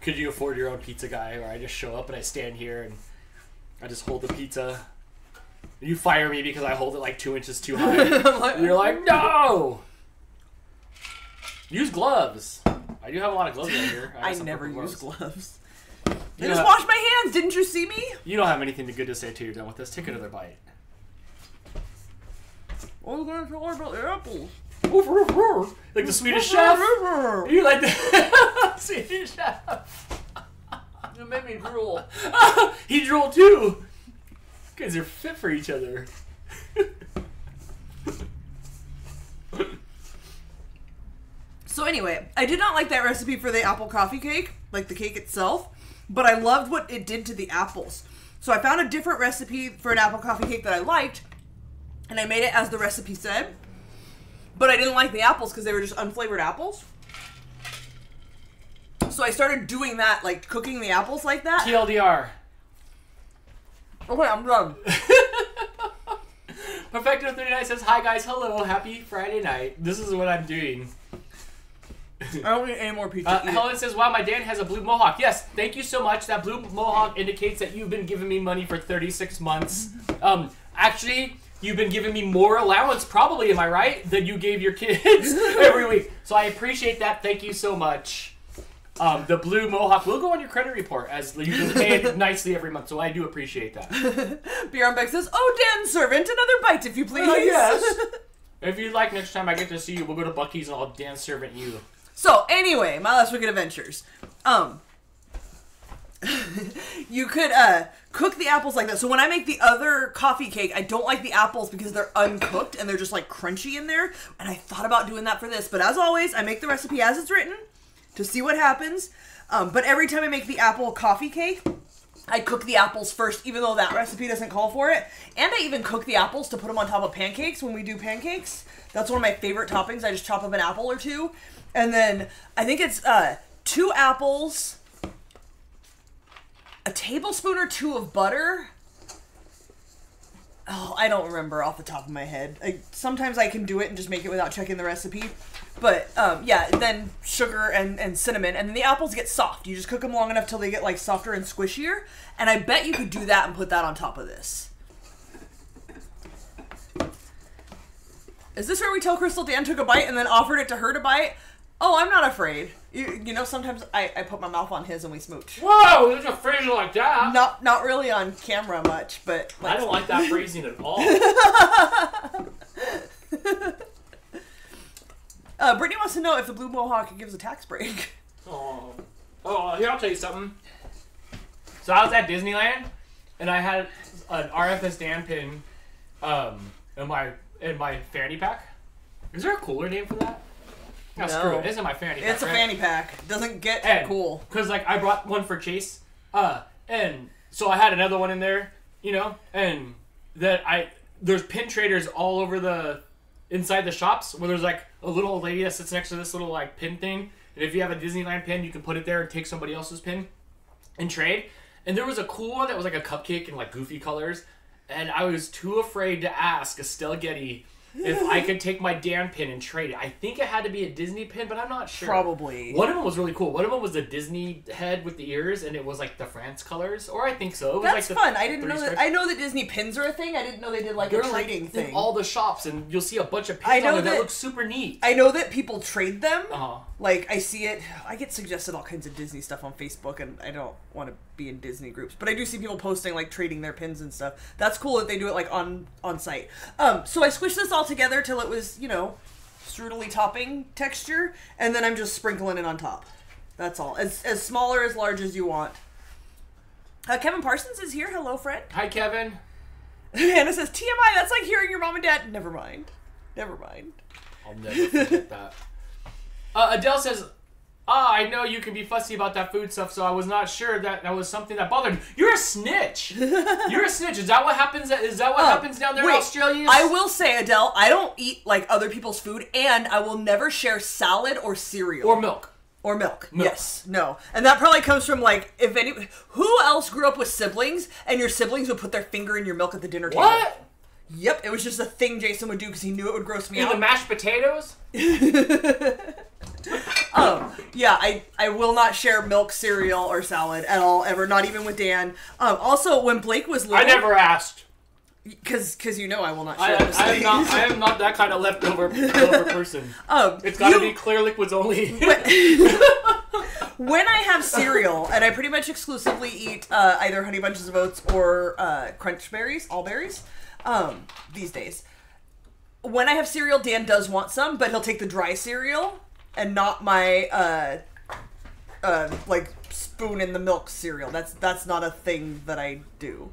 Could you afford your own pizza guy where I just show up and I stand here and I just hold the pizza? You fire me because I hold it like two inches too high. And you're like, no! Use gloves. I do have a lot of gloves out here. I, I never use gloves. You I just washed my hands. Didn't you see me? You don't have anything good to say till you're done with this. Take another bite. I was going to tell you about apples. Oof, oof, oof. Like the Swedish Chef? You like the Swedish Chef? You made me drool. He drooled too. You guys are fit for each other. So anyway, I did not like that recipe for the apple coffee cake, like the cake itself. But I loved what it did to the apples. So I found a different recipe for an apple coffee cake that I liked. And I made it as the recipe said. But I didn't like the apples because they were just unflavored apples. So I started doing that, like cooking the apples like that. T L D R. Okay, I'm done. Perfecto thirty-nine says, hi guys, hello, happy Friday night. This is what I'm doing. I don't need any more pizza. Uh, Helen says, wow, my Dan has a blue mohawk. Yes, thank you so much. That blue mohawk indicates that you've been giving me money for thirty-six months. Um, actually, you've been giving me more allowance, probably, am I right, than you gave your kids every week. So I appreciate that. Thank you so much. Um, the blue mohawk will go on your credit report as you can pay it nicely every month. So I do appreciate that. Bjorn Beck says, oh, Dan, servant, another bite, if you please. Uh, yes. If you'd like, next time I get to see you, we'll go to Buc-ee's and I'll Dan servant you. So, anyway, my last wicked adventures. Um, you could uh, cook the apples like that. So when I make the other coffee cake, I don't like the apples because they're uncooked and they're just like crunchy in there. And I thought about doing that for this. But as always, I make the recipe as it's written to see what happens. Um, but every time I make the apple coffee cake, I cook the apples first, even though that recipe doesn't call for it. And I even cook the apples to put them on top of pancakes when we do pancakes. That's one of my favorite toppings. I just chop up an apple or two. And then I think it's uh, two apples, a tablespoon or two of butter. Oh, I don't remember off the top of my head. I, sometimes I can do it and just make it without checking the recipe. But um, yeah, then sugar and, and cinnamon, and then the apples get soft. You just cook them long enough till they get like softer and squishier, and I bet you could do that and put that on top of this. Is this where we tell Crystal Dan took a bite and then offered it to her to bite? Oh, I'm not afraid. You, you know, sometimes I, I put my mouth on his and we smooch. Whoa, there's a phrasing like that. Not not really on camera much, but... Like, I don't like that phrasing at all. uh, Brittany wants to know if the Blue Mohawk gives a tax break. Oh, oh, here, I'll tell you something. So I was at Disneyland, and I had an R F S Dan pin um, in my in my fanny pack. Is there a cooler name for that? No, no, screw it. It isn't my fanny pack. It's a right? fanny pack. Doesn't get and, cool. Because, like, I brought one for Chase. Uh, and so I had another one in there, you know? And that I, there's pin traders all over the, inside the shops where there's, like, a little old lady that sits next to this little, like, pin thing. And if you have a Disneyland pin, you can put it there and take somebody else's pin and trade. And there was a cool one that was, like, a cupcake in, like, goofy colors. And I was too afraid to ask Estelle Getty if I could take my Dan pin and trade it. I think it had to be a Disney pin, but I'm not sure. Probably. One of them was really cool. One of them was the Disney head with the ears, and it was like the France colors, or I think so. It was That's like fun. I didn't know that. I know that Disney pins are a thing. I didn't know they did like They're a trading like, thing. In all the shops, and you'll see a bunch of pins I know on them that, that look super neat. I know that people trade them. Uh-huh. Like, I see it. I get suggested all kinds of Disney stuff on Facebook, and I don't want to be in Disney groups, but I do see people posting like trading their pins and stuff. That's cool that they do it like on on site. Um, so I squished this all together till it was, you know, strudely topping texture, and then I'm just sprinkling it on top. That's all. As as small or as large as you want. Uh, Kevin Parsons is here. Hello, friend. Hi, Kevin. Hannah says T M I. That's like hearing your mom and dad. Never mind. Never mind. I'll never forget that. Uh, Adele says, ah, oh, I know you can be fussy about that food stuff, so I was not sure that that was something that bothered me. You're a snitch. You're a snitch. Is that what happens? Is that what uh, happens down there wait, in Australia? I will say, Adele, I don't eat like other people's food, and I will never share salad or cereal or milk or milk. milk. Yes, no, and that probably comes from like if any. Who else grew up with siblings, and your siblings would put their finger in your milk at the dinner table? What? Yep, it was just a thing Jason would do because he knew it would gross me out. The mashed potatoes. um, yeah, I, I will not share milk, cereal, or salad at all, ever, not even with Dan. Um, also, when Blake was little... I never asked. Because you know I will not share I, those I am not, I am not that kind of leftover, leftover person. Um, it's got to be clear liquids only. When, when I have cereal, and I pretty much exclusively eat uh, either Honey Bunches of Oats or uh, Crunch Berries, all berries, um, these days. When I have cereal, Dan does want some, but he'll take the dry cereal... And not my, uh, uh, like, spoon in the milk cereal. That's that's not a thing that I do.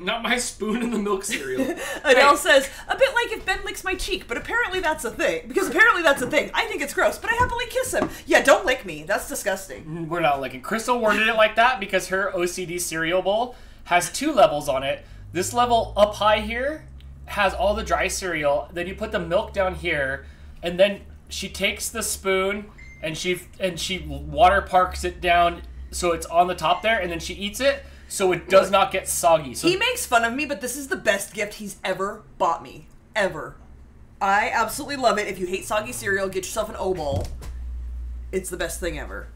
Not my spoon in the milk cereal. Adele hey. says, a bit like if Ben licks my cheek, but apparently that's a thing. Because apparently that's a thing. I think it's gross, but I happily kiss him. Yeah, don't lick me. That's disgusting. We're not licking. Crystal worded it like that because her O C D cereal bowl has two levels on it. This level up high here has all the dry cereal. Then you put the milk down here, and then... She takes the spoon and she and she water parks it down so it's on the top there, and then she eats it so it does not get soggy. So he makes fun of me, but this is the best gift he's ever bought me. Ever. I absolutely love it. If you hate soggy cereal, get yourself an O-Bowl. It's the best thing ever.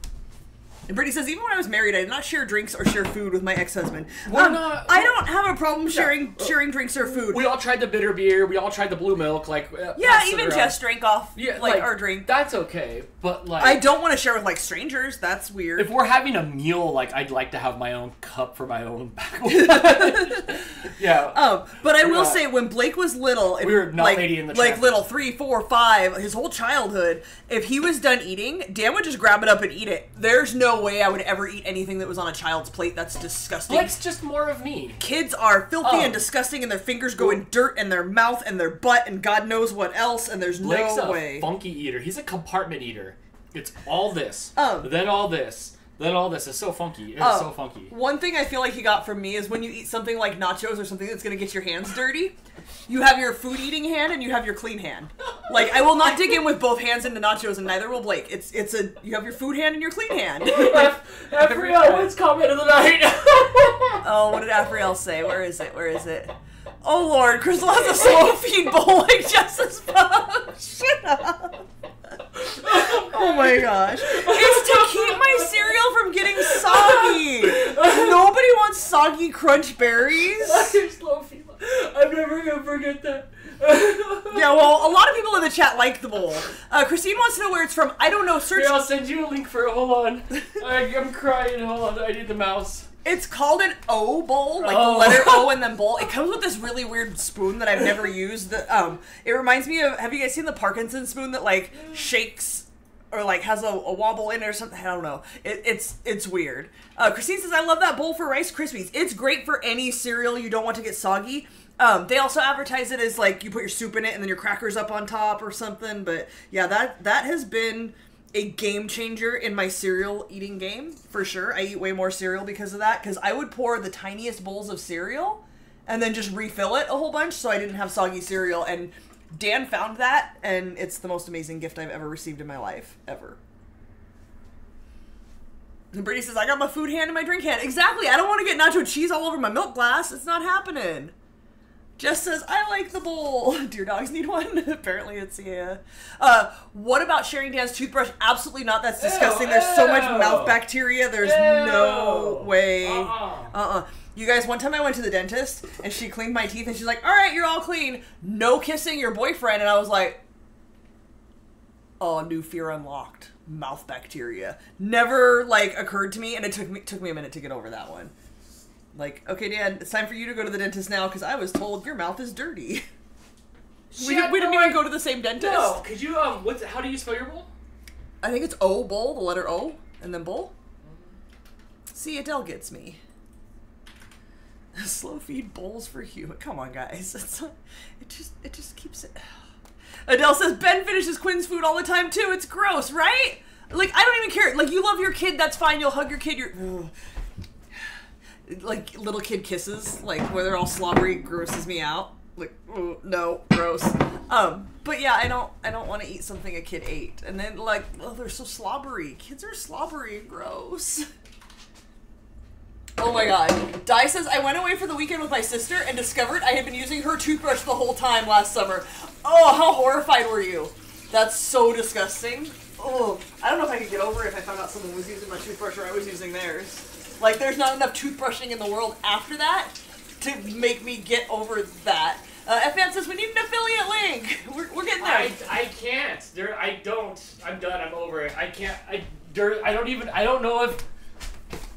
And Brittany says, even when I was married, I did not share drinks or share food with my ex-husband. Um, not, I don't have a problem sharing yeah. sharing drinks or food. We all tried the bitter beer. We all tried the blue milk. Like uh, yeah, even Jess drank off yeah, like, like our drink. That's okay, but like I don't want to share with like strangers. That's weird. If we're having a meal, like I'd like to have my own cup for my own backwood. yeah. Um, but I we're will not, say when Blake was little, and we were not like, lady in the like little three, four, five, his whole childhood. If he was done eating, Dan would just grab it up and eat it. There's no way I would ever eat anything that was on a child's plate. That's disgusting. That's just more of me. Kids are filthy oh. and disgusting, and their fingers go in dirt and their mouth and their butt and God knows what else, and there's Blake's no way. He's a funky eater. He's a compartment eater. It's all this, um, then all this, then all this. It's so funky. It's um, so funky. One thing I feel like he got from me is when you eat something like nachos or something that's going to get your hands dirty, you have your food eating hand and you have your clean hand. Like, I will not dig in with both hands into nachos, and neither will Blake. It's it's a you have your food hand and your clean hand. Afriel's every comment of the night. Oh, what did Afriel say? Where is it? Where is it? Oh Lord, Crystal has a slow feed bowl like Jess's mom. Shut up. Oh my gosh. It's to keep my cereal from getting soggy. Nobody wants soggy crunch berries. I'm never going to forget that. Yeah, well, a lot of people in the chat like the bowl. Uh, Christine wants to know where it's from. I don't know. Search. Here, I'll send you a link for it. Hold on. I, I'm crying. Hold on. I need the mouse. It's called an O bowl, like oh. the letter O and then bowl. It comes with this really weird spoon that I've never used. That, um, it reminds me of, have you guys seen the Parkinson spoon that like shakes or like has a, a wobble in it or something? I don't know. It, it's it's weird. Uh, Christine says, I love that bowl for Rice Krispies. It's great for any cereal you don't want to get soggy. Um, they also advertise it as like you put your soup in it and then your crackers up on top or something. But yeah, that that has been a game changer in my cereal eating game, for sure. I eat way more cereal because of that, because I would pour the tiniest bowls of cereal and then just refill it a whole bunch so I didn't have soggy cereal, and Dan found that, and it's the most amazing gift I've ever received in my life, ever. And Brady says, I got my food hand and my drink hand. Exactly, I don't want to get nacho cheese all over my milk glass. It's not happening. Jess says, I like the bowl. Dear dogs need one. Apparently it's, yeah. Uh, what about sharing Dan's toothbrush? Absolutely not. That's disgusting. Ew, There's ew. so much mouth bacteria. There's ew. no way. Uh-uh. Uh-uh. You guys, one time I went to the dentist, and she cleaned my teeth, and she's like, all right, you're all clean. No kissing your boyfriend. And I was like, oh, new fear unlocked. Mouth bacteria. Never, like, occurred to me, and it took me, took me a minute to get over that one. Like, okay, Dan, it's time for you to go to the dentist now because I was told your mouth is dirty. Shit, we didn't, we didn't no, even go to the same dentist. No, could you, um, what's, how do you spell your bowl? I think it's O, bowl, the letter O, and then bowl. See, Adele gets me. Slow feed bowls for human. Come on, guys. It's not, it just, it just keeps it. Adele says, Ben finishes Quinn's food all the time, too. It's gross, right? Like, I don't even care. Like, you love your kid. That's fine. You'll hug your kid. You're... Ugh. Like little kid kisses, like where they're all slobbery, grosses me out. Like, oh, no, gross. Um, but yeah, I don't, I don't want to eat something a kid ate. And then like, oh, they're so slobbery. Kids are slobbery and gross. Oh my God. Di says, I went away for the weekend with my sister and discovered I had been using her toothbrush the whole time last summer. Oh, how horrified were you? That's so disgusting. Oh, I don't know if I could get over it if I found out someone was using my toothbrush or I was using theirs. Like, there's not enough toothbrushing in the world after that to make me get over that. Uh, F N says, we need an affiliate link. We're, we're getting there. I, I can't. There, I don't. I'm done. I'm over it. I can't. I, there, I don't even, I don't know if,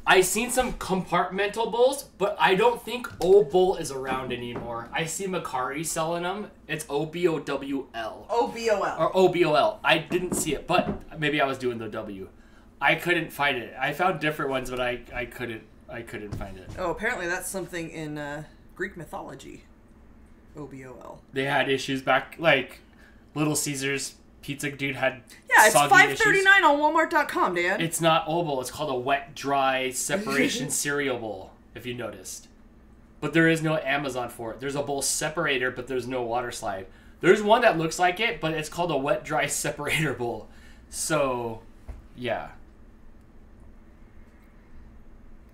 I've seen some compartmental bowls, but I don't think O Bowl is around anymore. I see Macari selling them. It's O B O W L. O B O L. Or O B O L. I didn't see it, but maybe I was doing the W. I couldn't find it. I found different ones, but I, I couldn't I couldn't find it. Oh, apparently that's something in uh, Greek mythology. O B O L. They had issues back, like Little Caesar's pizza dude had. Yeah, it's five thirty nine on Walmart dot com, Dan. It's not oval. It's called a wet dry separation cereal bowl. If you noticed, but there is no Amazon for it. There's a bowl separator, but there's no water slide. There's one that looks like it, but it's called a wet dry separator bowl. So, yeah.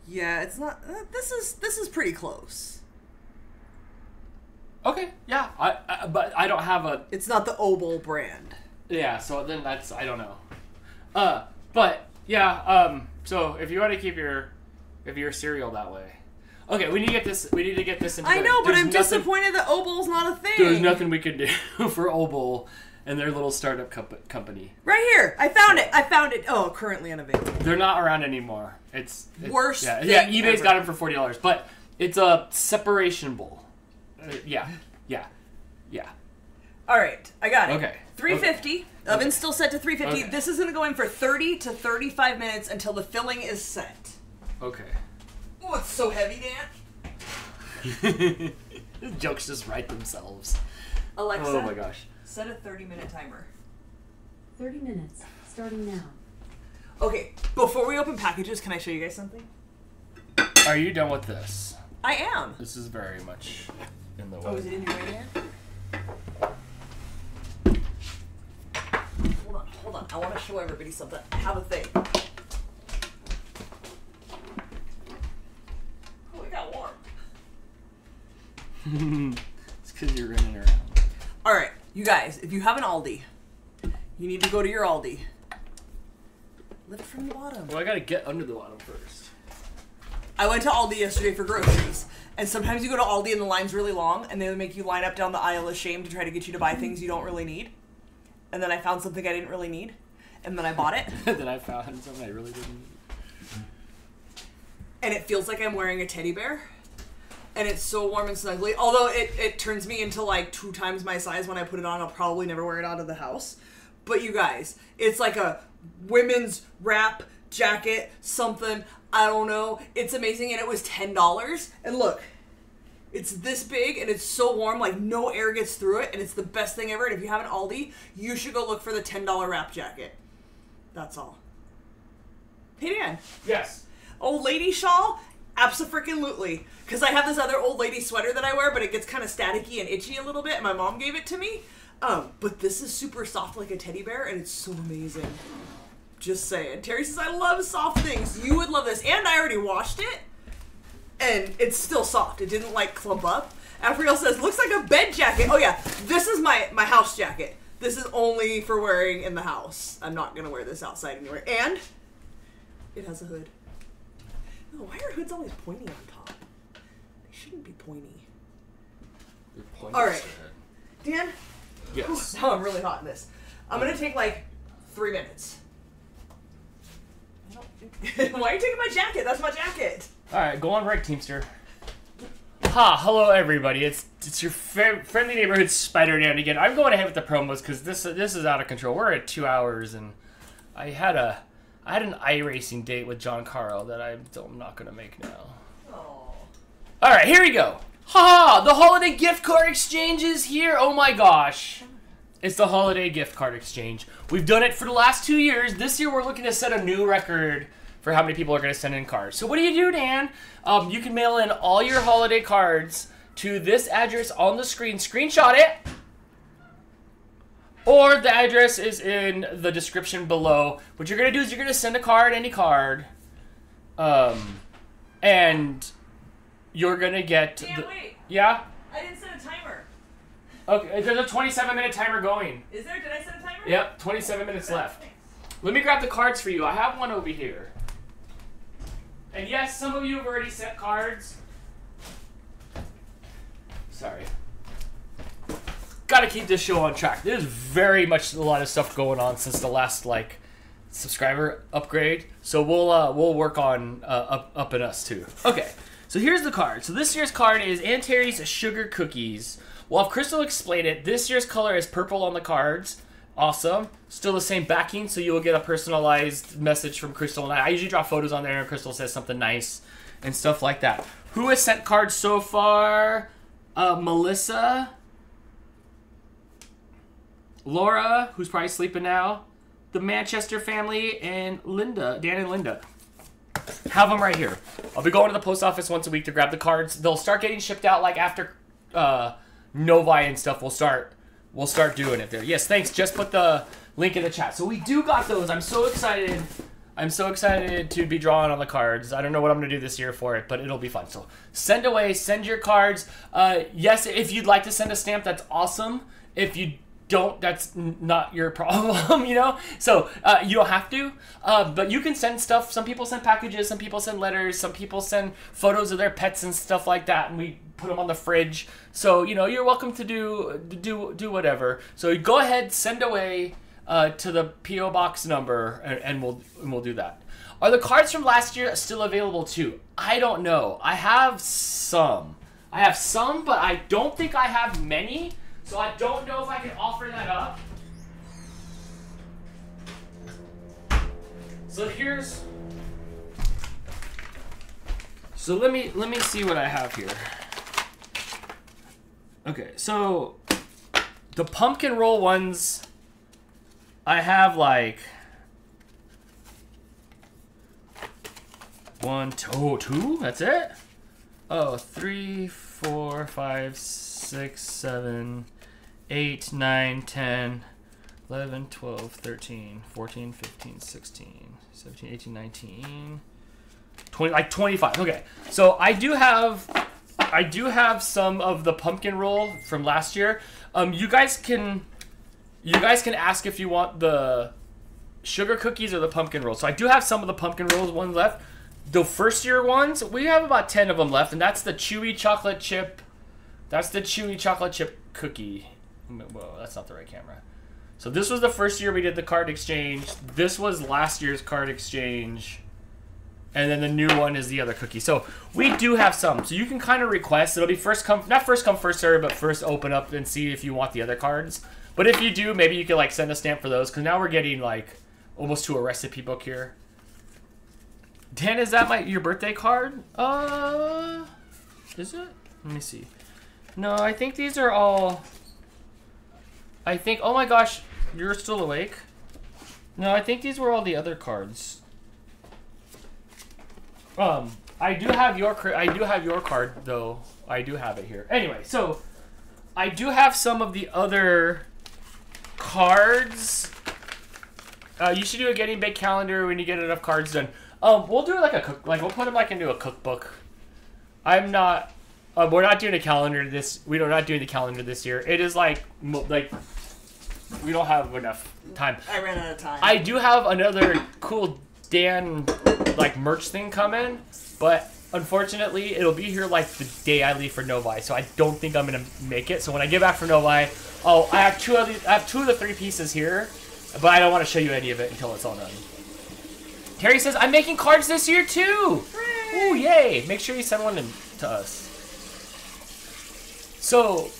Yeah, it's not. Uh, this is this is pretty close. Okay, yeah, I, I but I don't have a. It's not the Oval brand. Yeah, so then that's I don't know. Uh, but yeah, um, so if you want to keep your, if your cereal that way, okay, we need to get this. We need to get this. Into I know, the, but I'm nothing, disappointed that Oval's not a thing. There's nothing we could do for Oval and their little startup comp company. Right here. I found so. it. I found it. Oh, currently unavailable. They're not around anymore. It's, it's worse. Yeah, yeah, eBay's ever. got them for forty dollars, but it's a separation bowl. Uh, yeah. Yeah. Yeah. All right. I got it. Okay. three fifty. Okay. Oven's okay. still set to three fifty. Okay. This is going to go in for thirty to thirty-five minutes until the filling is set. Okay. Oh, it's so heavy, Dan. The jokes just write themselves. Alexa. Oh my gosh. Set a thirty minute timer. thirty minutes, starting now. Okay, before we open packages, can I show you guys something? Are you done with this? I am. This is very much in the way. Oh, is it in your way, Dan? Hold on, hold on. I want to show everybody something. I have a thing. Oh, it got warm. It's because you're running around. All right. You guys, if you have an Aldi, you need to go to your Aldi Lift from the bottom. Well, I gotta get under the bottom first. I went to Aldi yesterday for groceries, and sometimes you go to Aldi and the line's really long, and they make you line up down the aisle of shame to try to get you to buy things you don't really need. And then I found something I didn't really need, and then I bought it. Then I found something I really didn't need. And it feels like I'm wearing a teddy bear. And it's so warm and snuggly. Although it, it turns me into like two times my size when I put it on. I'll probably never wear it out of the house. But you guys, it's like a women's wrap jacket, something. I don't know. It's amazing. And it was ten dollars. And look, it's this big and it's so warm. Like no air gets through it. And it's the best thing ever. And if you have an Aldi, you should go look for the ten dollar wrap jacket. That's all. Hey, Dan. Yes. Old lady shawl? Abso-freaking-lutely. Because I have this other old lady sweater that I wear, but it gets kind of staticky and itchy a little bit, and my mom gave it to me. Um, but this is super soft like a teddy bear, and it's so amazing. Just saying. Terry says, I love soft things. You would love this. And I already washed it, and it's still soft. It didn't, like, clump up. Afriel says, looks like a bed jacket. Oh, yeah. This is my, my house jacket. This is only for wearing in the house. I'm not going to wear this outside anywhere. And it has a hood. Why are hoods always pointy on top? They shouldn't be pointy. All right. Dan? Yes. Oh, now I'm really hot in this. I'm going to take like three minutes. Why are you taking my jacket? That's my jacket. All right. Go on right, Teamster. Ha. Hello, everybody. It's it's your friendly neighborhood Spider Dan again. I'm going ahead with the promos because this, this is out of control. We're at two hours and I had a... I had an iRacing date with John Carl that I'm still not going to make now. Aww. All right, here we go. Ha ha! The holiday gift card exchange is here. Oh my gosh. It's the holiday gift card exchange. We've done it for the last two years. This year we're looking to set a new record for how many people are going to send in cards. So what do you do, Dan? Um, you can mail in all your holiday cards to this address on the screen. Screenshot it. Or the address is in the description below. What you're going to do is you're going to send a card, any card. Um, and you're going to get... Dan, the, wait. Yeah? I didn't set a timer. Okay, there's a twenty-seven minute timer going. Is there? Did I set a timer? Yep, twenty-seven minutes left. Thanks. Let me grab the cards for you. I have one over here. And yes, some of you have already sent cards. Sorry. Gotta keep this show on track. There's very much a lot of stuff going on since the last like subscriber upgrade, so we'll uh, we'll work on uh, up up in us too. Okay, so here's the card. So this year's card is Aunt Terry's Sugar Cookies. Well, if Crystal explained it, this year's color is purple on the cards. Awesome. Still the same backing, so you will get a personalized message from Crystal and I. I usually draw photos on there, and Crystal says something nice and stuff like that. Who has sent cards so far? Uh, Melissa. Laura, who's probably sleeping now, the Manchester family, and Linda, Dan and Linda. Have them right here. I'll be going to the post office once a week to grab the cards. They'll start getting shipped out like after uh, Novi and stuff. We'll start, we'll start doing it there. Yes, thanks. Just put the link in the chat. So we do got those. I'm so excited. I'm so excited to be drawing on the cards. I don't know what I'm going to do this year for it, but it'll be fun. So send away, send your cards. Uh, yes, if you'd like to send a stamp, that's awesome. If you don't, that's not your problem, you know? So uh, you don't have to, uh, but you can send stuff. Some people send packages, some people send letters, some people send photos of their pets and stuff like that, and we put them on the fridge. So, you know, you're welcome to do do, do whatever. So go ahead, send away uh, to the P O box number, and, and, we'll, and we'll do that. Are the cards from last year still available too? I don't know. I have some. I have some, but I don't think I have many. So I don't know if I can offer that up. So here's... So let me let me see what I have here. Okay, so the pumpkin roll ones, I have like one, two, two, that's it? Oh, three, four, five, six, seven, eight, nine, ten, eleven, twelve, thirteen, fourteen, fifteen, sixteen, seventeen, eighteen, nineteen, twenty, like twenty-five. Okay, so I do have, I do have some of the pumpkin roll from last year. Um, you guys can, you guys can ask if you want the, sugar cookies or the pumpkin rolls. So I do have some of the pumpkin rolls one left. The first year ones, we have about ten of them left, and that's the chewy chocolate chip. That's the chewy chocolate chip cookie. Whoa, that's not the right camera. So this was the first year we did the card exchange. This was last year's card exchange. And then the new one is the other cookie. So we do have some. So you can kind of request. It'll be first come, not first come, first serve, but first open up and see if you want the other cards. But if you do, maybe you can like send a stamp for those. Because now we're getting like almost to a recipe book here. Dan, is that my your birthday card? Uh, is it? Let me see. No, I think these are all... I think... Oh my gosh, you're still awake? No, I think these were all the other cards. Um, I do have your I do have your card though. I do have it here. Anyway, so I do have some of the other cards. Uh, you should do a Getting Baked calendar when you get enough cards done. Um, we'll do like a cook like we'll put them like into a cookbook. I'm not. Um, we're not doing a calendar this. We are not doing the calendar this year. It is like like. We don't have enough time. I ran out of time. I do have another cool Dan like merch thing coming, but unfortunately it'll be here like the day I leave for Novi, so I don't think I'm gonna make it. So when I get back from Novi, oh, I have two of the I have two of the three pieces here, but I don't want to show you any of it until it's all done. Terry says I'm making cards this year too. Hooray! Ooh, yay! Make sure you send one in, to us. So.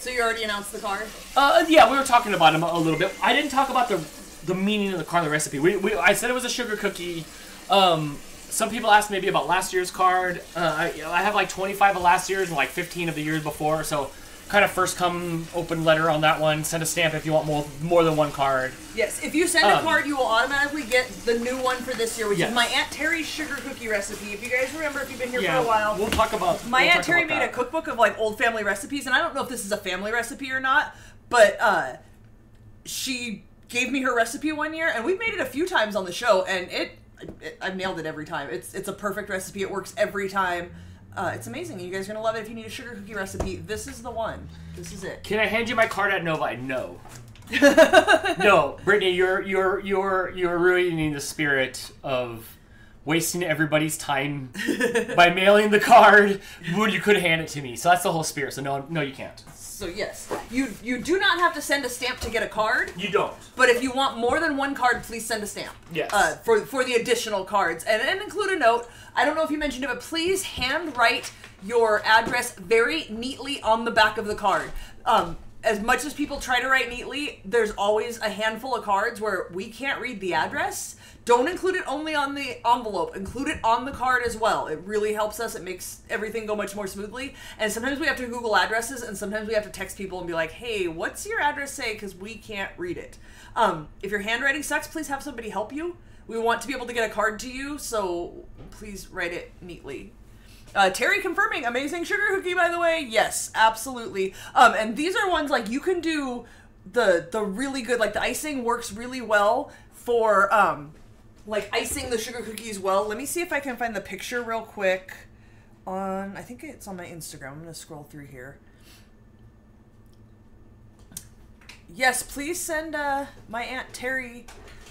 So you already announced the card? Uh, yeah, we were talking about them a little bit. I didn't talk about the. the meaning of the card, the recipe. We, we, I said it was a sugar cookie. Um, some people asked maybe about last year's card. Uh, I, I have like twenty-five of last year's and like fifteen of the years before. So kind of first come open letter on that one. Send a stamp if you want more more than one card. Yes, if you send um, a card, you will automatically get the new one for this year, which yes. is my Aunt Terry's sugar cookie recipe. If you guys remember, if you've been here yeah, for a while. We'll talk about My we'll Aunt Terry made that. a cookbook of like old family recipes. And I don't know if this is a family recipe or not, but uh, she... gave me her recipe one year, and we've made it a few times on the show, and it, it I've nailed it every time. It's it's a perfect recipe. It works every time. Uh, it's amazing. You guys are going to love it. If you need a sugar cookie recipe, this is the one. This is it. Can I hand you my card at Novi? No. No. Brittany, you're, you're, you're, you're ruining the spirit of wasting everybody's time by mailing the card when you could hand it to me. So that's the whole spirit. So no, no, you can't. So yes, you you do not have to send a stamp to get a card. You don't. But if you want more than one card, please send a stamp. Yes. Uh, for for the additional cards and, and include a note. I don't know if you mentioned it, but please handwrite your address very neatly on the back of the card. Um, as much as people try to write neatly, there's always a handful of cards where we can't read the address. Don't include it only on the envelope. Include it on the card as well. It really helps us. It makes everything go much more smoothly. And sometimes we have to Google addresses, and sometimes we have to text people and be like, hey, what's your address say? Because we can't read it. Um, if your handwriting sucks, please have somebody help you. We want to be able to get a card to you, so please write it neatly. Uh, Terry confirming, amazing sugar cookie, by the way. Yes, absolutely. Um, and these are ones like you can do the, the really good, like the icing works really well for... Um, like icing the sugar cookies well. Let me see if I can find the picture real quick on, I think it's on my Instagram. I'm gonna scroll through here. Yes, please send uh, my Aunt Terry.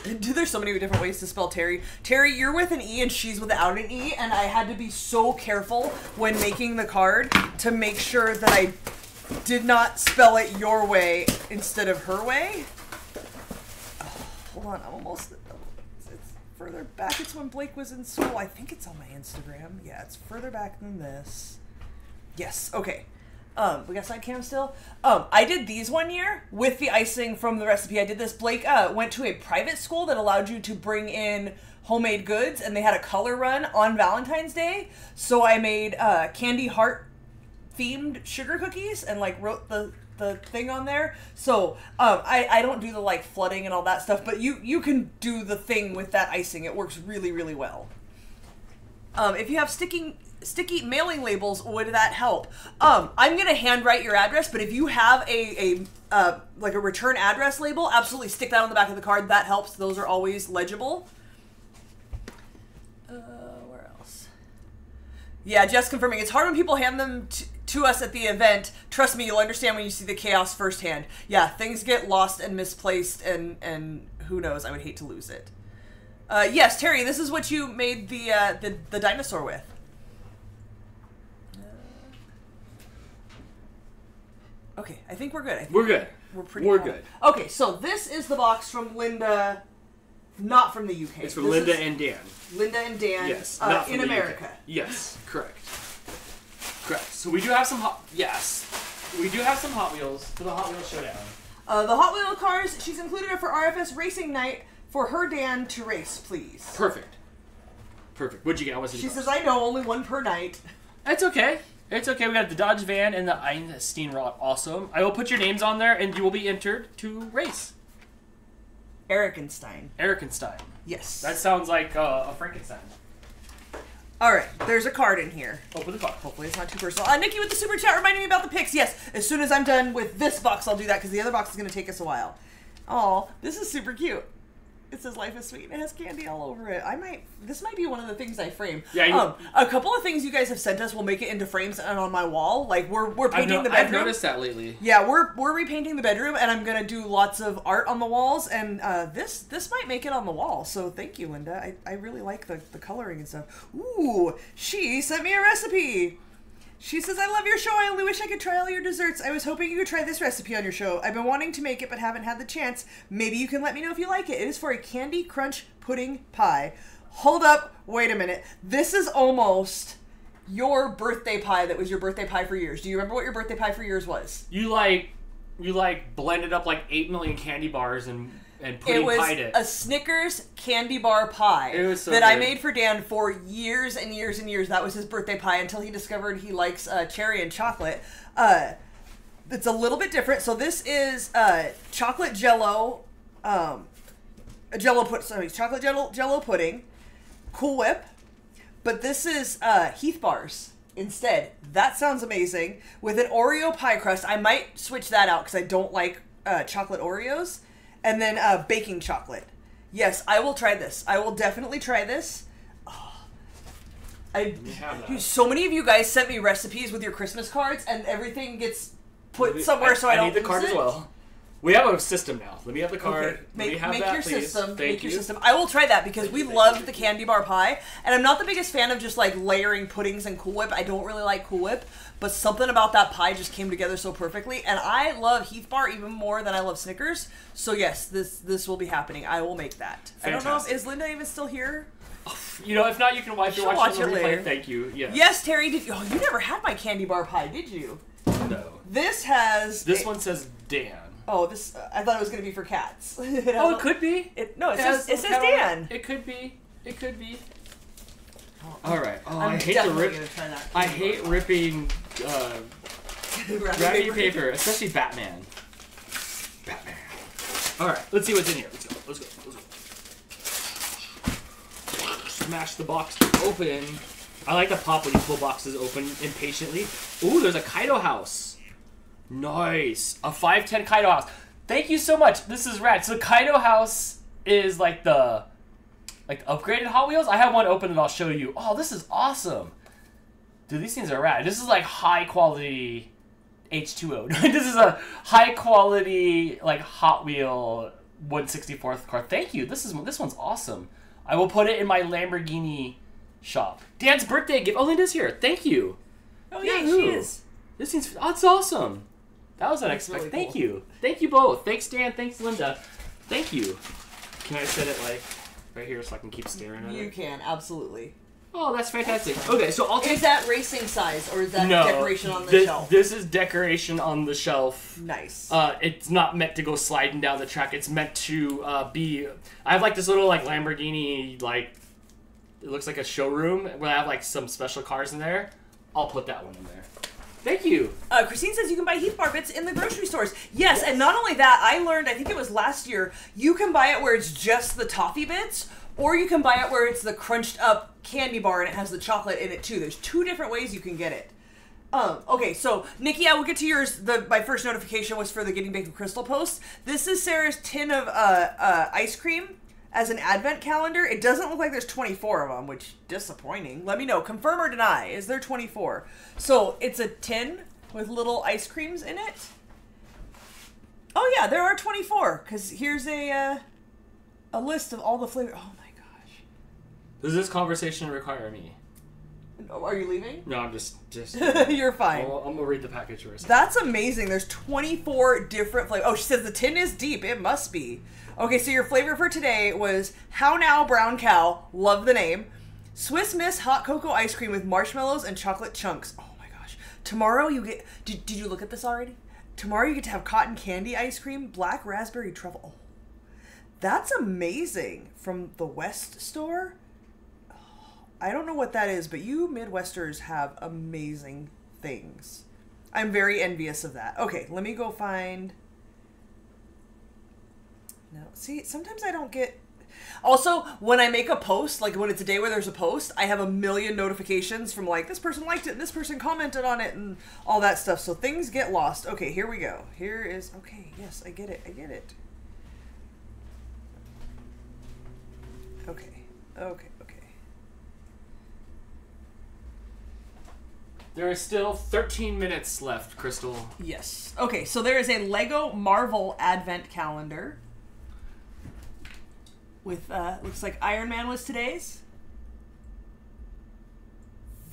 There's so many different ways to spell Terry. Terry, you're with an E and she's without an E, and I had to be so careful when making the card to make sure that I did not spell it your way instead of her way. Oh, hold on, I'm almost... Further back, it's when Blake was in school. I think it's on my Instagram. Yeah, it's further back than this. Yes, okay. Um, we got side cam still. Um, I did these one year with the icing from the recipe. I did this. Blake uh, went to a private school that allowed you to bring in homemade goods, and they had a color run on Valentine's Day. So I made uh, candy heart themed sugar cookies and like wrote the the thing on there. So um, I, I don't do the like flooding and all that stuff, but you, you can do the thing with that icing. It works really, really well. Um, if you have sticking, sticky mailing labels, would that help? Um, I'm going to handwrite your address, but if you have a, a uh, like a return address label, absolutely stick that on the back of the card. That helps. Those are always legible. Uh, where else? Yeah, just confirming. It's hard when people hand them to to us at the event, trust me, you'll understand when you see the chaos firsthand. Yeah, things get lost and misplaced, and, and who knows, I would hate to lose it. Uh, yes, Terry, this is what you made the, uh, the, the dinosaur with. Okay, I think we're good. I think we're good. We're pretty We're calm. good. Okay, so this is the box from Linda, not from the U K. It's from this Linda and Dan. Linda and Dan yes, uh, not from in the America. U K. Yes, correct. Correct. So we do have some hot... Yes. We do have some Hot Wheels for the Hot Wheels Showdown. Uh, the Hot Wheel cars, she's included it for R F S Racing Night for her Dan to race, please. Perfect. Perfect. What'd you get? I wasn't She says, I know, only one per night. That's okay. It's okay, we got the Dodge Van and the Einstein Rod. Awesome. I will put your names on there and you will be entered to race. Erikenstein. Erikenstein. Yes. That sounds like uh, a Frankenstein. Alright, there's a card in here. Open the card. Hopefully it's not too personal. Uh, Nikki with the super chat reminding me about the picks. Yes, as soon as I'm done with this box, I'll do that because the other box is going to take us a while. Aw, this is super cute. It says life is sweet and it has candy all over it. I might, this might be one of the things I frame. Yeah, you, um, a couple of things you guys have sent us will make it into frames and on my wall. Like we're we're painting no, the bedroom. I've noticed that lately. Yeah, we're we're repainting the bedroom, and I'm gonna do lots of art on the walls. And uh, this this might make it on the wall. So thank you, Linda. I I really like the the coloring and stuff. Ooh, she sent me a recipe. She says, I love your show. I only wish I could try all your desserts. I was hoping you could try this recipe on your show. I've been wanting to make it but haven't had the chance. Maybe you can let me know if you like it. It is for a candy crunch pudding pie. Hold up. Wait a minute. This is almost your birthday pie that was your birthday pie for years. Do you remember what your birthday pie for years was? You like, you like blended up like eight million candy bars and... And it was it. a Snickers candy bar pie it was so that good. I made for Dan for years and years and years. That was his birthday pie until he discovered he likes uh, cherry and chocolate. Uh, it's a little bit different. So this is uh, chocolate jello, um, jello put sorry, chocolate jello, jello pudding, Cool Whip, but this is uh, Heath bars instead. That sounds amazing with an Oreo pie crust. I might switch that out because I don't like uh, chocolate Oreos. And then uh, baking chocolate. Yes, I will try this. I will definitely try this. Oh, I, dude, so many of you guys sent me recipes with your Christmas cards, and everything gets put somewhere I, so I, I don't lose it. I need the card as well. We have a system now. Let me have the card. Okay. Make, Let me have make that, your please. system. Thank make you. your system. I will try that because thank we loved the candy bar pie, and I'm not the biggest fan of just like layering puddings and Cool Whip. I don't really like Cool Whip, but something about that pie just came together so perfectly, and I love Heath Bar even more than I love Snickers. So yes, this this will be happening. I will make that. Fantastic. I don't know if is Linda even still here. You know, if not, you can watch you watch, watch it later. Replay. Thank you. Yeah. Yes, Terry. Did you? Oh, you never had my candy bar pie, did you? No. This has. This a, one says Dan. Oh, this! Uh, I thought it was going to be for cats. it oh, it could be. It, no, it, it says, it says Dan. It could be. It could be. Oh, all right. Oh, I'm I hate to rip. I hate bar. ripping uh, gravity paper, paper, especially Batman. Batman. All right. Let's see what's in here. Let's go. Let's go. Let's go. Smash the box open. I like to pop when you pull boxes open impatiently. Ooh, there's a Kaido house. Nice. A five ten Kaido house. Thank you so much. This is rad. So Kaido house is like the like the upgraded Hot Wheels. I have one open and I'll show you. Oh, this is awesome. Dude, these things are rad. This is like high quality H two O. This is a high quality like Hot Wheel one sixty-fourth car. Thank you. This is this one's awesome. I will put it in my Lamborghini shop. Dan's birthday gift. Oh, Linda's here. Thank you. Oh yeah, Yahoo. She is. This seems that's awesome. That was unexpected. Really cool. Thank you. Thank you both. Thanks, Dan. Thanks, Linda. Thank you. Can I set it, like, right here so I can keep staring at you it? You can, absolutely. Oh, that's fantastic. Okay, so I'll take... Is that racing size, or is that no, decoration on the this, shelf? This is decoration on the shelf. Nice. Uh, it's not meant to go sliding down the track. It's meant to uh, be... I have, like, this little, like, Lamborghini, like... It looks like a showroom where I have, like, some special cars in there. I'll put that one in there. Thank you. Uh, Christine says you can buy Heath Bar bits in the grocery stores. Yes, yes, and not only that, I learned, I think it was last year, you can buy it where it's just the toffee bits, or you can buy it where it's the crunched up candy bar and it has the chocolate in it too. There's two different ways you can get it. Um, okay, so Nikki, I will get to yours. The, my first notification was for the Getting Baked with Crystal post. This is Sarah's tin of uh, uh, ice cream as an advent calendar. It doesn't look like there's twenty-four of them, which disappointing. Let me know, confirm or deny, is there twenty-four? So it's a tin with little ice creams in it. Oh yeah, there are twenty-four, because here's a uh, a list of all the flavors. Oh my gosh. Does this conversation require me? Are you leaving? No, I'm just... just uh, You're fine. I'll, I'm going to read the package first. That's amazing. There's twenty-four different flavors. Oh, she says the tin is deep. It must be. Okay, so your flavor for today was How Now Brown Cow. Love the name. Swiss Miss Hot Cocoa Ice Cream with marshmallows and chocolate chunks. Oh my gosh. Tomorrow you get... Did, did you look at this already? Tomorrow you get to have cotton candy ice cream, black raspberry truffle. Oh, that's amazing. From the West Store? I don't know what that is, but you Midwesters have amazing things. I'm very envious of that. Okay, let me go find... No, see, sometimes I don't get... Also, when I make a post, like when it's a day where there's a post, I have a million notifications from like, this person liked it, and this person commented on it, and all that stuff, so things get lost. Okay, here we go. Here is... Okay, yes, I get it, I get it. Okay, okay. There is still thirteen minutes left, Crystal. Yes. Okay, so there is a Lego Marvel Advent Calendar. With, uh, looks like Iron Man was today's.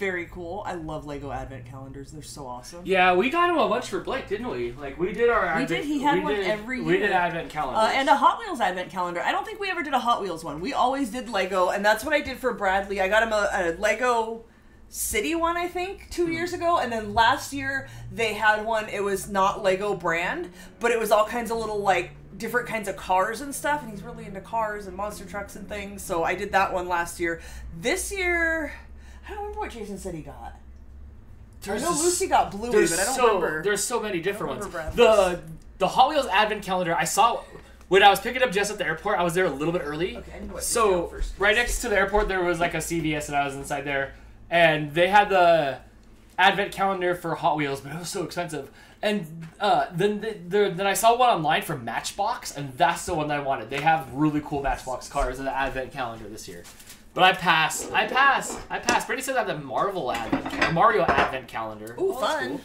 Very cool. I love Lego Advent Calendars. They're so awesome. Yeah, we got him a bunch for Blake, didn't we? Like, we did our Advent... We did. He had we one did, every year. We did Advent Calendars. Uh, and a Hot Wheels Advent Calendar. I don't think we ever did a Hot Wheels one. We always did Lego, and that's what I did for Bradley. I got him a, a Lego... City one, I think, two years ago, and then last year they had one. It was not Lego brand, but it was all kinds of little like different kinds of cars and stuff, and he's really into cars and monster trucks and things, so I did that one last year. This year I don't remember what Jason said he got. There's I know Lucy got Bluey, but I don't so, remember. There's so many different ones. Breathless. The the Hot Wheels Advent Calendar I saw when I was picking up Jess at the airport. I was there a little bit early. Okay, I knew what so first. Right next to the airport there was like a C V S, and I was inside there. And they had the advent calendar for Hot Wheels, but it was so expensive. And uh, then the, the, then I saw one online from Matchbox, and that's the one that I wanted. They have really cool Matchbox cars in the advent calendar this year. But I passed. I passed. I passed. Brady said I have the Marvel advent, Mario advent calendar. Ooh, oh, fun.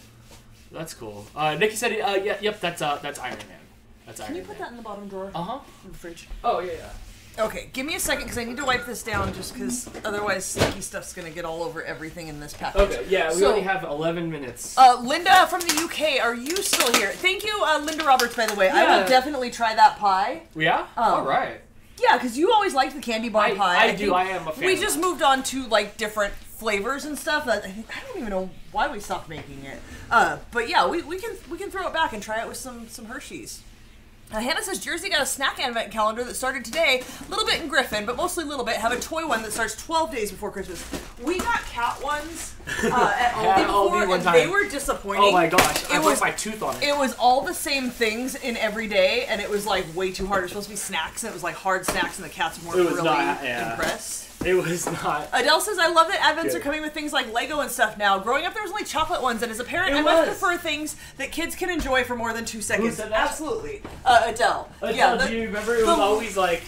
That's cool. That's cool. Uh, Nikki said, uh, yeah, yep, that's uh, that's Iron Man. That's Iron Man. Can you put that in the bottom drawer? Uh huh. In the fridge. Oh yeah, yeah. Okay, give me a second because I need to wipe this down just because otherwise sticky stuff's going to get all over everything in this package. Okay, yeah, we so, only have eleven minutes. Uh, Linda from the U K, are you still here? Thank you, uh, Linda Roberts, by the way. Yeah. I will definitely try that pie. Yeah? Um, all right. Yeah, because you always liked the candy bar I, pie. I, I do. I am a fan. We just that. moved on to, like, different flavors and stuff. That I, think, I don't even know why we stopped making it. Uh, but, yeah, we, we can we can throw it back and try it with some, some Hershey's. Uh, Hannah says, Jersey got a snack advent calendar that started today, a little bit in Griffin, but mostly a little bit. Have a toy one that starts twelve days before Christmas. We got cat ones uh, at Aldi before, Aldi one time. They were disappointing. Oh my gosh, it I was, broke my tooth on it. It was all the same things in every day, and it was like way too hard. It was supposed to be snacks, and it was like hard snacks, and the cats weren't really not, yeah. impressed. It was not. Adele says, I love that advents good. are coming with things like Lego and stuff now. Growing up, there was only chocolate ones, and as a parent, it I was. must prefer things that kids can enjoy for more than two seconds. Who said that? Absolutely. Uh, Adele. Adele, yeah, the, do you remember it the, was always like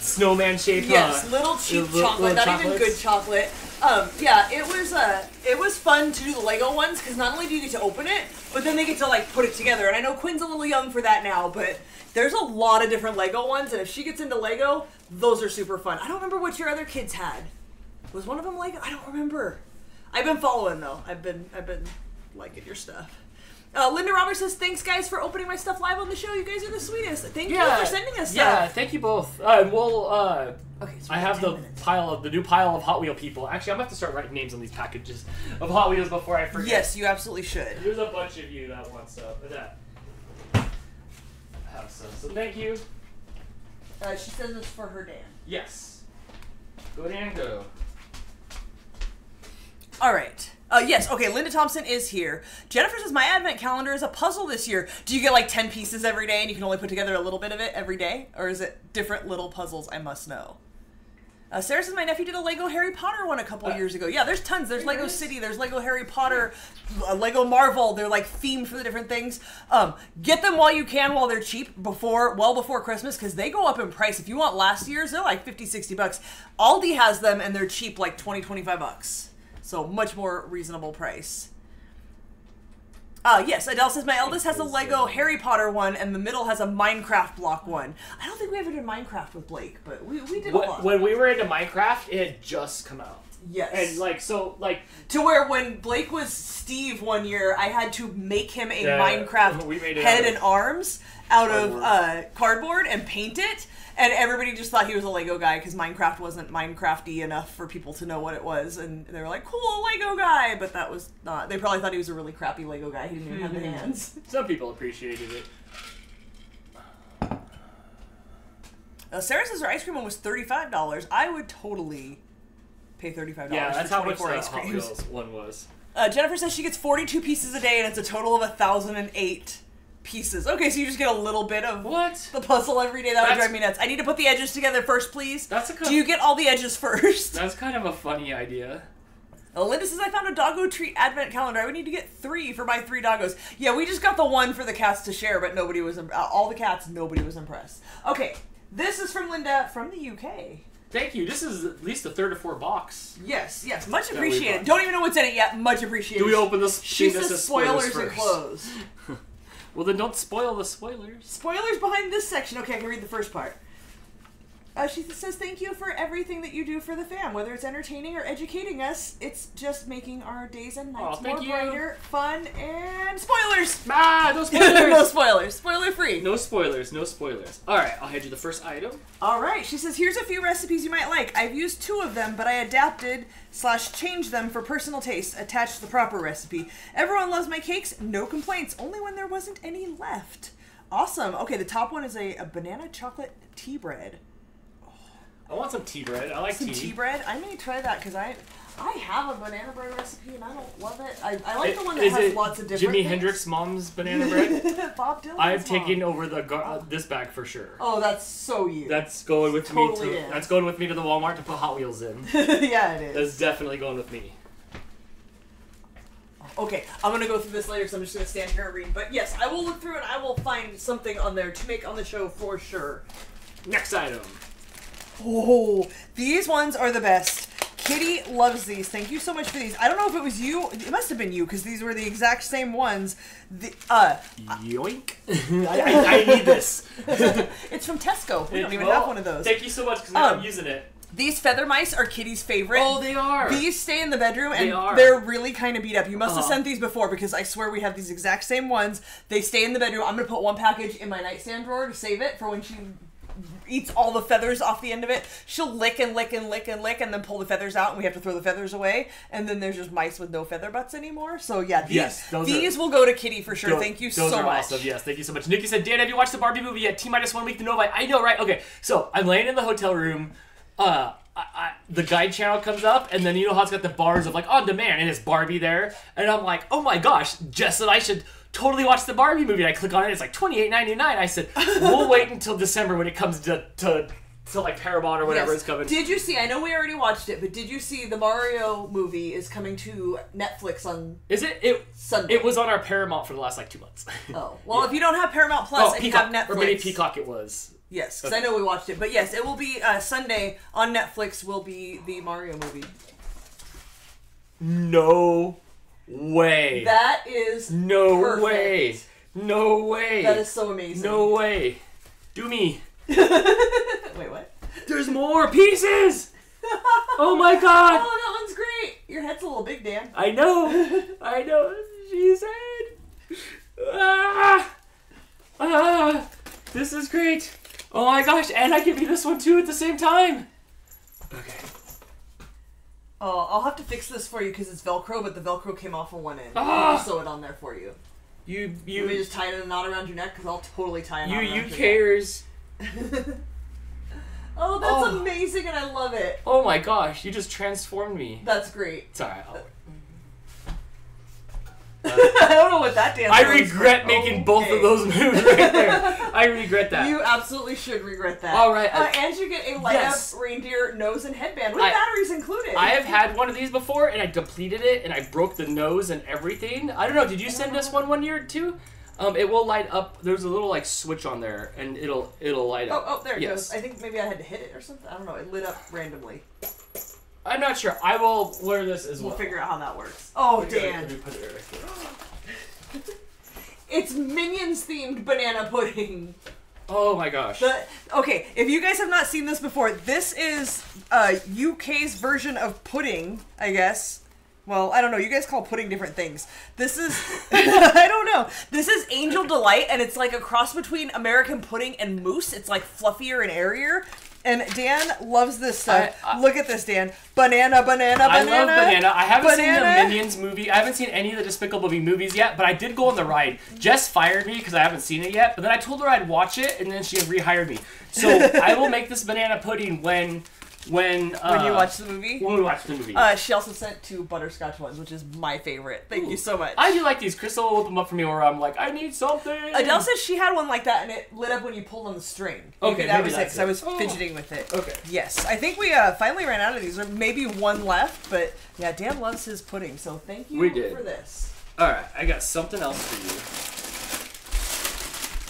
snowman-shaped? Yes, little cheap little, chocolate, little not chocolates. even good chocolate. Um, yeah, it was uh, it was fun to do the Lego ones, because not only do you get to open it, but then they get to like put it together. And I know Quinn's a little young for that now, but... There's a lot of different Lego ones, and if she gets into Lego, those are super fun. I don't remember what your other kids had. Was one of them Lego? I don't remember. I've been following, though. I've been I've been liking your stuff. Uh, Linda Roberts says, thanks, guys, for opening my stuff live on the show. You guys are the sweetest. Thank yeah, you for sending us yeah, stuff. Yeah, thank you both. Uh, well, uh, okay, so I have the minutes. pile of the new pile of Hot Wheel people. Actually, I'm going to have to start writing names on these packages of Hot Wheels before I forget. Yes, you absolutely should. There's a bunch of you that want stuff. That. So, so thank you. Uh, she says it's for her Dan. Yes. Go Dan, go. All right. Uh, yes, okay, Linda Thompson is here. Jennifer says, my advent calendar is a puzzle this year. Do you get like ten pieces every day and you can only put together a little bit of it every day? Or is it different little puzzles? I must know. Uh, Sarah says my nephew did a Lego Harry Potter one a couple uh, years ago. Yeah, there's tons. There's Lego nice. City. There's Lego Harry Potter, uh, Lego Marvel. They're like themed for the different things. Um, get them while you can, while they're cheap, before, well before Christmas, because they go up in price. If you want last year's, they're like fifty, sixty bucks. Aldi has them, and they're cheap, like twenty, twenty-five bucks. So much more reasonable price. Uh, yes, Adele says, my eldest has a Lego Harry Potter one, and the middle has a Minecraft block one. I don't think we ever did Minecraft with Blake, but we, we did when, a lot. When we were into Minecraft, it had just come out. Yes. And, like, so, like... To where when Blake was Steve one year, I had to make him a yeah, Minecraft head and arms out cardboard. of uh, cardboard and paint it, and everybody just thought he was a Lego guy because Minecraft wasn't Minecraft-y enough for people to know what it was, and they were like, cool, Lego guy, but that was not... They probably thought he was a really crappy Lego guy. He didn't even have the hands. Some people appreciated it. Uh, Sarah says her ice cream one was thirty-five dollars. I would totally pay thirty-five dollars yeah, that's for twenty-four how much ice creams. Hot Wheels one was. Uh, Jennifer says she gets forty-two pieces a day, and it's a total of one thousand eight pieces. Okay, so you just get a little bit of what the puzzle every day. That that's, would drive me nuts. I need to put the edges together first, please. That's a Do you get all the edges first? That's kind of a funny idea. Uh, Linda says, I found a doggo treat advent calendar. I would need to get three for my three doggos. Yeah, we just got the one for the cats to share, but nobody was, uh, all the cats, nobody was impressed. Okay, this is from Linda from the U K. Thank you. This is at least a third or fourth box. Yes, yes. Much appreciated. Don't even know what's in it yet. Much appreciated. Do we open this? She says spoilers, spoilers are closed. Well, then don't spoil the spoilers. Spoilers behind this section. Okay, I can read the first part. Uh, she says, thank you for everything that you do for the fam. Whether it's entertaining or educating us, it's just making our days and nights oh, more you. brighter, fun, and spoilers! Ah, no spoilers! No spoilers. Spoiler-free. No spoilers. No spoilers. All right, I'll hand you the first item. All right. She says, here's a few recipes you might like. I've used two of them, but I adapted slash changed them for personal taste. Attached the proper recipe. Everyone loves my cakes. No complaints. Only when there wasn't any left. Awesome. Okay, the top one is a, a banana chocolate tea bread. I want some tea bread. I like some tea. tea bread. I may try that because I, I have a banana bread recipe and I don't love it. I, I like it, the one that has lots of different. Jimi Hendrix mom's banana bread. Bob Dylan's. I've taken over the gar uh, this bag for sure. Oh, that's so you. That's going with totally me to. Is. That's going with me to the Walmart to put Hot Wheels in. Yeah, it is. That's definitely going with me. Okay, I'm gonna go through this later because I'm just gonna stand here and read. But yes, I will look through and I will find something on there to make on the show for sure. Next item. Oh, these ones are the best. Kitty loves these. Thank you so much for these. I don't know if it was you. It must have been you because these were the exact same ones. The, uh, Yoink. I, I, I need this. It's from Tesco. We don't even well, have one of those. Thank you so much because I'm um, using it. These feather mice are Kitty's favorite. Oh, they are. These stay in the bedroom, and they are. They're really kind of beat up. You must uh-huh. have sent these before, because I swear we have these exact same ones. They stay in the bedroom. I'm going to put one package in my nightstand drawer to save it for when she... eats all the feathers off the end of it. She'll lick and lick and lick and lick and then pull the feathers out and we have to throw the feathers away. And then there's just mice with no feather butts anymore. So yeah, these, yes, these are, will go to Kitty for sure. Those, thank you so much. Those are awesome. Yes, thank you so much. Nikki said, Dan, have you watched the Barbie movie yet? T-minus one week to Novi. I know, right? Okay, so I'm laying in the hotel room. Uh, I, I, the guide channel comes up and then you know how it's got the bars of like on demand and it's Barbie there. And I'm like, oh my gosh, Jess and I should... totally watched the Barbie movie, and I click on it, it's like twenty-eight ninety-nine. I said, we'll wait until December when it comes to, to, to like Paramount or whatever yes. is coming. Did you see, I know we already watched it, but did you see the Mario movie is coming to Netflix on Is it? It Sunday. It was on our Paramount for the last like two months. Oh, well yeah. if you don't have Paramount Plus oh, and Peacock, you have Netflix. Or maybe Peacock it was. Yes, because okay. I know we watched it. But yes, it will be uh, Sunday on Netflix will be the Mario movie. No. Way. That is no perfect. way. No way. That is so amazing. No way. Do me. Wait, what? There's more pieces. Oh my god. Oh, that one's great. Your head's a little big, Dan. I know. I know. She said. Ah. Ah. This is great. Oh my gosh. And I give you this one too at the same time. Okay. Oh, I'll have to fix this for you because it's Velcro, but the Velcro came off on one end. Ah! I'll sew it on there for you. You you just tie it in a knot around your neck because I'll totally tie it you, you your cares. Neck. Oh, that's oh. amazing and I love it. Oh my gosh, you just transformed me. That's great. It's alright. I'll... Uh, I don't know what that dance I was. I regret making okay. both of those moves right there. I regret that. You absolutely should regret that. All right. Uh, I, and you get a light yes. up reindeer nose and headband with I, batteries included. I have had one of these before, and I depleted it, and I broke the nose and everything. I don't know. Did you send us one one year, too? Um, it will light up. There's a little like switch on there, and it'll it'll light up. Oh, oh, there it yes. goes. I think maybe I had to hit it or something. I don't know. It lit up randomly. I'm not sure. I will wear this as well. We'll figure out how that works. Oh, Dan. Put it right there. It's Minions themed banana pudding. Oh my gosh. The, okay, if you guys have not seen this before, this is uh, U K's version of pudding, I guess. Well, I don't know. You guys call pudding different things. This is, I don't know. This is Angel Delight, and it's like a cross between American pudding and mousse. It's like fluffier and airier. And Dan loves this stuff. I, I, Look at this, Dan. Banana, banana, banana. I love banana. I haven't banana. seen the Minions movie. I haven't seen any of the Despicable Me movies yet, but I did go on the ride. Jess fired me because I haven't seen it yet, but then I told her I'd watch it, and then she rehired me. So I will make this banana pudding when... When, uh, when you watch the movie? When we watch the movie. Uh, she also sent two butterscotch ones, which is my favorite. Thank Ooh. you so much. I do like these. Crystal will whip them up for me where I'm like, I need something. Adele says she had one like that and it lit up when you pulled on the string. Okay, maybe that maybe was it because I was oh. fidgeting with it. Okay. Yes. I think we uh, finally ran out of these. There may be one left, but yeah, Dan loves his pudding, so thank you we did. for this. All right, I got something else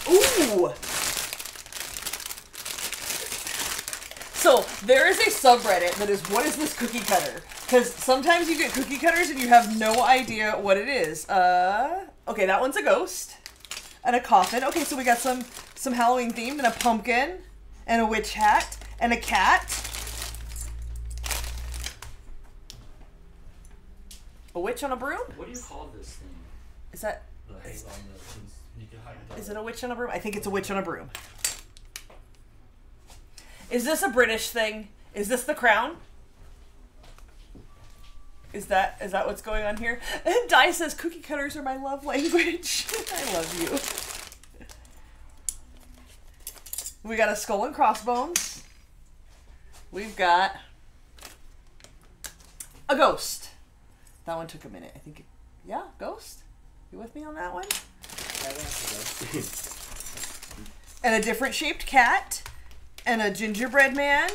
for you. Ooh! So, there is a subreddit that is, what is this cookie cutter? Because sometimes you get cookie cutters and you have no idea what it is. Uh, okay, that one's a ghost and a coffin. Okay, so we got some, some Halloween themed and a pumpkin and a witch hat and a cat. A witch on a broom? What do you call this thing? Is that... Is, is it a witch on a broom? I think it's a witch on a broom. Is this a British thing? Is this The Crown? Is that is that what's going on here? And Di says, cookie cutters are my love language. I love you. We got a skull and crossbones. We've got a ghost. That one took a minute. I think, it, yeah, ghost? You with me on that one? And a different shaped cat. And a gingerbread man.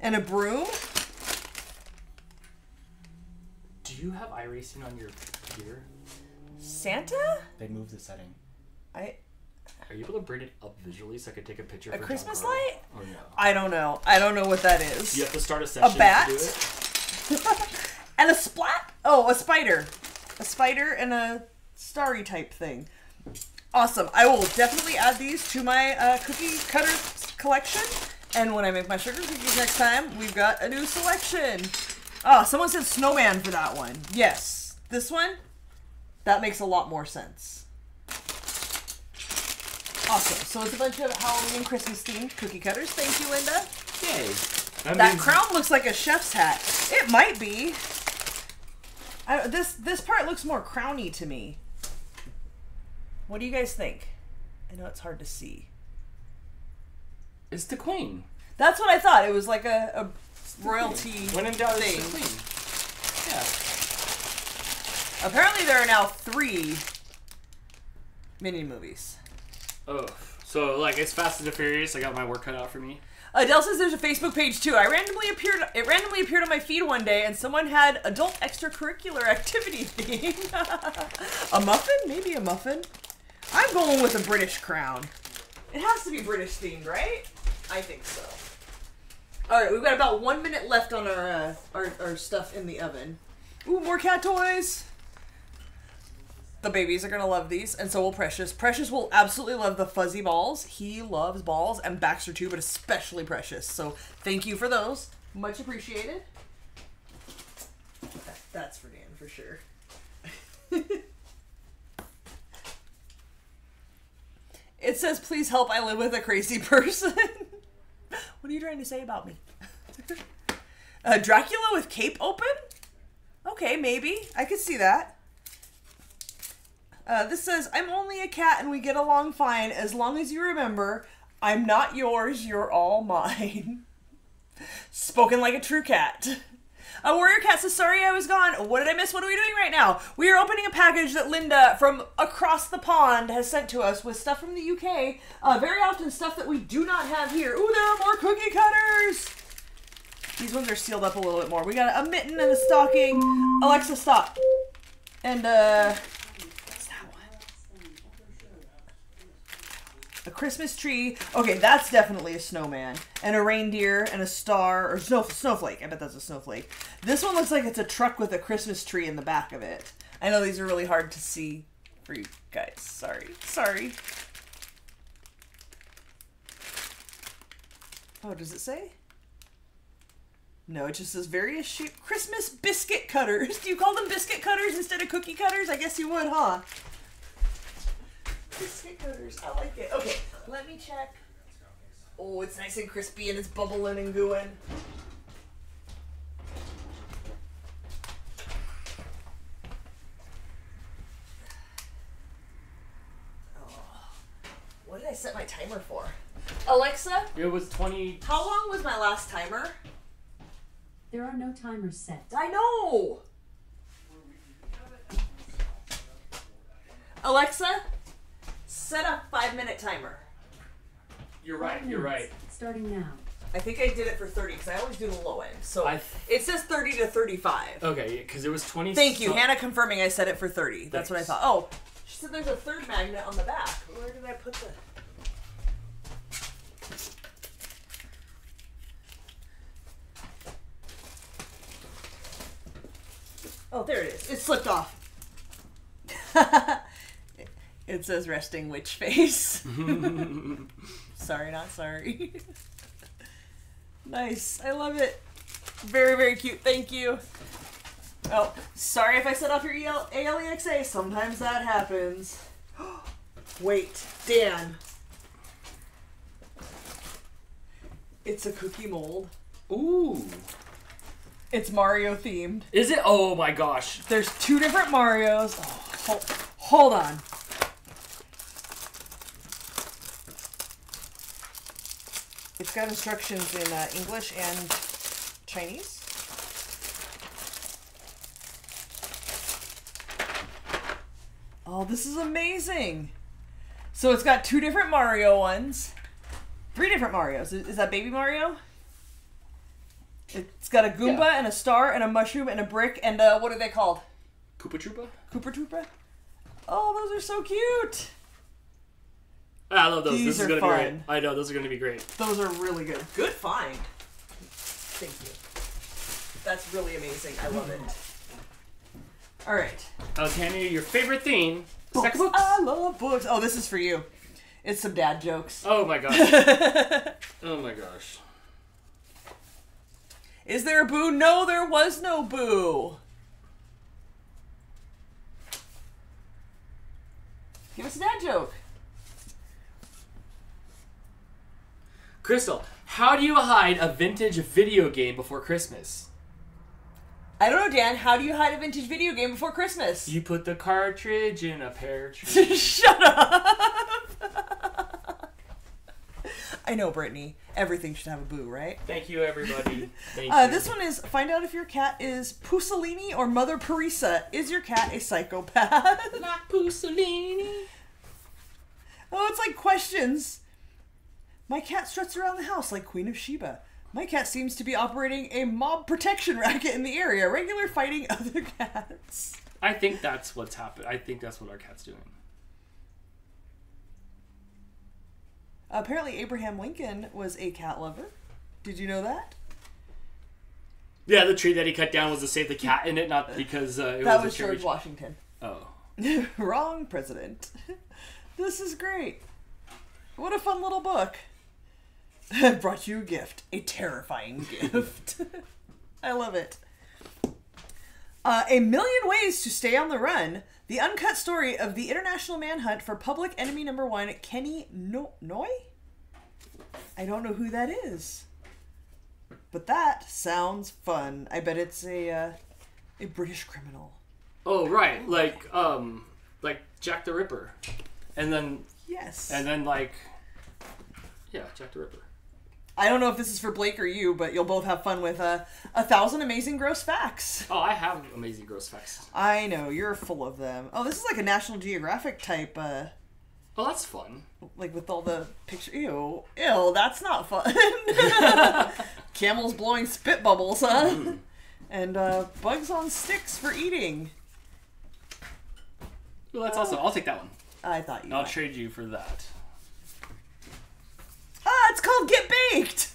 And a broom. Do you have iRacing on your computer? Santa? They moved the setting. I... Are you able to bring it up visually so I could take a picture? A for Christmas light? Oh, no. I don't know. I don't know what that is. You have to start a session. A bat? To do it. And a splat? Oh, a spider. A spider and a starry type thing. Awesome. I will definitely add these to my uh, cookie cutter collection, and when I make my sugar cookies next time, we've got a new selection. Oh, someone said snowman for that one. Yes. This one? That makes a lot more sense. Awesome. So it's a bunch of Halloween Christmas-themed cookie cutters. Thank you, Linda. Yay. That, that crown looks like a chef's hat. It might be. I, this, this part looks more crowny to me. What do you guys think? I know it's hard to see. It's the queen. That's what I thought. It was like a, a royalty thing. When in doubt, it's the queen. Yeah. Apparently there are now three Minion movies. Oh, so like it's Fast and the Furious. I got my work cut out for me. Adele says there's a Facebook page too. I randomly appeared. It randomly appeared on my feed one day, and someone had adult extracurricular activity theme. A muffin? Maybe a muffin. I'm going with a British crown. It has to be British themed, right? I think so. All right, we've got about one minute left on our, uh, our, our stuff in the oven. Ooh, more cat toys. The babies are going to love these, and so will Precious. Precious will absolutely love the fuzzy balls. He loves balls, and Baxter too, but especially Precious. So thank you for those. Much appreciated. That, that's for Dan, for sure. It says, please help, I live with a crazy person. What are you trying to say about me? uh, Dracula with cape open? Okay, maybe. I could see that. Uh, this says, I'm only a cat and we get along fine. As long as you remember, I'm not yours, you're all mine. Spoken like a true cat. A warrior cat says, sorry I was gone. What did I miss? What are we doing right now? We are opening a package that Linda from across the pond has sent to us with stuff from the U K. Uh, very often stuff that we do not have here. Ooh, there are more cookie cutters! These ones are sealed up a little bit more. We got a mitten and a stocking. Alexa, stop. And, uh... what's that one? A Christmas tree. Okay, that's definitely a snowman. And a reindeer and a star. Or snow, snowflake. I bet that's a snowflake. This one looks like it's a truck with a Christmas tree in the back of it. I know these are really hard to see for you guys. Sorry. Sorry. Oh, does it say? No, it just says various shape Christmas biscuit cutters. Do you call them biscuit cutters instead of cookie cutters? I guess you would, huh? Biscuit cutters. I like it. Okay, let me check. Oh, it's nice and crispy and it's bubbling and gooing. Oh. What did I set my timer for? Alexa? It was twenty. How long was my last timer? There are no timers set. I know! Alexa, set a five-minute timer. You're right, you're right. Starting now. I think I did it for thirty, because I always do the low end. So I, it says thirty to thirty-five. Okay, because it was twenty. Thank you, so Hannah confirming I set it for thirty. Thanks. That's what I thought. Oh, she said there's a third magnet on the back. Where did I put the... Oh, there it is. It slipped off. It says resting witch face. Sorry, not sorry. Nice. I love it. Very, very cute. Thank you. Oh, sorry if I set off your A L E X A. Sometimes that happens. Wait, Dan. It's a cookie mold. Ooh. It's Mario themed. Is it? Oh my gosh. There's two different Marios. Oh, hold, hold on. It's got instructions in uh, English and Chinese. Oh, this is amazing. So it's got two different Mario ones. Three different Marios. Is that Baby Mario? It's got a Goomba, yeah, and a star and a mushroom and a brick and uh what are they called? Koopa Troopa? Koopa Troopa? Oh, those are so cute! I love those. These this is gonna fun. be great. I know, those are gonna be great. Those are really good. Good find. Thank you. That's really amazing. I love it. Alright. I was handing you your favorite theme. Books. Sex books. I love books. Oh, this is for you. It's some dad jokes. Oh my gosh. Oh my gosh. Is there a boo? No, there was no boo. Give us a dad joke. Crystal, how do you hide a vintage video game before Christmas? I don't know, Dan. How do you hide a vintage video game before Christmas? You put the cartridge in a pear tree. Shut up. I know, Brittany. Everything should have a boo, right? Thank you, everybody. Thank uh, you. This one is, find out if your cat is Pussolini or Mother Parisa. Is your cat a psychopath? Not Pussolini. Oh, it's like questions. My cat struts around the house like Queen of Sheba. My cat seems to be operating a mob protection racket in the area, regular fighting other cats. I think that's what's happened. I think that's what our cat's doing. Apparently, Abraham Lincoln was a cat lover. Did you know that? Yeah, the tree that he cut down was to save the cat in it, not because uh, it that was, was a George tree. Washington. Oh, wrong president. This is great. What a fun little book. Brought you a gift, a terrifying gift. I love it. Uh, a million ways to stay on the run. The uncut story of the international manhunt for public enemy number one, Kenny No- Noy? I don't know who that is. But that sounds fun. I bet it's a uh, a British criminal. Oh, right. Like um like Jack the Ripper. And then Yes. And then like yeah, Jack the Ripper. I don't know if this is for Blake or you, but you'll both have fun with uh, a thousand amazing gross facts. Oh, I have amazing gross facts. I know. You're full of them. Oh, this is like a National Geographic type. Uh, oh, that's fun. Like with all the pictures. Ew. Ew, that's not fun. Camels blowing spit bubbles, huh? Mm. And uh, bugs on sticks for eating. Well, that's uh, awesome. I'll take that one. I thought you I'll might. trade you for that. Ah, it's called Get Baked!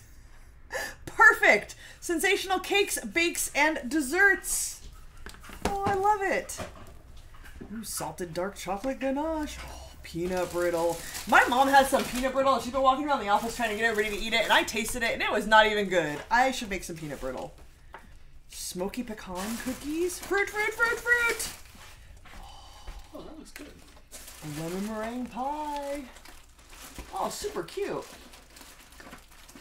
Perfect! Sensational cakes, bakes, and desserts. Oh, I love it. Ooh, salted dark chocolate ganache. Oh, peanut brittle. My mom had some peanut brittle and she's been walking around the office trying to get everybody to eat it, and I tasted it and it was not even good. I should make some peanut brittle. Smoky pecan cookies. Fruit, fruit, fruit, fruit! Oh, that looks good. Lemon meringue pie. Oh, super cute.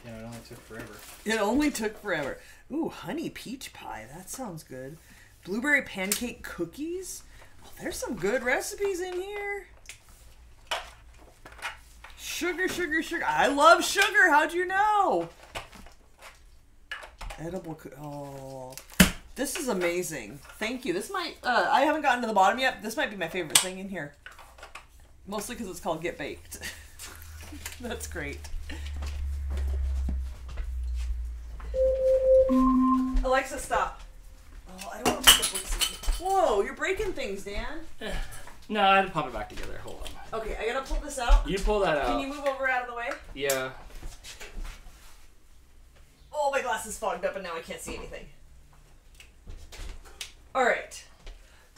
Yeah, it only took forever. It only took forever. Ooh, honey peach pie. That sounds good. Blueberry pancake cookies. Oh, there's some good recipes in here. Sugar, sugar, sugar. I love sugar. How'd you know? Edible cookies. Oh, this is amazing. Thank you. This might, uh, I haven't gotten to the bottom yet. This might be my favorite thing in here. Mostly because it's called Get Baked. That's great. Alexa, stop. Oh, I don't want to pick up Lexi. Whoa, you're breaking things, Dan. No, I had to pop it back together. Hold on. Okay, I gotta pull this out. You pull that out. Can you move over out of the way? Yeah. Oh, my glasses fogged up and now I can't see anything. All right.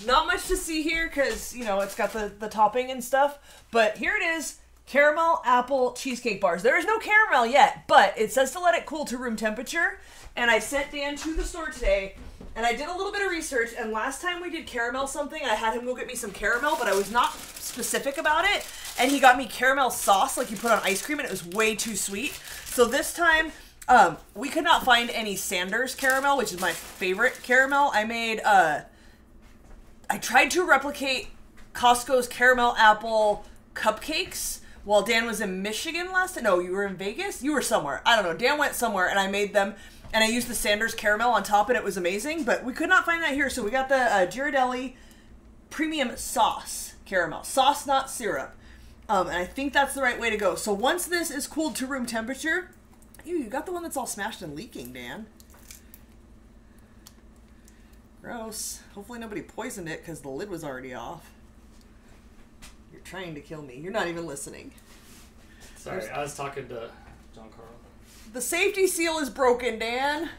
Not much to see here because, you know, it's got the, the topping and stuff. But here it is. Caramel apple cheesecake bars. There is no caramel yet, but it says to let it cool to room temperature. And I sent Dan to the store today, and I did a little bit of research. And last time we did caramel something, I had him go get me some caramel, but I was not specific about it. And he got me caramel sauce, like you put on ice cream, and it was way too sweet. So this time, um, we could not find any Sanders caramel, which is my favorite caramel. I made, uh, I tried to replicate Costco's caramel apple cupcakes. While Dan was in Michigan last, no, you were in Vegas? You were somewhere. I don't know. Dan went somewhere, and I made them, and I used the Sanders caramel on top, and it was amazing, but we could not find that here, so we got the uh, Ghirardelli premium sauce caramel. Sauce, not syrup. Um, and I think that's the right way to go. So once this is cooled to room temperature, ew, you got the one that's all smashed and leaking, Dan. Gross. Hopefully nobody poisoned it, because the lid was already off. You're trying to kill me. You're not even listening. Sorry, There's... I was talking to John Carl. The safety seal is broken, Dan.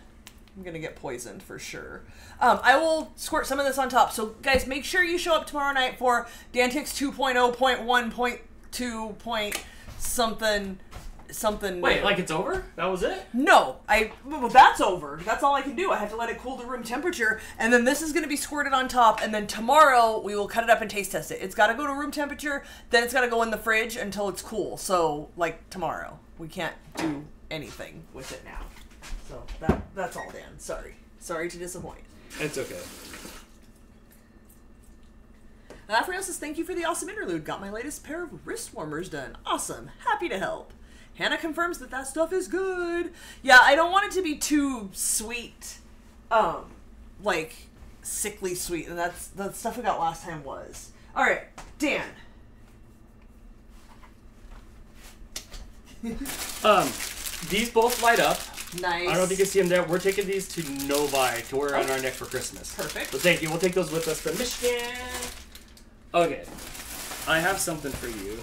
I'm going to get poisoned for sure. Um, I will squirt some of this on top. So, guys, make sure you show up tomorrow night for Dantics two point oh point one point two point something something. Wait, new. Like it's over? That was it? No. I well, that's over. That's all I can do. I have to let it cool to room temperature, and then this is going to be squirted on top, and then tomorrow we will cut it up and taste test it. It's got to go to room temperature, then it's got to go in the fridge until it's cool. So, like, tomorrow. We can't do anything with it now. So, that that's all, Dan. Sorry. Sorry to disappoint. It's okay. And Afriel says, thank you for the awesome interlude. Got my latest pair of wrist warmers done. Awesome. Happy to help. Hannah confirms that that stuff is good. Yeah, I don't want it to be too sweet, um, like sickly sweet, and that's the stuff we got last time was. All right, Dan. um, these both light up. Nice. I don't know if you can see them there. We're taking these to Novi to wear on our neck for Christmas. Perfect. So thank you. We'll take those with us to Michigan. Okay, I have something for you.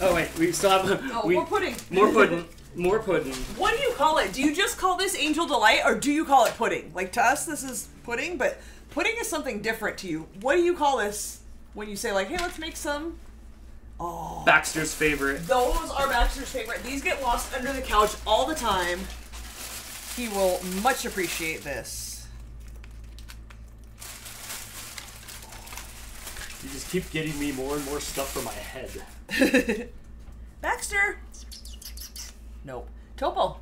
Oh wait, we still have oh, we, more pudding. More pudding. More pudding. What do you call it? Do you just call this Angel Delight, or do you call it pudding? Like, to us, this is pudding, but pudding is something different to you. What do you call this when you say, like, hey, let's make some? Oh, Baxter's favorite. Those are Baxter's favorite. These get lost under the couch all the time. He will much appreciate this. You just keep getting me more and more stuff for my head. Baxter! Nope. Topo!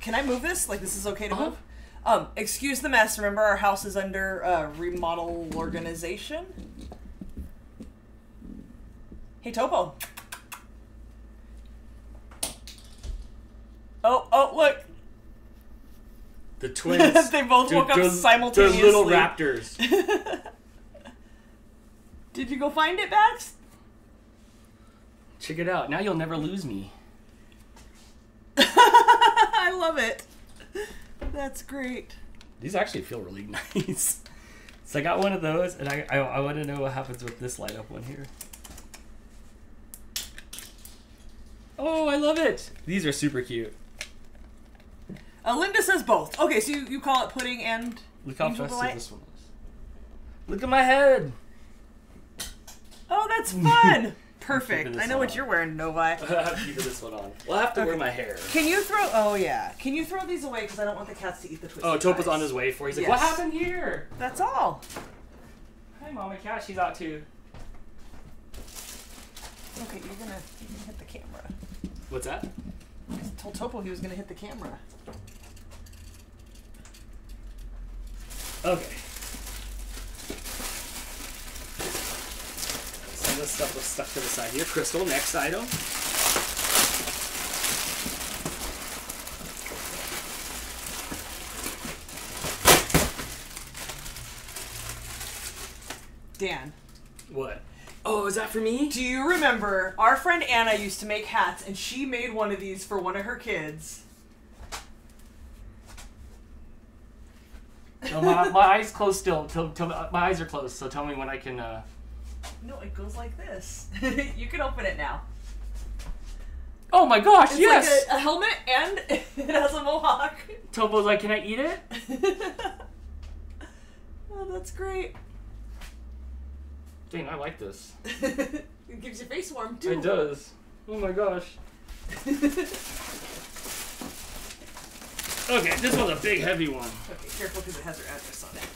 Can I move this? Like, this is okay to uh-huh. move? Um, excuse the mess. Remember, our house is under uh, remodel organization. Hey, Topo! Oh, oh, look. The twins. They both Dude, woke up simultaneously. They're little raptors. Did you go find it, Bax? Check it out. Now you'll never lose me. I love it. That's great. These actually feel really nice. So I got one of those, and I, I, I want to know what happens with this light-up one here. Oh, I love it. These are super cute. Uh, Linda says both. Okay, so you, you call it pudding and... Look how festive this one is. Look at my head. Oh, that's fun. Perfect. I know what on. you're wearing, Novi. I have to keep this one on. Well, I have to okay. wear my hair. Can you throw... Oh, yeah. Can you throw these away? Because I don't want the cats to eat the twisted Oh, Topo's on his way for He's like, yes. What happened here? That's all. Hi, Mama Cat. She's out, too. Okay, you're going to hit the camera. What's that? I told Topo he was going to hit the camera. Okay. Some of this stuff was stuck to the side here. Crystal, next item. Dan. What? Oh, is that for me? Do you remember our friend Anna used to make hats, and she made one of these for one of her kids? No, my, my eyes closed still. Till, till, my eyes are closed, so tell me when I can... Uh... No, it goes like this. You can open it now. Oh my gosh, it's yes! It's like a, a helmet, and it has a mohawk. Topo's like, can I eat it? Oh, that's great. Dang, I like this. It gives your face warm, too. It does. Oh my gosh. Okay, this one's a big, heavy one. Okay, careful because it has her address on it.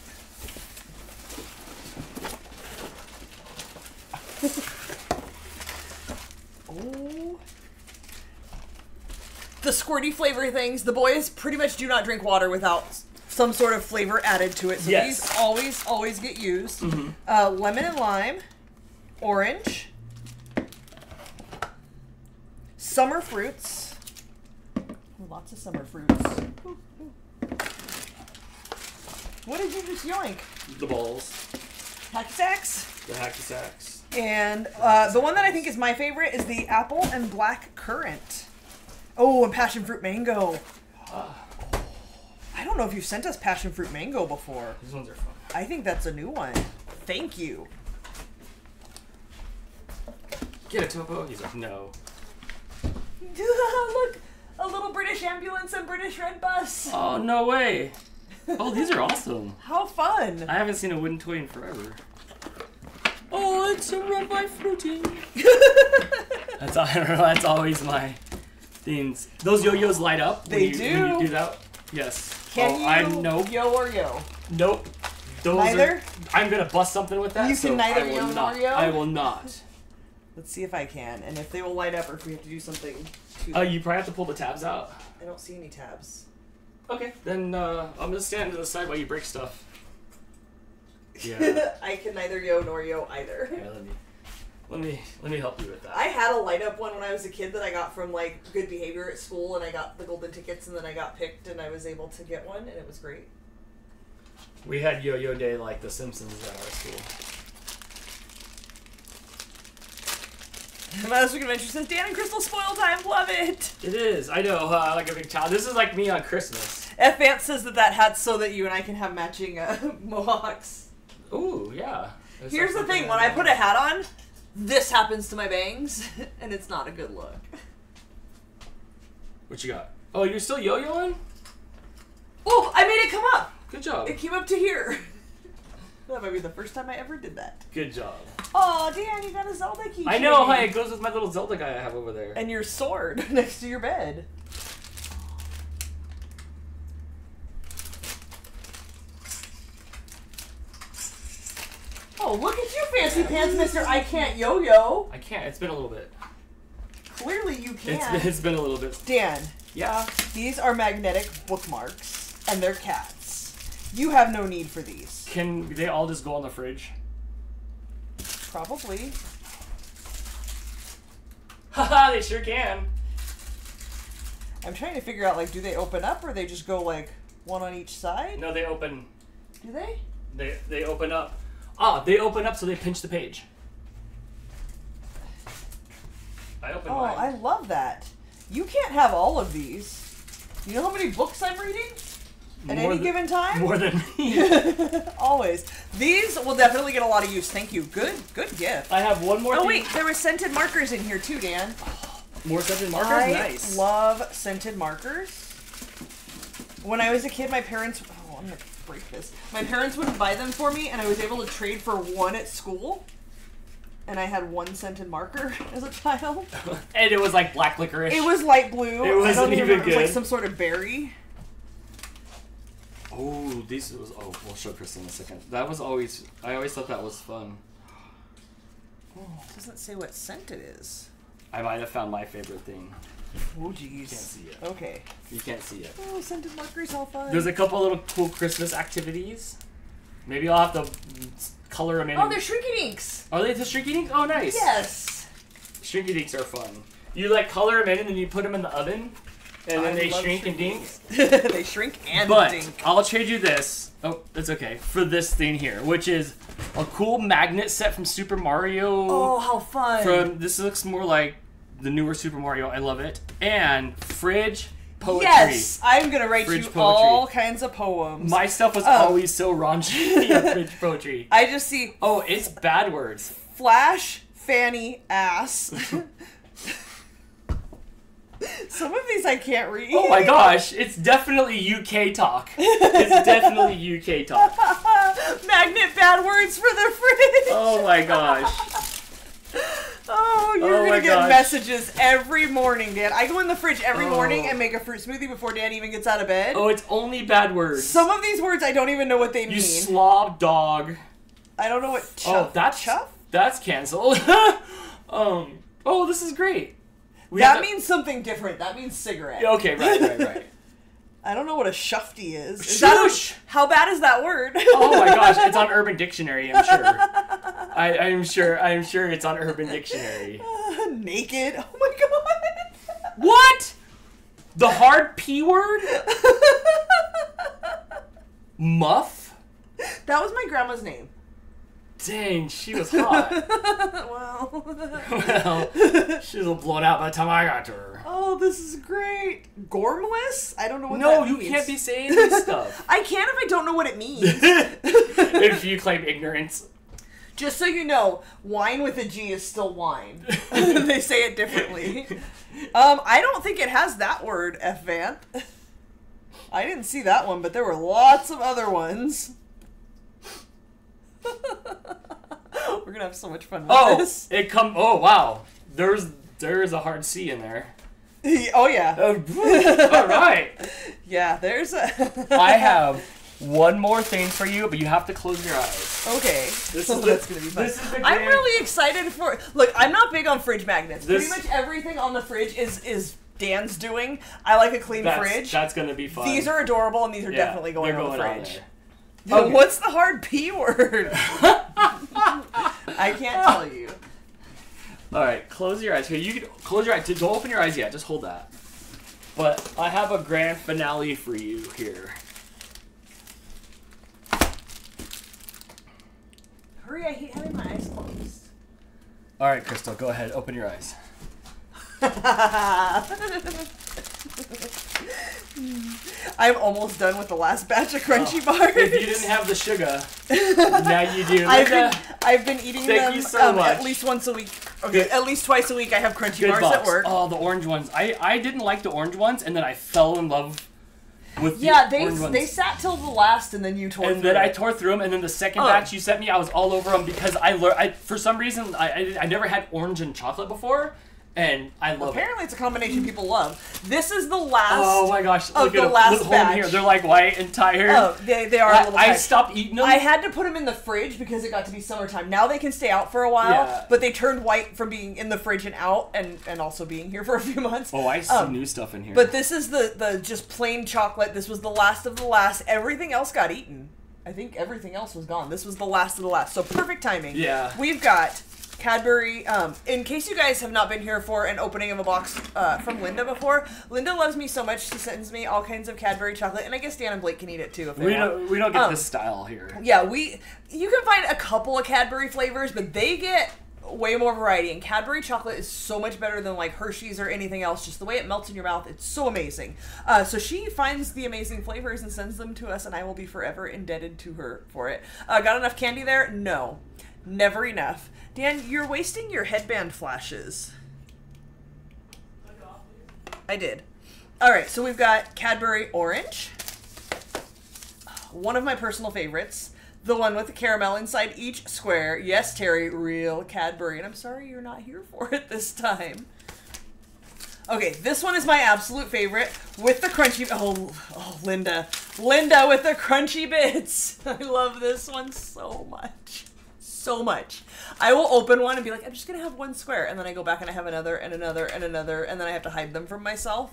Oh. The squirty flavor things. The boys pretty much do not drink water without some sort of flavor added to it. So yes. These always, always get used. Mm-hmm. uh, lemon and lime. Orange. Summer fruits. Lots of summer fruits. Ooh, ooh. What did you just yoink? The balls. Hacky sacks. The hacky sacks. And uh, the, hacky the one that I think is my favorite is the apple and black currant. Oh, and passion fruit mango. Uh. I don't know if you've sent us passion fruit mango before. These ones are fun. I think that's a new one. Thank you. Get a Topo. He's like, no. Look, a little British ambulance and British red bus. Oh, no way. Oh, these are awesome. How fun. I haven't seen a wooden toy in forever. Oh, it's a red by fruity. That's, that's always my things. Those yo-yos light up. They when you, do. When you do that. Yes. Can oh, you I'm, nope. yo or yo? Nope. Those neither? Are, I'm going to bust something with that. You so can neither I will yo not, or yo? I will not. Let's see if I can, and if they will light up or if we have to do something to uh, them. You probably have to pull the tabs out. I don't see any tabs. Okay, then uh, I'm going to stand to the side while you break stuff. Yeah. I can neither yo nor yo either. Yeah, let me... Let me let me help you with that. I had a light up one when I was a kid that I got from like Good Behavior at school, and I got the golden tickets, and then I got picked, and I was able to get one, and it was great. We had Yo-Yo Day like the Simpsons at our school. My last week of adventure says Dan and Crystal spoil time. Love it. It is. I know. Uh, like a big child. This is like me on Christmas. F Vance says that that hat's so that you and I can have matching uh, mohawks. Ooh, yeah. There's Here's the thing: when I put a hat on. This happens to my bangs, and it's not a good look. What you got? Oh, you're still yo-yoing? Oh, I made it come up. Good job. It came up to here. That might be the first time I ever did that. Good job. Oh, Dan, you got a Zelda keychain. I know. Hi, it goes with my little Zelda guy I have over there. And your sword next to your bed. Oh, look at you, fancy pants, mister. I can't yo-yo. I can't. It's been a little bit. Clearly you can. It's, it's been a little bit. Dan. Yeah? These are magnetic bookmarks, and they're cats. You have no need for these. Can they all just go on the fridge? Probably. Haha, they sure can. I I'm trying to figure out, like, do they open up or they just go, like, one on each side? No, they open. Do they? They, they open up. Ah, they open up so they pinch the page. I opened oh, mine. I love that. You can't have all of these. You know how many books I'm reading? At more any than, given time? More than me. Always. These will definitely get a lot of use. Thank you. Good good gift. I have one more Oh, thing. Wait. There were scented markers in here, too, Dan. More scented markers? I nice. I love scented markers. When I was a kid, my parents... Oh, I'm going to break this. My parents wouldn't buy them for me, and I was able to trade for one at school. And I had one scented marker as a child. And it was like black licorice. It was light blue. It wasn't I don't even remember. Good. It was like some sort of berry. Oh, this was, oh, we'll show Crystal in a second. That was always, I always thought that was fun. Oh, it doesn't say what scent it is. I might have found my favorite thing. Oh, jeez. You can't see it. Okay. You can't see it. Oh, scented markers, all fun. There's a couple little cool Christmas activities. Maybe I'll have to color them in. Oh, they're shrinky-dinks. Are they the shrinky-dinks? Oh, nice. Yes. Shrinky-dinks are fun. You, like, color them in, and then you put them in the oven. And then I they shrink and dink. They shrink and but dink. But I'll trade you this. Oh, that's okay. For this thing here, which is a cool magnet set from Super Mario. Oh, how fun. From, this looks more like the newer Super Mario. I love it. And fridge poetry. Yes, I'm going to write fridge you poetry. All kinds of poems. My stuff was uh, always so raunchy. Fridge poetry. I just see... Oh, it's bad words. Flash, fanny, ass. Some of these I can't read. Oh my gosh, it's definitely U K talk. It's definitely U K talk. Magnet bad words for the fridge. Oh my gosh. Oh, you're oh gonna get gosh. messages every morning, Dan. I go in the fridge every oh. morning and make a fruit smoothie before Dan even gets out of bed. Oh, it's only bad words. Some of these words I don't even know what they you mean. You slob dog. I don't know what chuff. Oh, that's chuff? That's canceled. um. Oh, this is great. We that means something different. That means cigarette. Okay, right, right, right. I don't know what a shufty is. is that a, how bad is that word? Oh my gosh, it's on Urban Dictionary, I'm sure. I, I'm sure. I'm sure it's on Urban Dictionary. Uh, naked. Oh my god. What? The hard P word? Muff? That was my grandma's name. Dang, she was hot. Well. Well, she was all blown out by the time I got to her. Oh, this is great. Gormless? I don't know what no, that means. No, you can't be saying this stuff. I can if I don't know what it means. If you claim ignorance. Just so you know, wine with a G is still wine. They say it differently. Um, I don't think it has that word, F. Vamp. I didn't see that one, but there were lots of other ones. We're gonna have so much fun with oh, this. It come oh wow. There's there's a hard C in there. Oh yeah. Uh, all right. Yeah, there's a I have one more thing for you, but you have to close your eyes. Okay. This is that's gonna be fun. This is the I'm really excited for look, I'm not big on fridge magnets. This, pretty much everything on the fridge is is Dan's doing. I like a clean that's, fridge. That's gonna be fun. These are adorable and these are yeah, definitely going, going on the fridge. On there. Okay. What's the hard P word? I can't tell you. All right, close your eyes. Here, you can close your eyes. Don't open your eyes yet. Just hold that. But I have a grand finale for you here. Hurry! I hate having my eyes closed. All right, Crystal, go ahead. Open your eyes. I'm almost done with the last batch of Crunchy oh, Bars. If you didn't have the sugar, now you do. I've been, I've been eating Thank them you so um, much. at least once a week. Okay, Good. at least twice a week I have Crunchy Good Bars box. at work. Oh, the orange ones. I, I didn't like the orange ones, and then I fell in love with yeah, the they, orange ones. Yeah, they sat till the last, and then you tore and through them. And then I tore through them, and then the second oh. batch you sent me, I was all over them because I, I for some reason, I, I, I never had orange and chocolate before. And I love Apparently it. It's a combination people love. This is the last Oh my gosh, look at the last look batch. Here. They're like white and tired. Oh, they, they are I, a little tired. I stopped eating them. I had to put them in the fridge because it got to be summertime. Now they can stay out for a while, yeah. but they turned white from being in the fridge and out and, and also being here for a few months. Oh, I see um, new stuff in here. But this is the, the just plain chocolate. This was the last of the last. Everything else got eaten. I think everything else was gone. This was the last of the last. So perfect timing. Yeah. We've got Cadbury. Um, in case you guys have not been here for an opening of a box uh, from Linda before, Linda loves me so much, she sends me all kinds of Cadbury chocolate, and I guess Dan and Blake can eat it too if they we want. Don't, we don't get um, this style here. Yeah, we. You can find a couple of Cadbury flavors, but they get way more variety, and Cadbury chocolate is so much better than like Hershey's or anything else. Just the way it melts in your mouth, it's so amazing. Uh, so she finds the amazing flavors and sends them to us, and I will be forever indebted to her for it. Uh, got enough candy there? No. Never enough. Dan, you're wasting your headband flashes. I did. Alright, so we've got Cadbury Orange. One of my personal favorites. The one with the caramel inside each square. Yes, Terry, real Cadbury. And I'm sorry you're not here for it this time. Okay, this one is my absolute favorite. With the crunchy... Oh, oh Linda. Linda with the crunchy bits. I love this one so much. So much. I will open one and be like, I'm just going to have one square. And then I go back and I have another and another and another. And then I have to hide them from myself.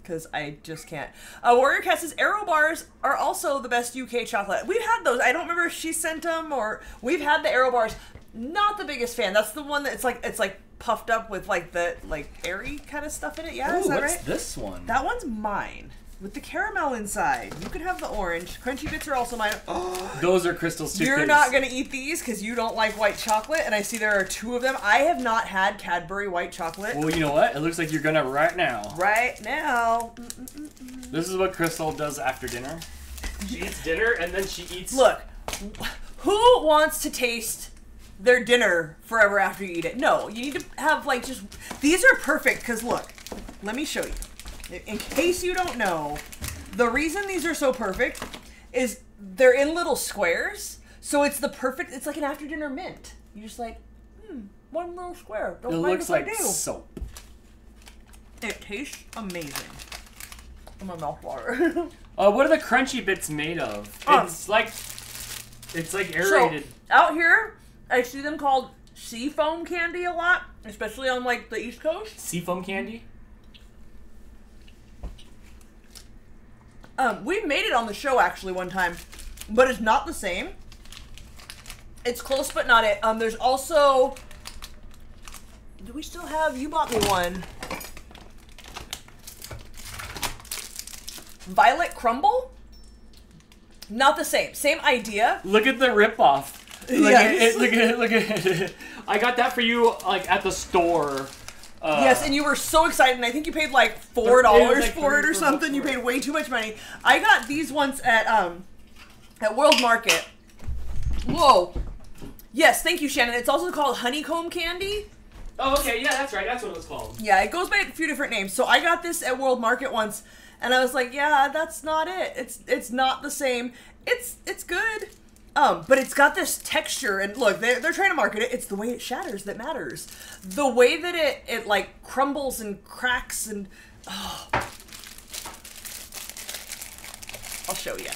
Because I just can't. Uh, Warrior Cat says, Aero Bars are also the best U K chocolate. We've had those. I don't remember if she sent them or... We've had the Aero Bars. Not the biggest fan. That's the one that's like... It's like puffed up with like the like airy kind of stuff in it. Yeah, ooh, is that what's right? What's this one? That one's mine. With the caramel inside. You could have the orange. Crunchy bits are also mine. Oh, those are Crystal's too. You're things. Not going to eat these because you don't like white chocolate. And I see there are two of them. I have not had Cadbury white chocolate. Well, you know what? It looks like you're going to right now. Right now. Mm -mm -mm -mm. This is what Crystal does after dinner. She eats dinner and then she eats... Look, who wants to taste their dinner forever after you eat it? No, you need to have like just... These are perfect because look, let me show you. In case you don't know, the reason these are so perfect is they're in little squares, so it's the perfect, it's like an after dinner mint. You're just like, hmm, one little square. Don't it looks like I do. Soap. It tastes amazing. I'm a mouth water. uh, what are the crunchy bits made of? Um, it's like, it's like aerated. So out here, I see them called seafoam candy a lot, especially on like the East Coast. Seafoam candy? Um, we made it on the show, actually, one time, but it's not the same. It's close, but not it. Um, there's also... Do we still have... You bought me one. Violet Crumble? Not the same. Same idea. Look at the ripoff. Look at it, look at it, look at it. I got that for you, like, at the store. Uh, yes, and you were so excited, and I think you paid like four dollars like for it or something. You paid way too much money. I got these ones at um, at World Market. Whoa. Yes, thank you, Shannon. It's also called honeycomb candy. Oh, okay. Yeah, that's right. That's what it was called. Yeah, it goes by a few different names. So I got this at World Market once, and I was like, yeah, that's not it. It's it's not the same. It's it's good. Um, but it's got this texture, and look, they're, they're trying to market it. It's the way it shatters that matters. The way that it, it like, crumbles and cracks and... Oh. I'll show you.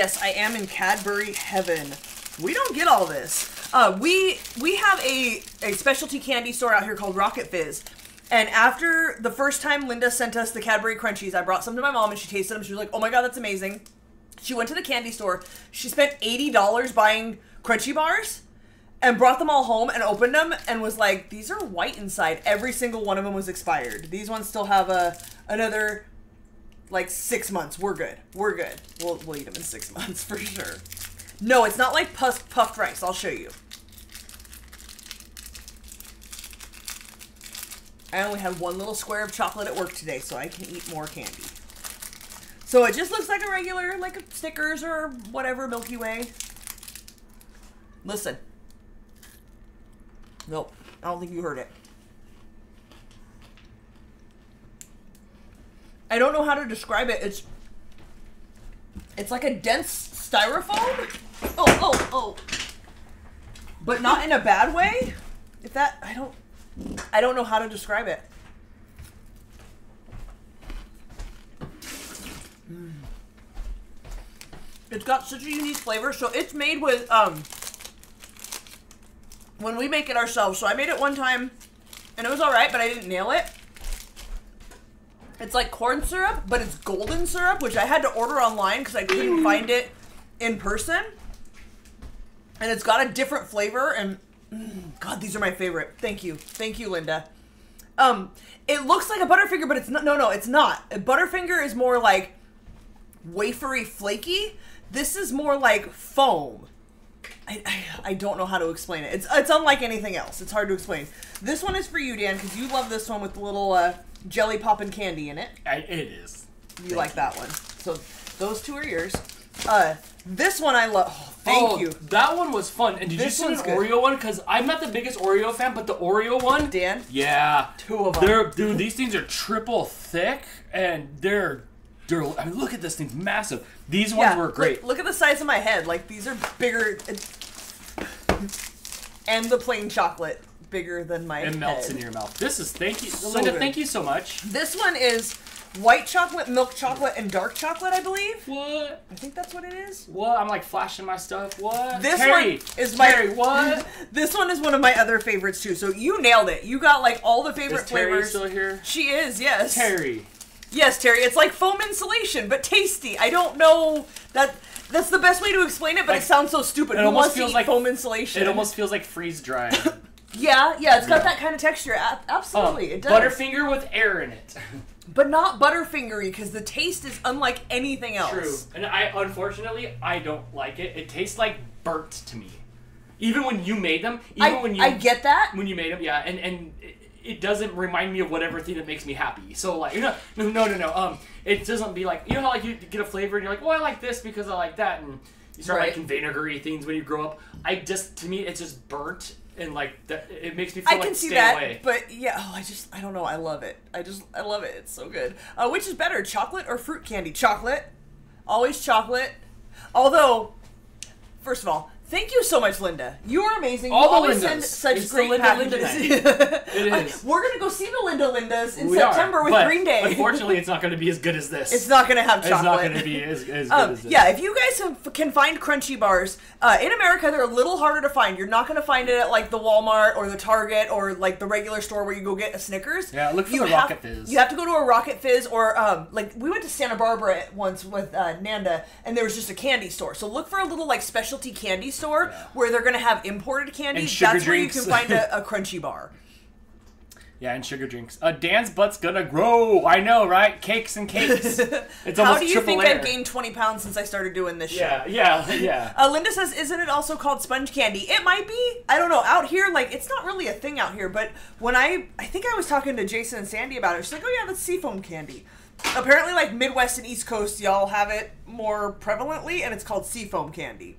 Yes, I am in Cadbury heaven. We don't get all this. Uh, we we have a, a specialty candy store out here called Rocket Fizz. And after the first time Linda sent us the Cadbury Crunchies, I brought some to my mom, and she tasted them. She was like, oh my god, that's amazing. She went to the candy store. She spent eighty dollars buying Crunchy Bars and brought them all home and opened them and was like, these are white inside. Every single one of them was expired. These ones still have a, another, like, six months. We're good. We're good. We'll, we'll eat them in six months for sure. No, it's not like puff, puffed rice. I'll show you. I only had one little square of chocolate at work today, so I can eat more candy. So it just looks like a regular, like a Snickers or whatever, Milky Way. Listen. Nope. I don't think you heard it. I don't know how to describe it. It's it's like a dense styrofoam. Oh, oh, oh. But not in a bad way. If that, I don't, I don't know how to describe it. Mm. It's got such a unique flavor. So it's made with, um, when we make it ourselves. So I made it one time and it was all right, but I didn't nail it. It's like corn syrup, but it's golden syrup, which I had to order online because I couldn't find it in person. And it's got a different flavor, and mm, God, these are my favorite. Thank you. Thank you, Linda. Um, it looks like a Butterfinger, but it's not. No, no, it's not. A Butterfinger is more like wafery, flaky. This is more like foam. I, I, I don't know how to explain it. It's, it's unlike anything else. It's hard to explain. This one is for you, Dan, because you love this one with the little uh, jelly pop and candy in it. I, it is. You like that one. So those two are yours. Uh, this one I love. Oh, thank oh, you. That one was fun. And did this you see the Oreo one? Because I'm not the biggest Oreo fan, but the Oreo one. Dan? Yeah. Two of them. They're, dude, these things are triple thick, and they're... I mean, look at this thing's massive. These ones yeah, were great. Look, look at the size of my head. Like, these are bigger. And the plain chocolate bigger than my head. It melts head. in your mouth. This is, thank you. So Linda, good. Thank you so much. This one is white chocolate, milk chocolate, and dark chocolate, I believe. What? I think that's what it is. What? I'm like flashing my stuff. What? This Terry, one is my. Terry, what? This one is one of my other favorites, too. So you nailed it. You got, like, all the favorite is Terry flavors. Still here? She is, yes. Terry. Yes, Terry, it's like foam insulation, but tasty. I don't know that that's the best way to explain it, but like, it sounds so stupid. It Who almost wants feels to eat like foam insulation. It almost feels like freeze drying. yeah, yeah, it's got yeah. that kind of texture. Absolutely, um, it does. Butterfinger with air in it, but not Butterfingery because the taste is unlike anything else. True, and I unfortunately I don't like it. It tastes like burnt to me. Even when you made them, even I, when you I get that when you made them, yeah, and and. It, It doesn't remind me of whatever thing that makes me happy. So like, you know, no, no, no, no. Um, it doesn't be like, you know how like you get a flavor and you're like, well, I like this because I like that, and you start right. liking vinegary things when you grow up. I just, to me, it's just burnt and like that. It makes me feel I like can see stay that, away. But yeah, oh, I just, I don't know, I love it. I just, I love it. It's so good. Uh, which is better, chocolate or fruit candy? Chocolate, always chocolate. Although, first of all. Thank you so much, Linda. You are amazing. All you the always Lindas. Send such it's great Linda packages. Linda it is. We're going to go see the Linda Lindas in we September are, with but Green Day. Unfortunately, it's not going to be as good as this. It's not going to have chocolate. It's not going to be as, as good um, as this. Yeah, if you guys have, can find Crunchy Bars, uh, in America, they're a little harder to find. You're not going to find it at like the Walmart or the Target or like the regular store where you go get a Snickers. Yeah, look for you the have, Rocket Fizz. You have to go to a Rocket Fizz or um, like we went to Santa Barbara once with uh, Nanda, and there was just a candy store. So look for a little like specialty candy store. store yeah. where they're going to have imported candy. That's drinks. Where you can find a, a Crunchy Bar. Yeah, and sugar drinks. Uh, Dan's butt's going to grow. I know, right? Cakes and cakes. It's How do you think air. I've gained twenty pounds since I started doing this yeah, show? Yeah, yeah. Uh, Linda says, isn't it also called sponge candy? It might be. I don't know. Out here, like, it's not really a thing out here, but when I, I think I was talking to Jason and Sandy about it, she's like, oh yeah, that's seafoam candy. Apparently, like, Midwest and East Coast, y'all have it more prevalently, and it's called seafoam candy.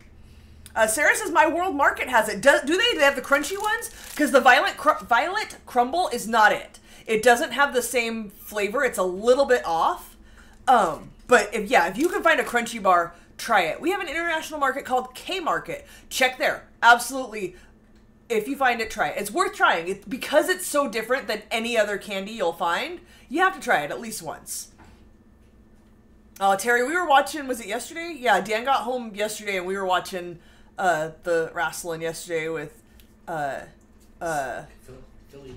Uh, Sarah says, my World Market has it. Do, do they, they have the crunchy ones? Because the Violet, cr Violet Crumble is not it. It doesn't have the same flavor. It's a little bit off. Um, but, if, yeah, if you can find a Crunchy Bar, try it. We have an international market called K-Market. Check there. Absolutely. If you find it, try it. It's worth trying. It, because it's so different than any other candy you'll find, you have to try it at least once. Uh, Terry, we were watching, was it yesterday? Yeah, Dan got home yesterday and we were watching... Uh, the wrestling yesterday with, uh, uh, Philly,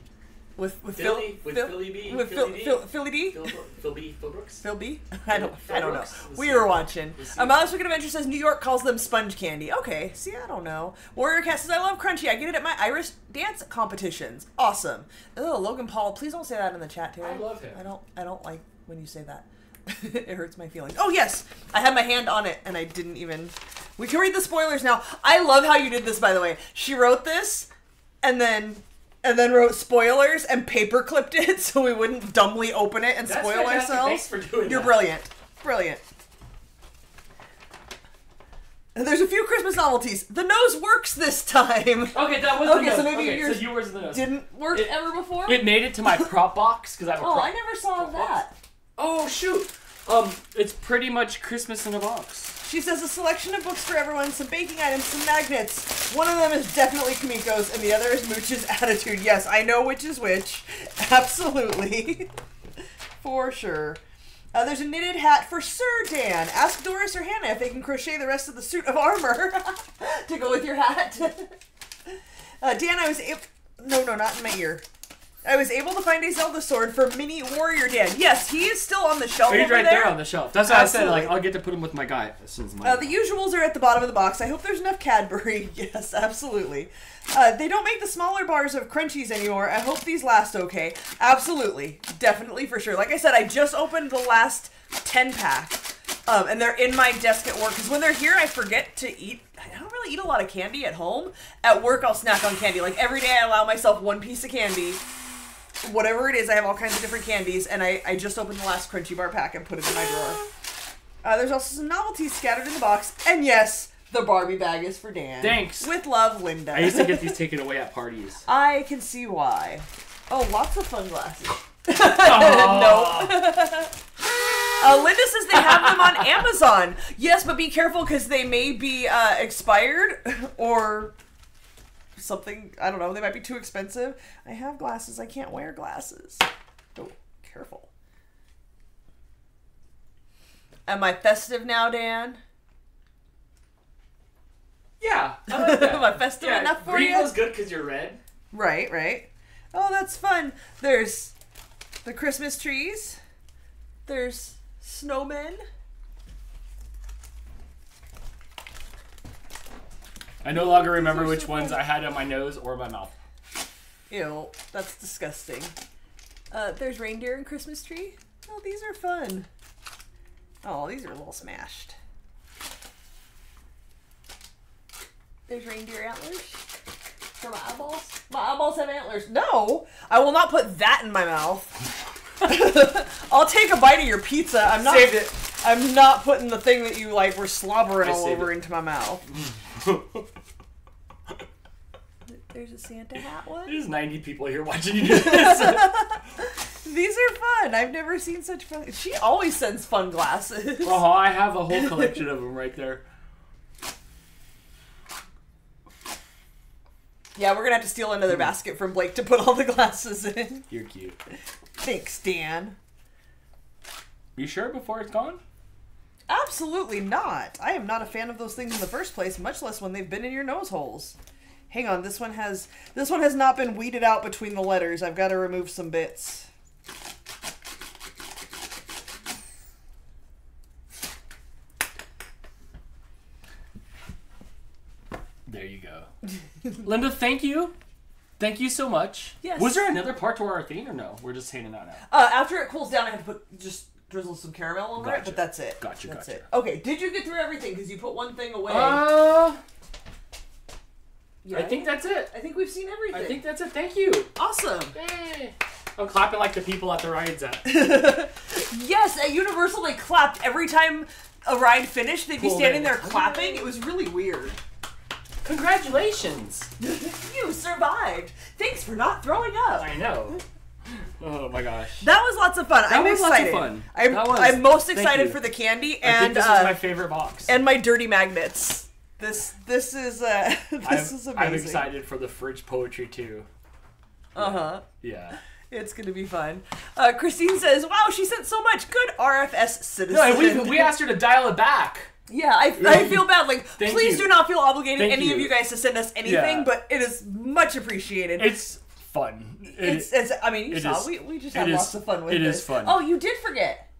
with with Philly, Phil, with Phil, Philly B, with Phil, Phil, Philly D, Phil, Phil B, Phil Brooks, Phil B. I don't, Phil I don't know. We were watching. Miles Wicked Adventure says New York calls them sponge candy. Okay, see, I don't know. Warrior Cat says I love crunchy. I get it at my Irish dance competitions. Awesome. Oh, Logan Paul, please don't say that in the chat, Terry. I love him. I don't, I don't like when you say that. It hurts my feelings. Oh, yes! I had my hand on it, and I didn't even... We can read the spoilers now. I love how you did this, by the way. She wrote this, and then and then wrote spoilers, and paper-clipped it so we wouldn't dumbly open it and That's spoil ourselves. Thanks for doing You're that. Brilliant. Brilliant. And there's a few Christmas novelties. The nose works this time. Okay, that was okay, the nose. So maybe okay, yours so yours the nose. Didn't work it, ever before? It made it to my prop box, because I have a oh, prop Oh, I never saw that. Box. Oh, shoot. Um, it's pretty much Christmas in a box. She says a selection of books for everyone, some baking items, some magnets. One of them is definitely Kamiko's, and the other is Mooch's Attitude. Yes, I know which is which. Absolutely. For sure. Uh, there's a knitted hat for Sir Dan. Ask Doris or Hannah if they can crochet the rest of the suit of armor to go with your hat. uh, Dan, I was... No, no, not in my ear. I was able to find a Zelda sword for Mini Warrior Dan. Yes, he is still on the shelf. He's over right there. there on the shelf. That's why I said, like, I'll get to put him with my guy. As soon as my uh, the usuals are at the bottom of the box. I hope there's enough Cadbury. Yes, absolutely. Uh, they don't make the smaller bars of Crunchies anymore. I hope these last okay. Absolutely. Definitely, for sure. Like I said, I just opened the last ten pack. Um, and they're in my desk at work. Because when they're here, I forget to eat. I don't really eat a lot of candy at home. At work, I'll snack on candy. Like, every day I allow myself one piece of candy. Whatever it is, I have all kinds of different candies, and I, I just opened the last Crunchy Bar pack and put it in my drawer. Uh, there's also some novelties scattered in the box, and yes, the Barbie bag is for Dan. Thanks. With love, Linda. I used to get these taken away at parties. I can see why. Oh, lots of fun glasses. Oh. No. uh, Linda says they have them on Amazon. Yes, but be careful because they may be uh, expired or... something, I don't know, they might be too expensive. I have glasses, I can't wear glasses. Oh, careful. Am I festive now, Dan? Yeah, I like that. Am I festive yeah, enough for green you? Green feels good because you're red. Right, right. Oh, that's fun. There's the Christmas trees. There's snowmen. I no longer remember which ones I had on my nose or my mouth. Ew, that's disgusting. Uh, there's reindeer and Christmas tree. Oh, these are fun. Oh, these are a little smashed. There's reindeer antlers for my eyeballs. My eyeballs have antlers. No, I will not put that in my mouth. I'll take a bite of your pizza. I'm not. Saved it. I'm not putting the thing that you like were slobbering all over it. Into my mouth. There's a Santa hat one. There's ninety people here watching you do this. These are fun. I've never seen such fun. She always sends fun glasses. Oh, I have a whole collection of them right there. Yeah, we're gonna have to steal another basket from Blake to put all the glasses in. You're cute. Thanks, Dan. You sure before it's gone? Absolutely not. I am not a fan of those things in the first place, much less when they've been in your nose holes. Hang on, this one has this one has not been weeded out between the letters. I've got to remove some bits. There you go. Linda, thank you. Thank you so much. Yes. Was there another part to our thing or no? We're just handing out now. Uh, after it cools down, I have to put just... drizzle some caramel over gotcha. It, but that's it. Gotcha, that's gotcha. It. Okay, did you get through everything? Because you put one thing away. Uh, yeah, I think that's it. I think we've seen everything. I think that's it. Thank you. Awesome. Yay. I'm clapping like the people at the rides at. Yes, at Universal they clapped every time a ride finished. They'd be cool, standing man. There clapping. It was really weird. Congratulations. You survived. Thanks for not throwing up. I know. Oh my gosh. That was lots of fun. That I'm was excited. Lots of fun. I'm, that was. I'm most excited for the candy and I think this uh, is my favorite box. And my dirty magnets. This this is uh this I'm, is amazing. I'm excited for the fridge poetry too. Uh-huh. Yeah. It's gonna be fun. Uh, Christine says, wow, she sent so much. Good R F S citizen. No, we we asked her to dial it back. Yeah, I, I feel bad. Like, please you. do not feel obligated Thank any you. of you guys to send us anything, yeah. but it is much appreciated. It's fun. It, it's, it's, I mean, you saw, is, we, we just had lots is, of fun with it this. It is fun. Oh, you did forget.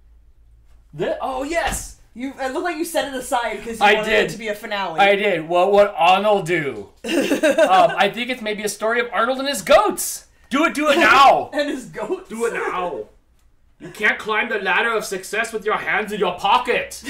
The, oh, yes. You. It looked like you set it aside because you I wanted did. it to be a finale. I did. Well, what Arnold do? um, I think it's maybe a story of Arnold and his goats. Do it, do it now. And his goats. Do it now. You can't climb the ladder of success with your hands in your pocket.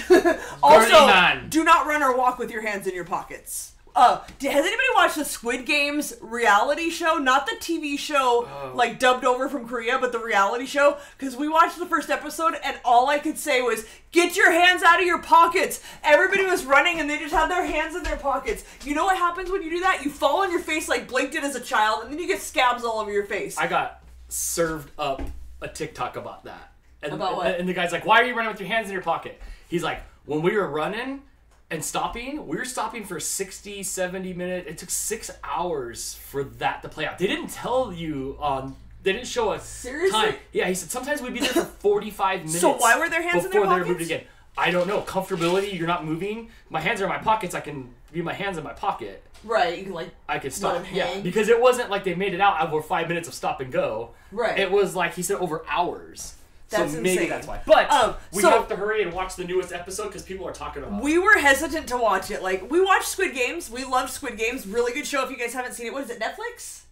Also, man. do not run or walk with your hands in your pockets. Uh, has anybody watched the Squid Games reality show? Not the T V show, oh. like, dubbed over from Korea, but the reality show? Because we watched the first episode, and all I could say was, get your hands out of your pockets! Everybody was running, and they just had their hands in their pockets. You know what happens when you do that? You fall on your face like Blake did as a child, and then you get scabs all over your face. I got served up a TikTok about that. And, about what? And the guy's like, why are you running with your hands in your pocket? He's like, when we were running... and stopping, we were stopping for sixty, seventy minutes. It took six hours for that to play out. They didn't tell you, um, they didn't show us Seriously? time. Yeah, he said sometimes we'd be there for forty-five minutes. So why were their hands in their pockets? Before they were moved again. I don't know, comfortability, you're not moving. My hands are in my pockets, I can be my hands in my pocket. Right, you can like I could stop. Yeah. Because it wasn't like they made it out over five minutes of stop and go. Right. It was like he said over hours. That's so maybe insane. That's why. But um, we so, have to hurry and watch the newest episode because people are talking about it. We were hesitant to watch it. Like, we watched Squid Games. We loved Squid Games. Really good show if you guys haven't seen it. What is it, Netflix?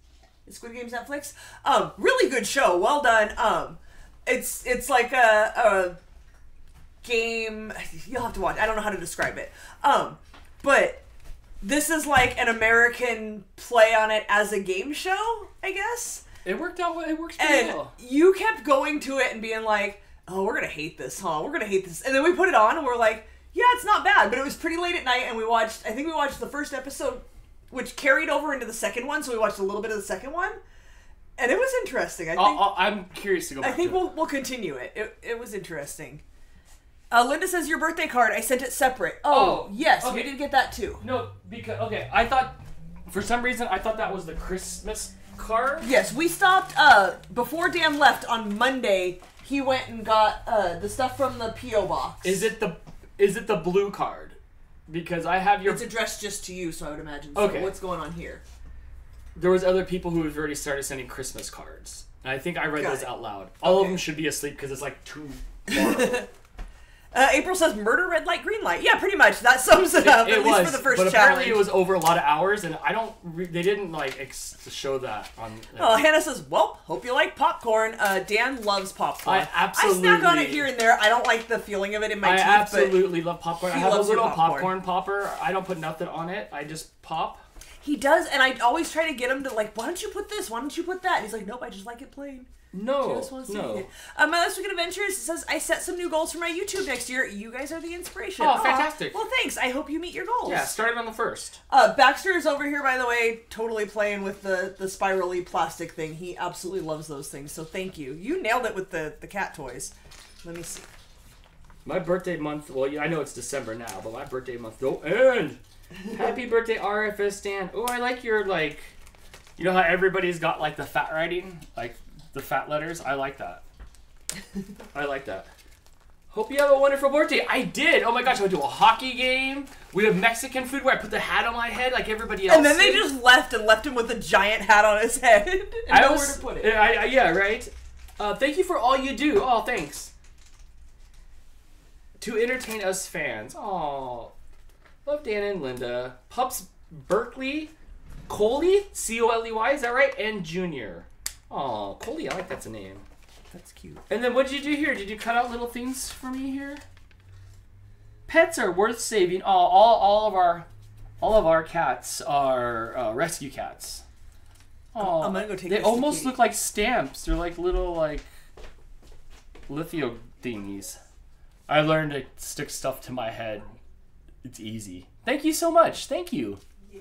Is Squid Games Netflix? Um, really good show. Well done. Um, it's it's like a, a game. You'll have to watch. I don't know how to describe it. Um, but this is like an American play on it as a game show, I guess. It worked out. It works pretty and well. You kept going to it and being like, "Oh, we're gonna hate this, huh? We're gonna hate this." And then we put it on, and we're like, "Yeah, it's not bad." But it was pretty late at night, and we watched. I think we watched the first episode, which carried over into the second one. So we watched a little bit of the second one, and it was interesting. I think I'll, I'll, I'm curious to go back. I think to we'll it. we'll continue it. It it was interesting. Uh, Linda says your birthday card. I sent it separate. Oh, oh yes, okay. We did get that too. No, because okay, I thought for some reason I thought that was the Christmas card? Yes, we stopped uh before Dan left on Monday. He went and got uh the stuff from the P O box. Is it the is it the blue card? Because I have your. It's addressed just to you, so I would imagine. So okay, what's going on here? There was other people who have already started sending Christmas cards. And I think I read got those it. out loud. All okay. of them should be asleep because it's like two. Uh, April says murder, red light, green light. Yeah, pretty much. That sums it, it up. It at was, least for the first but apparently challenge. It was over a lot of hours, and I don't. Re they didn't like ex show that on. Oh, uh, Hannah says, "Well, hope you like popcorn." Uh, Dan loves popcorn. I absolutely. I snack on it here and there. I don't like the feeling of it in my I teeth. I absolutely but love popcorn. I have a little popcorn. popcorn popper. I don't put nothing on it. I just pop. He does, and I always try to get him to like, "Why don't you put this? Why don't you put that?" And he's like, "Nope, I just like it plain." No, just wants to no. Eat it. Um, my last week at Adventures says I set some new goals for my YouTube next year. You guys are the inspiration. Oh, Aww. fantastic! Well, thanks. I hope you meet your goals. Yeah, started on the first. Uh, Baxter is over here, by the way, totally playing with the the spirally plastic thing. He absolutely loves those things. So thank you. You nailed it with the the cat toys. Let me see. My birthday month. Well, yeah, I know it's December now, but my birthday month don't end. Happy birthday, R F S Dan. Oh, I like your like. You know how everybody's got like the fat writing, like. The fat letters, I like that. I like that. Hope you have a wonderful birthday. I did. Oh my gosh, I went to a hockey game. We have Mexican food where I put the hat on my head like everybody else. And then they did. just left and left him with a giant hat on his head. And I nowhere was, to put it. I, I, yeah, right? Uh, thank you for all you do. Oh, thanks. To entertain us fans. Oh, love Dan and Linda. Pups Berkeley, Coley, C O L E Y, is that right? And Junior. Oh, Coley, I like that's a name. That's cute. And then what did you do here? Did you cut out little things for me here? Pets are worth saving. Oh, all all of our all of our cats are uh, rescue cats. Oh, I'm gonna go take. They almost look like stamps. They're like little like litho thingies. I learned to stick stuff to my head. It's easy. Thank you so much. Thank you. Yeah.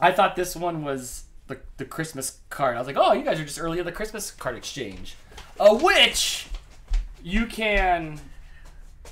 I thought this one was. The, the Christmas card. I was like, oh, you guys are just early on the Christmas card exchange. Uh, which you can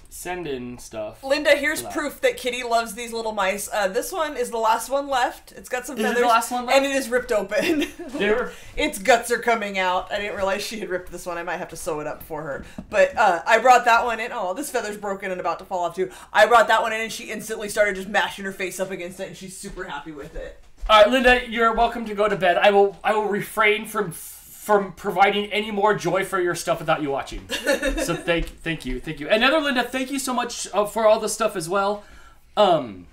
send in stuff. Linda, here's proof that Kitty loves these little mice. Uh, this one is the last one left. It's got some feathers. Is it the last one left? And it is ripped open. Were... Its guts are coming out. I didn't realize she had ripped this one. I might have to sew it up for her. But uh, I brought that one in. Oh, this feather's broken and about to fall off too. I brought that one in and she instantly started just mashing her face up against it and she's super happy with it. All right, Linda, you're welcome to go to bed. I will. I will refrain from from providing any more joy for your stuff without you watching. So thank, thank you, thank you. Another Linda, thank you so much uh, for all the stuff as well. Um,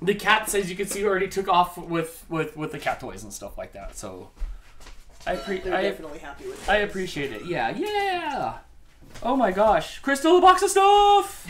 the cat, as you can see, already took off with with with the cat toys and stuff like that. So I appreciate. Definitely happy with. I appreciate it. Yeah, yeah. Oh my gosh, Crystal, the box of stuff.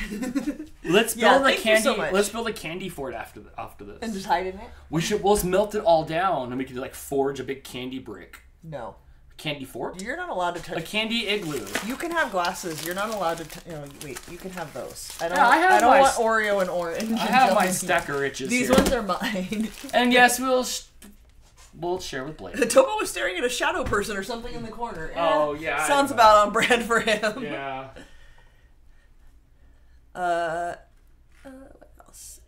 Let's build yeah, a candy. So let's build a candy fort after the, after this. And just hide in it. We should. We'll just melt it all down, and we can like forge a big candy brick. No. Candy fort. You're not allowed to touch. A candy igloo. You can have glasses. You're not allowed to. T you know, wait. You can have those. I don't. Yeah, I, have I don't my, want Oreo and orange. I and have my stack of riches. These here. ones are mine. And yes, we'll. Sh We'll share with Blake. The Topo was staring at a shadow person or something in the corner. Yeah. Oh, yeah. Sounds about on brand for him. Yeah. Uh, uh, what else?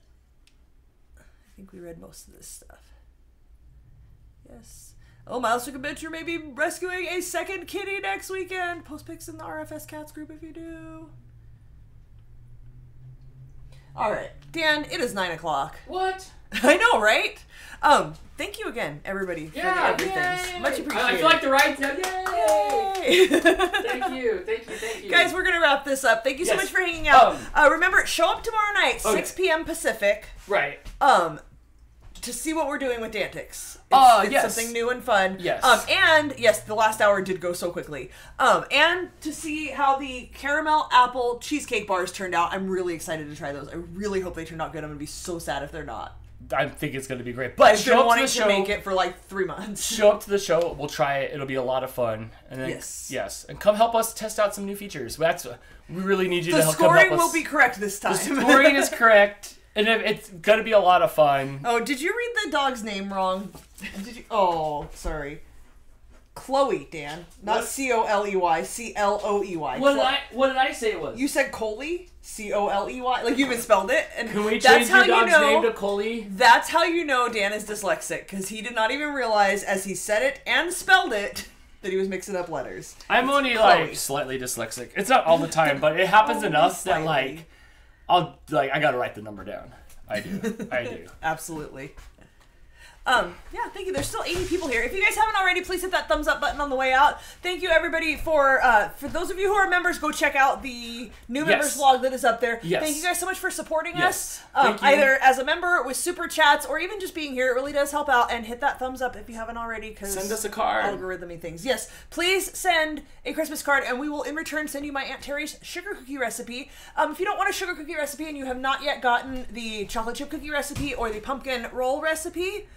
I think we read most of this stuff. Yes. Oh, Miles took a picture. Maybe rescuing a second kitty next weekend. Post pics in the R F S Cats group if you do. All right, Dan, it is nine o'clock. What? I know, right? Um, thank you again, everybody, yeah, for the everything. Much appreciated. I feel like the ride's done. Yay! Thank you, thank you, thank you. Guys, we're going to wrap this up. Thank you yes. so much for hanging out. Um, uh, remember, show up tomorrow night, okay. six p m Pacific. Right. Um, to see what we're doing with Dantics. Oh, uh, yes. Something new and fun. Yes. Um, and, yes, the last hour did go so quickly. Um, and to see how the caramel apple cheesecake bars turned out. I'm really excited to try those. I really hope they turned out good. I'm going to be so sad if they're not. I think it's going to be great. But I've been wanting to make it for like three months. Show up to the show. We'll try it. It'll be a lot of fun. And then, yes. Yes. And come help us test out some new features. That's, we really need you the to help, come help us. The scoring will be correct this time. The scoring is correct. And it's going to be a lot of fun. Oh, did you read the dog's name wrong? Did you? Oh, sorry. Chloe, Dan. Not C O L E Y. C L O E Y. What did, I, what did I say it was? You said Coley? C O L E Y. Like, you misspelled it. And can we change your dog's you know, name to Coley? That's how you know Dan is dyslexic, because he did not even realize, as he said it and spelled it, that he was mixing up letters. I'm it's only, Chloe. like, slightly dyslexic. It's not all the time, but it happens enough slightly. that, like, I'll, like, I gotta write the number down. I do. I do. Absolutely. Um, yeah, thank you. There's still eighty people here. If you guys haven't already, please hit that thumbs up button on the way out. Thank you, everybody, for uh, for those of you who are members, go check out the new members yes. vlog that is up there. Yes. Thank you guys so much for supporting yes. us, um, either as a member with super chats or even just being here. It really does help out. And hit that thumbs up if you haven't already, because send us a card. Algorithmy things. Yes, please send a Christmas card, and we will in return send you my Aunt Terry's sugar cookie recipe. Um, if you don't want a sugar cookie recipe and you have not yet gotten the chocolate chip cookie recipe or the pumpkin roll recipe,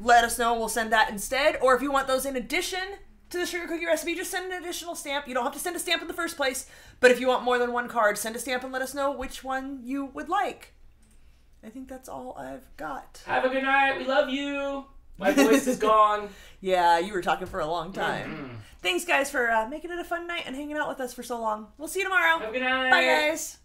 let us know. We'll send that instead. Or if you want those in addition to the sugar cookie recipe, just send an additional stamp. You don't have to send a stamp in the first place, but if you want more than one card, send a stamp and let us know which one you would like. I think that's all I've got. Have a good night. We love you. My voice is gone. Yeah, you were talking for a long time. Mm-hmm. Thanks, guys, for uh, making it a fun night and hanging out with us for so long. We'll see you tomorrow. Have a good night. Bye, guys.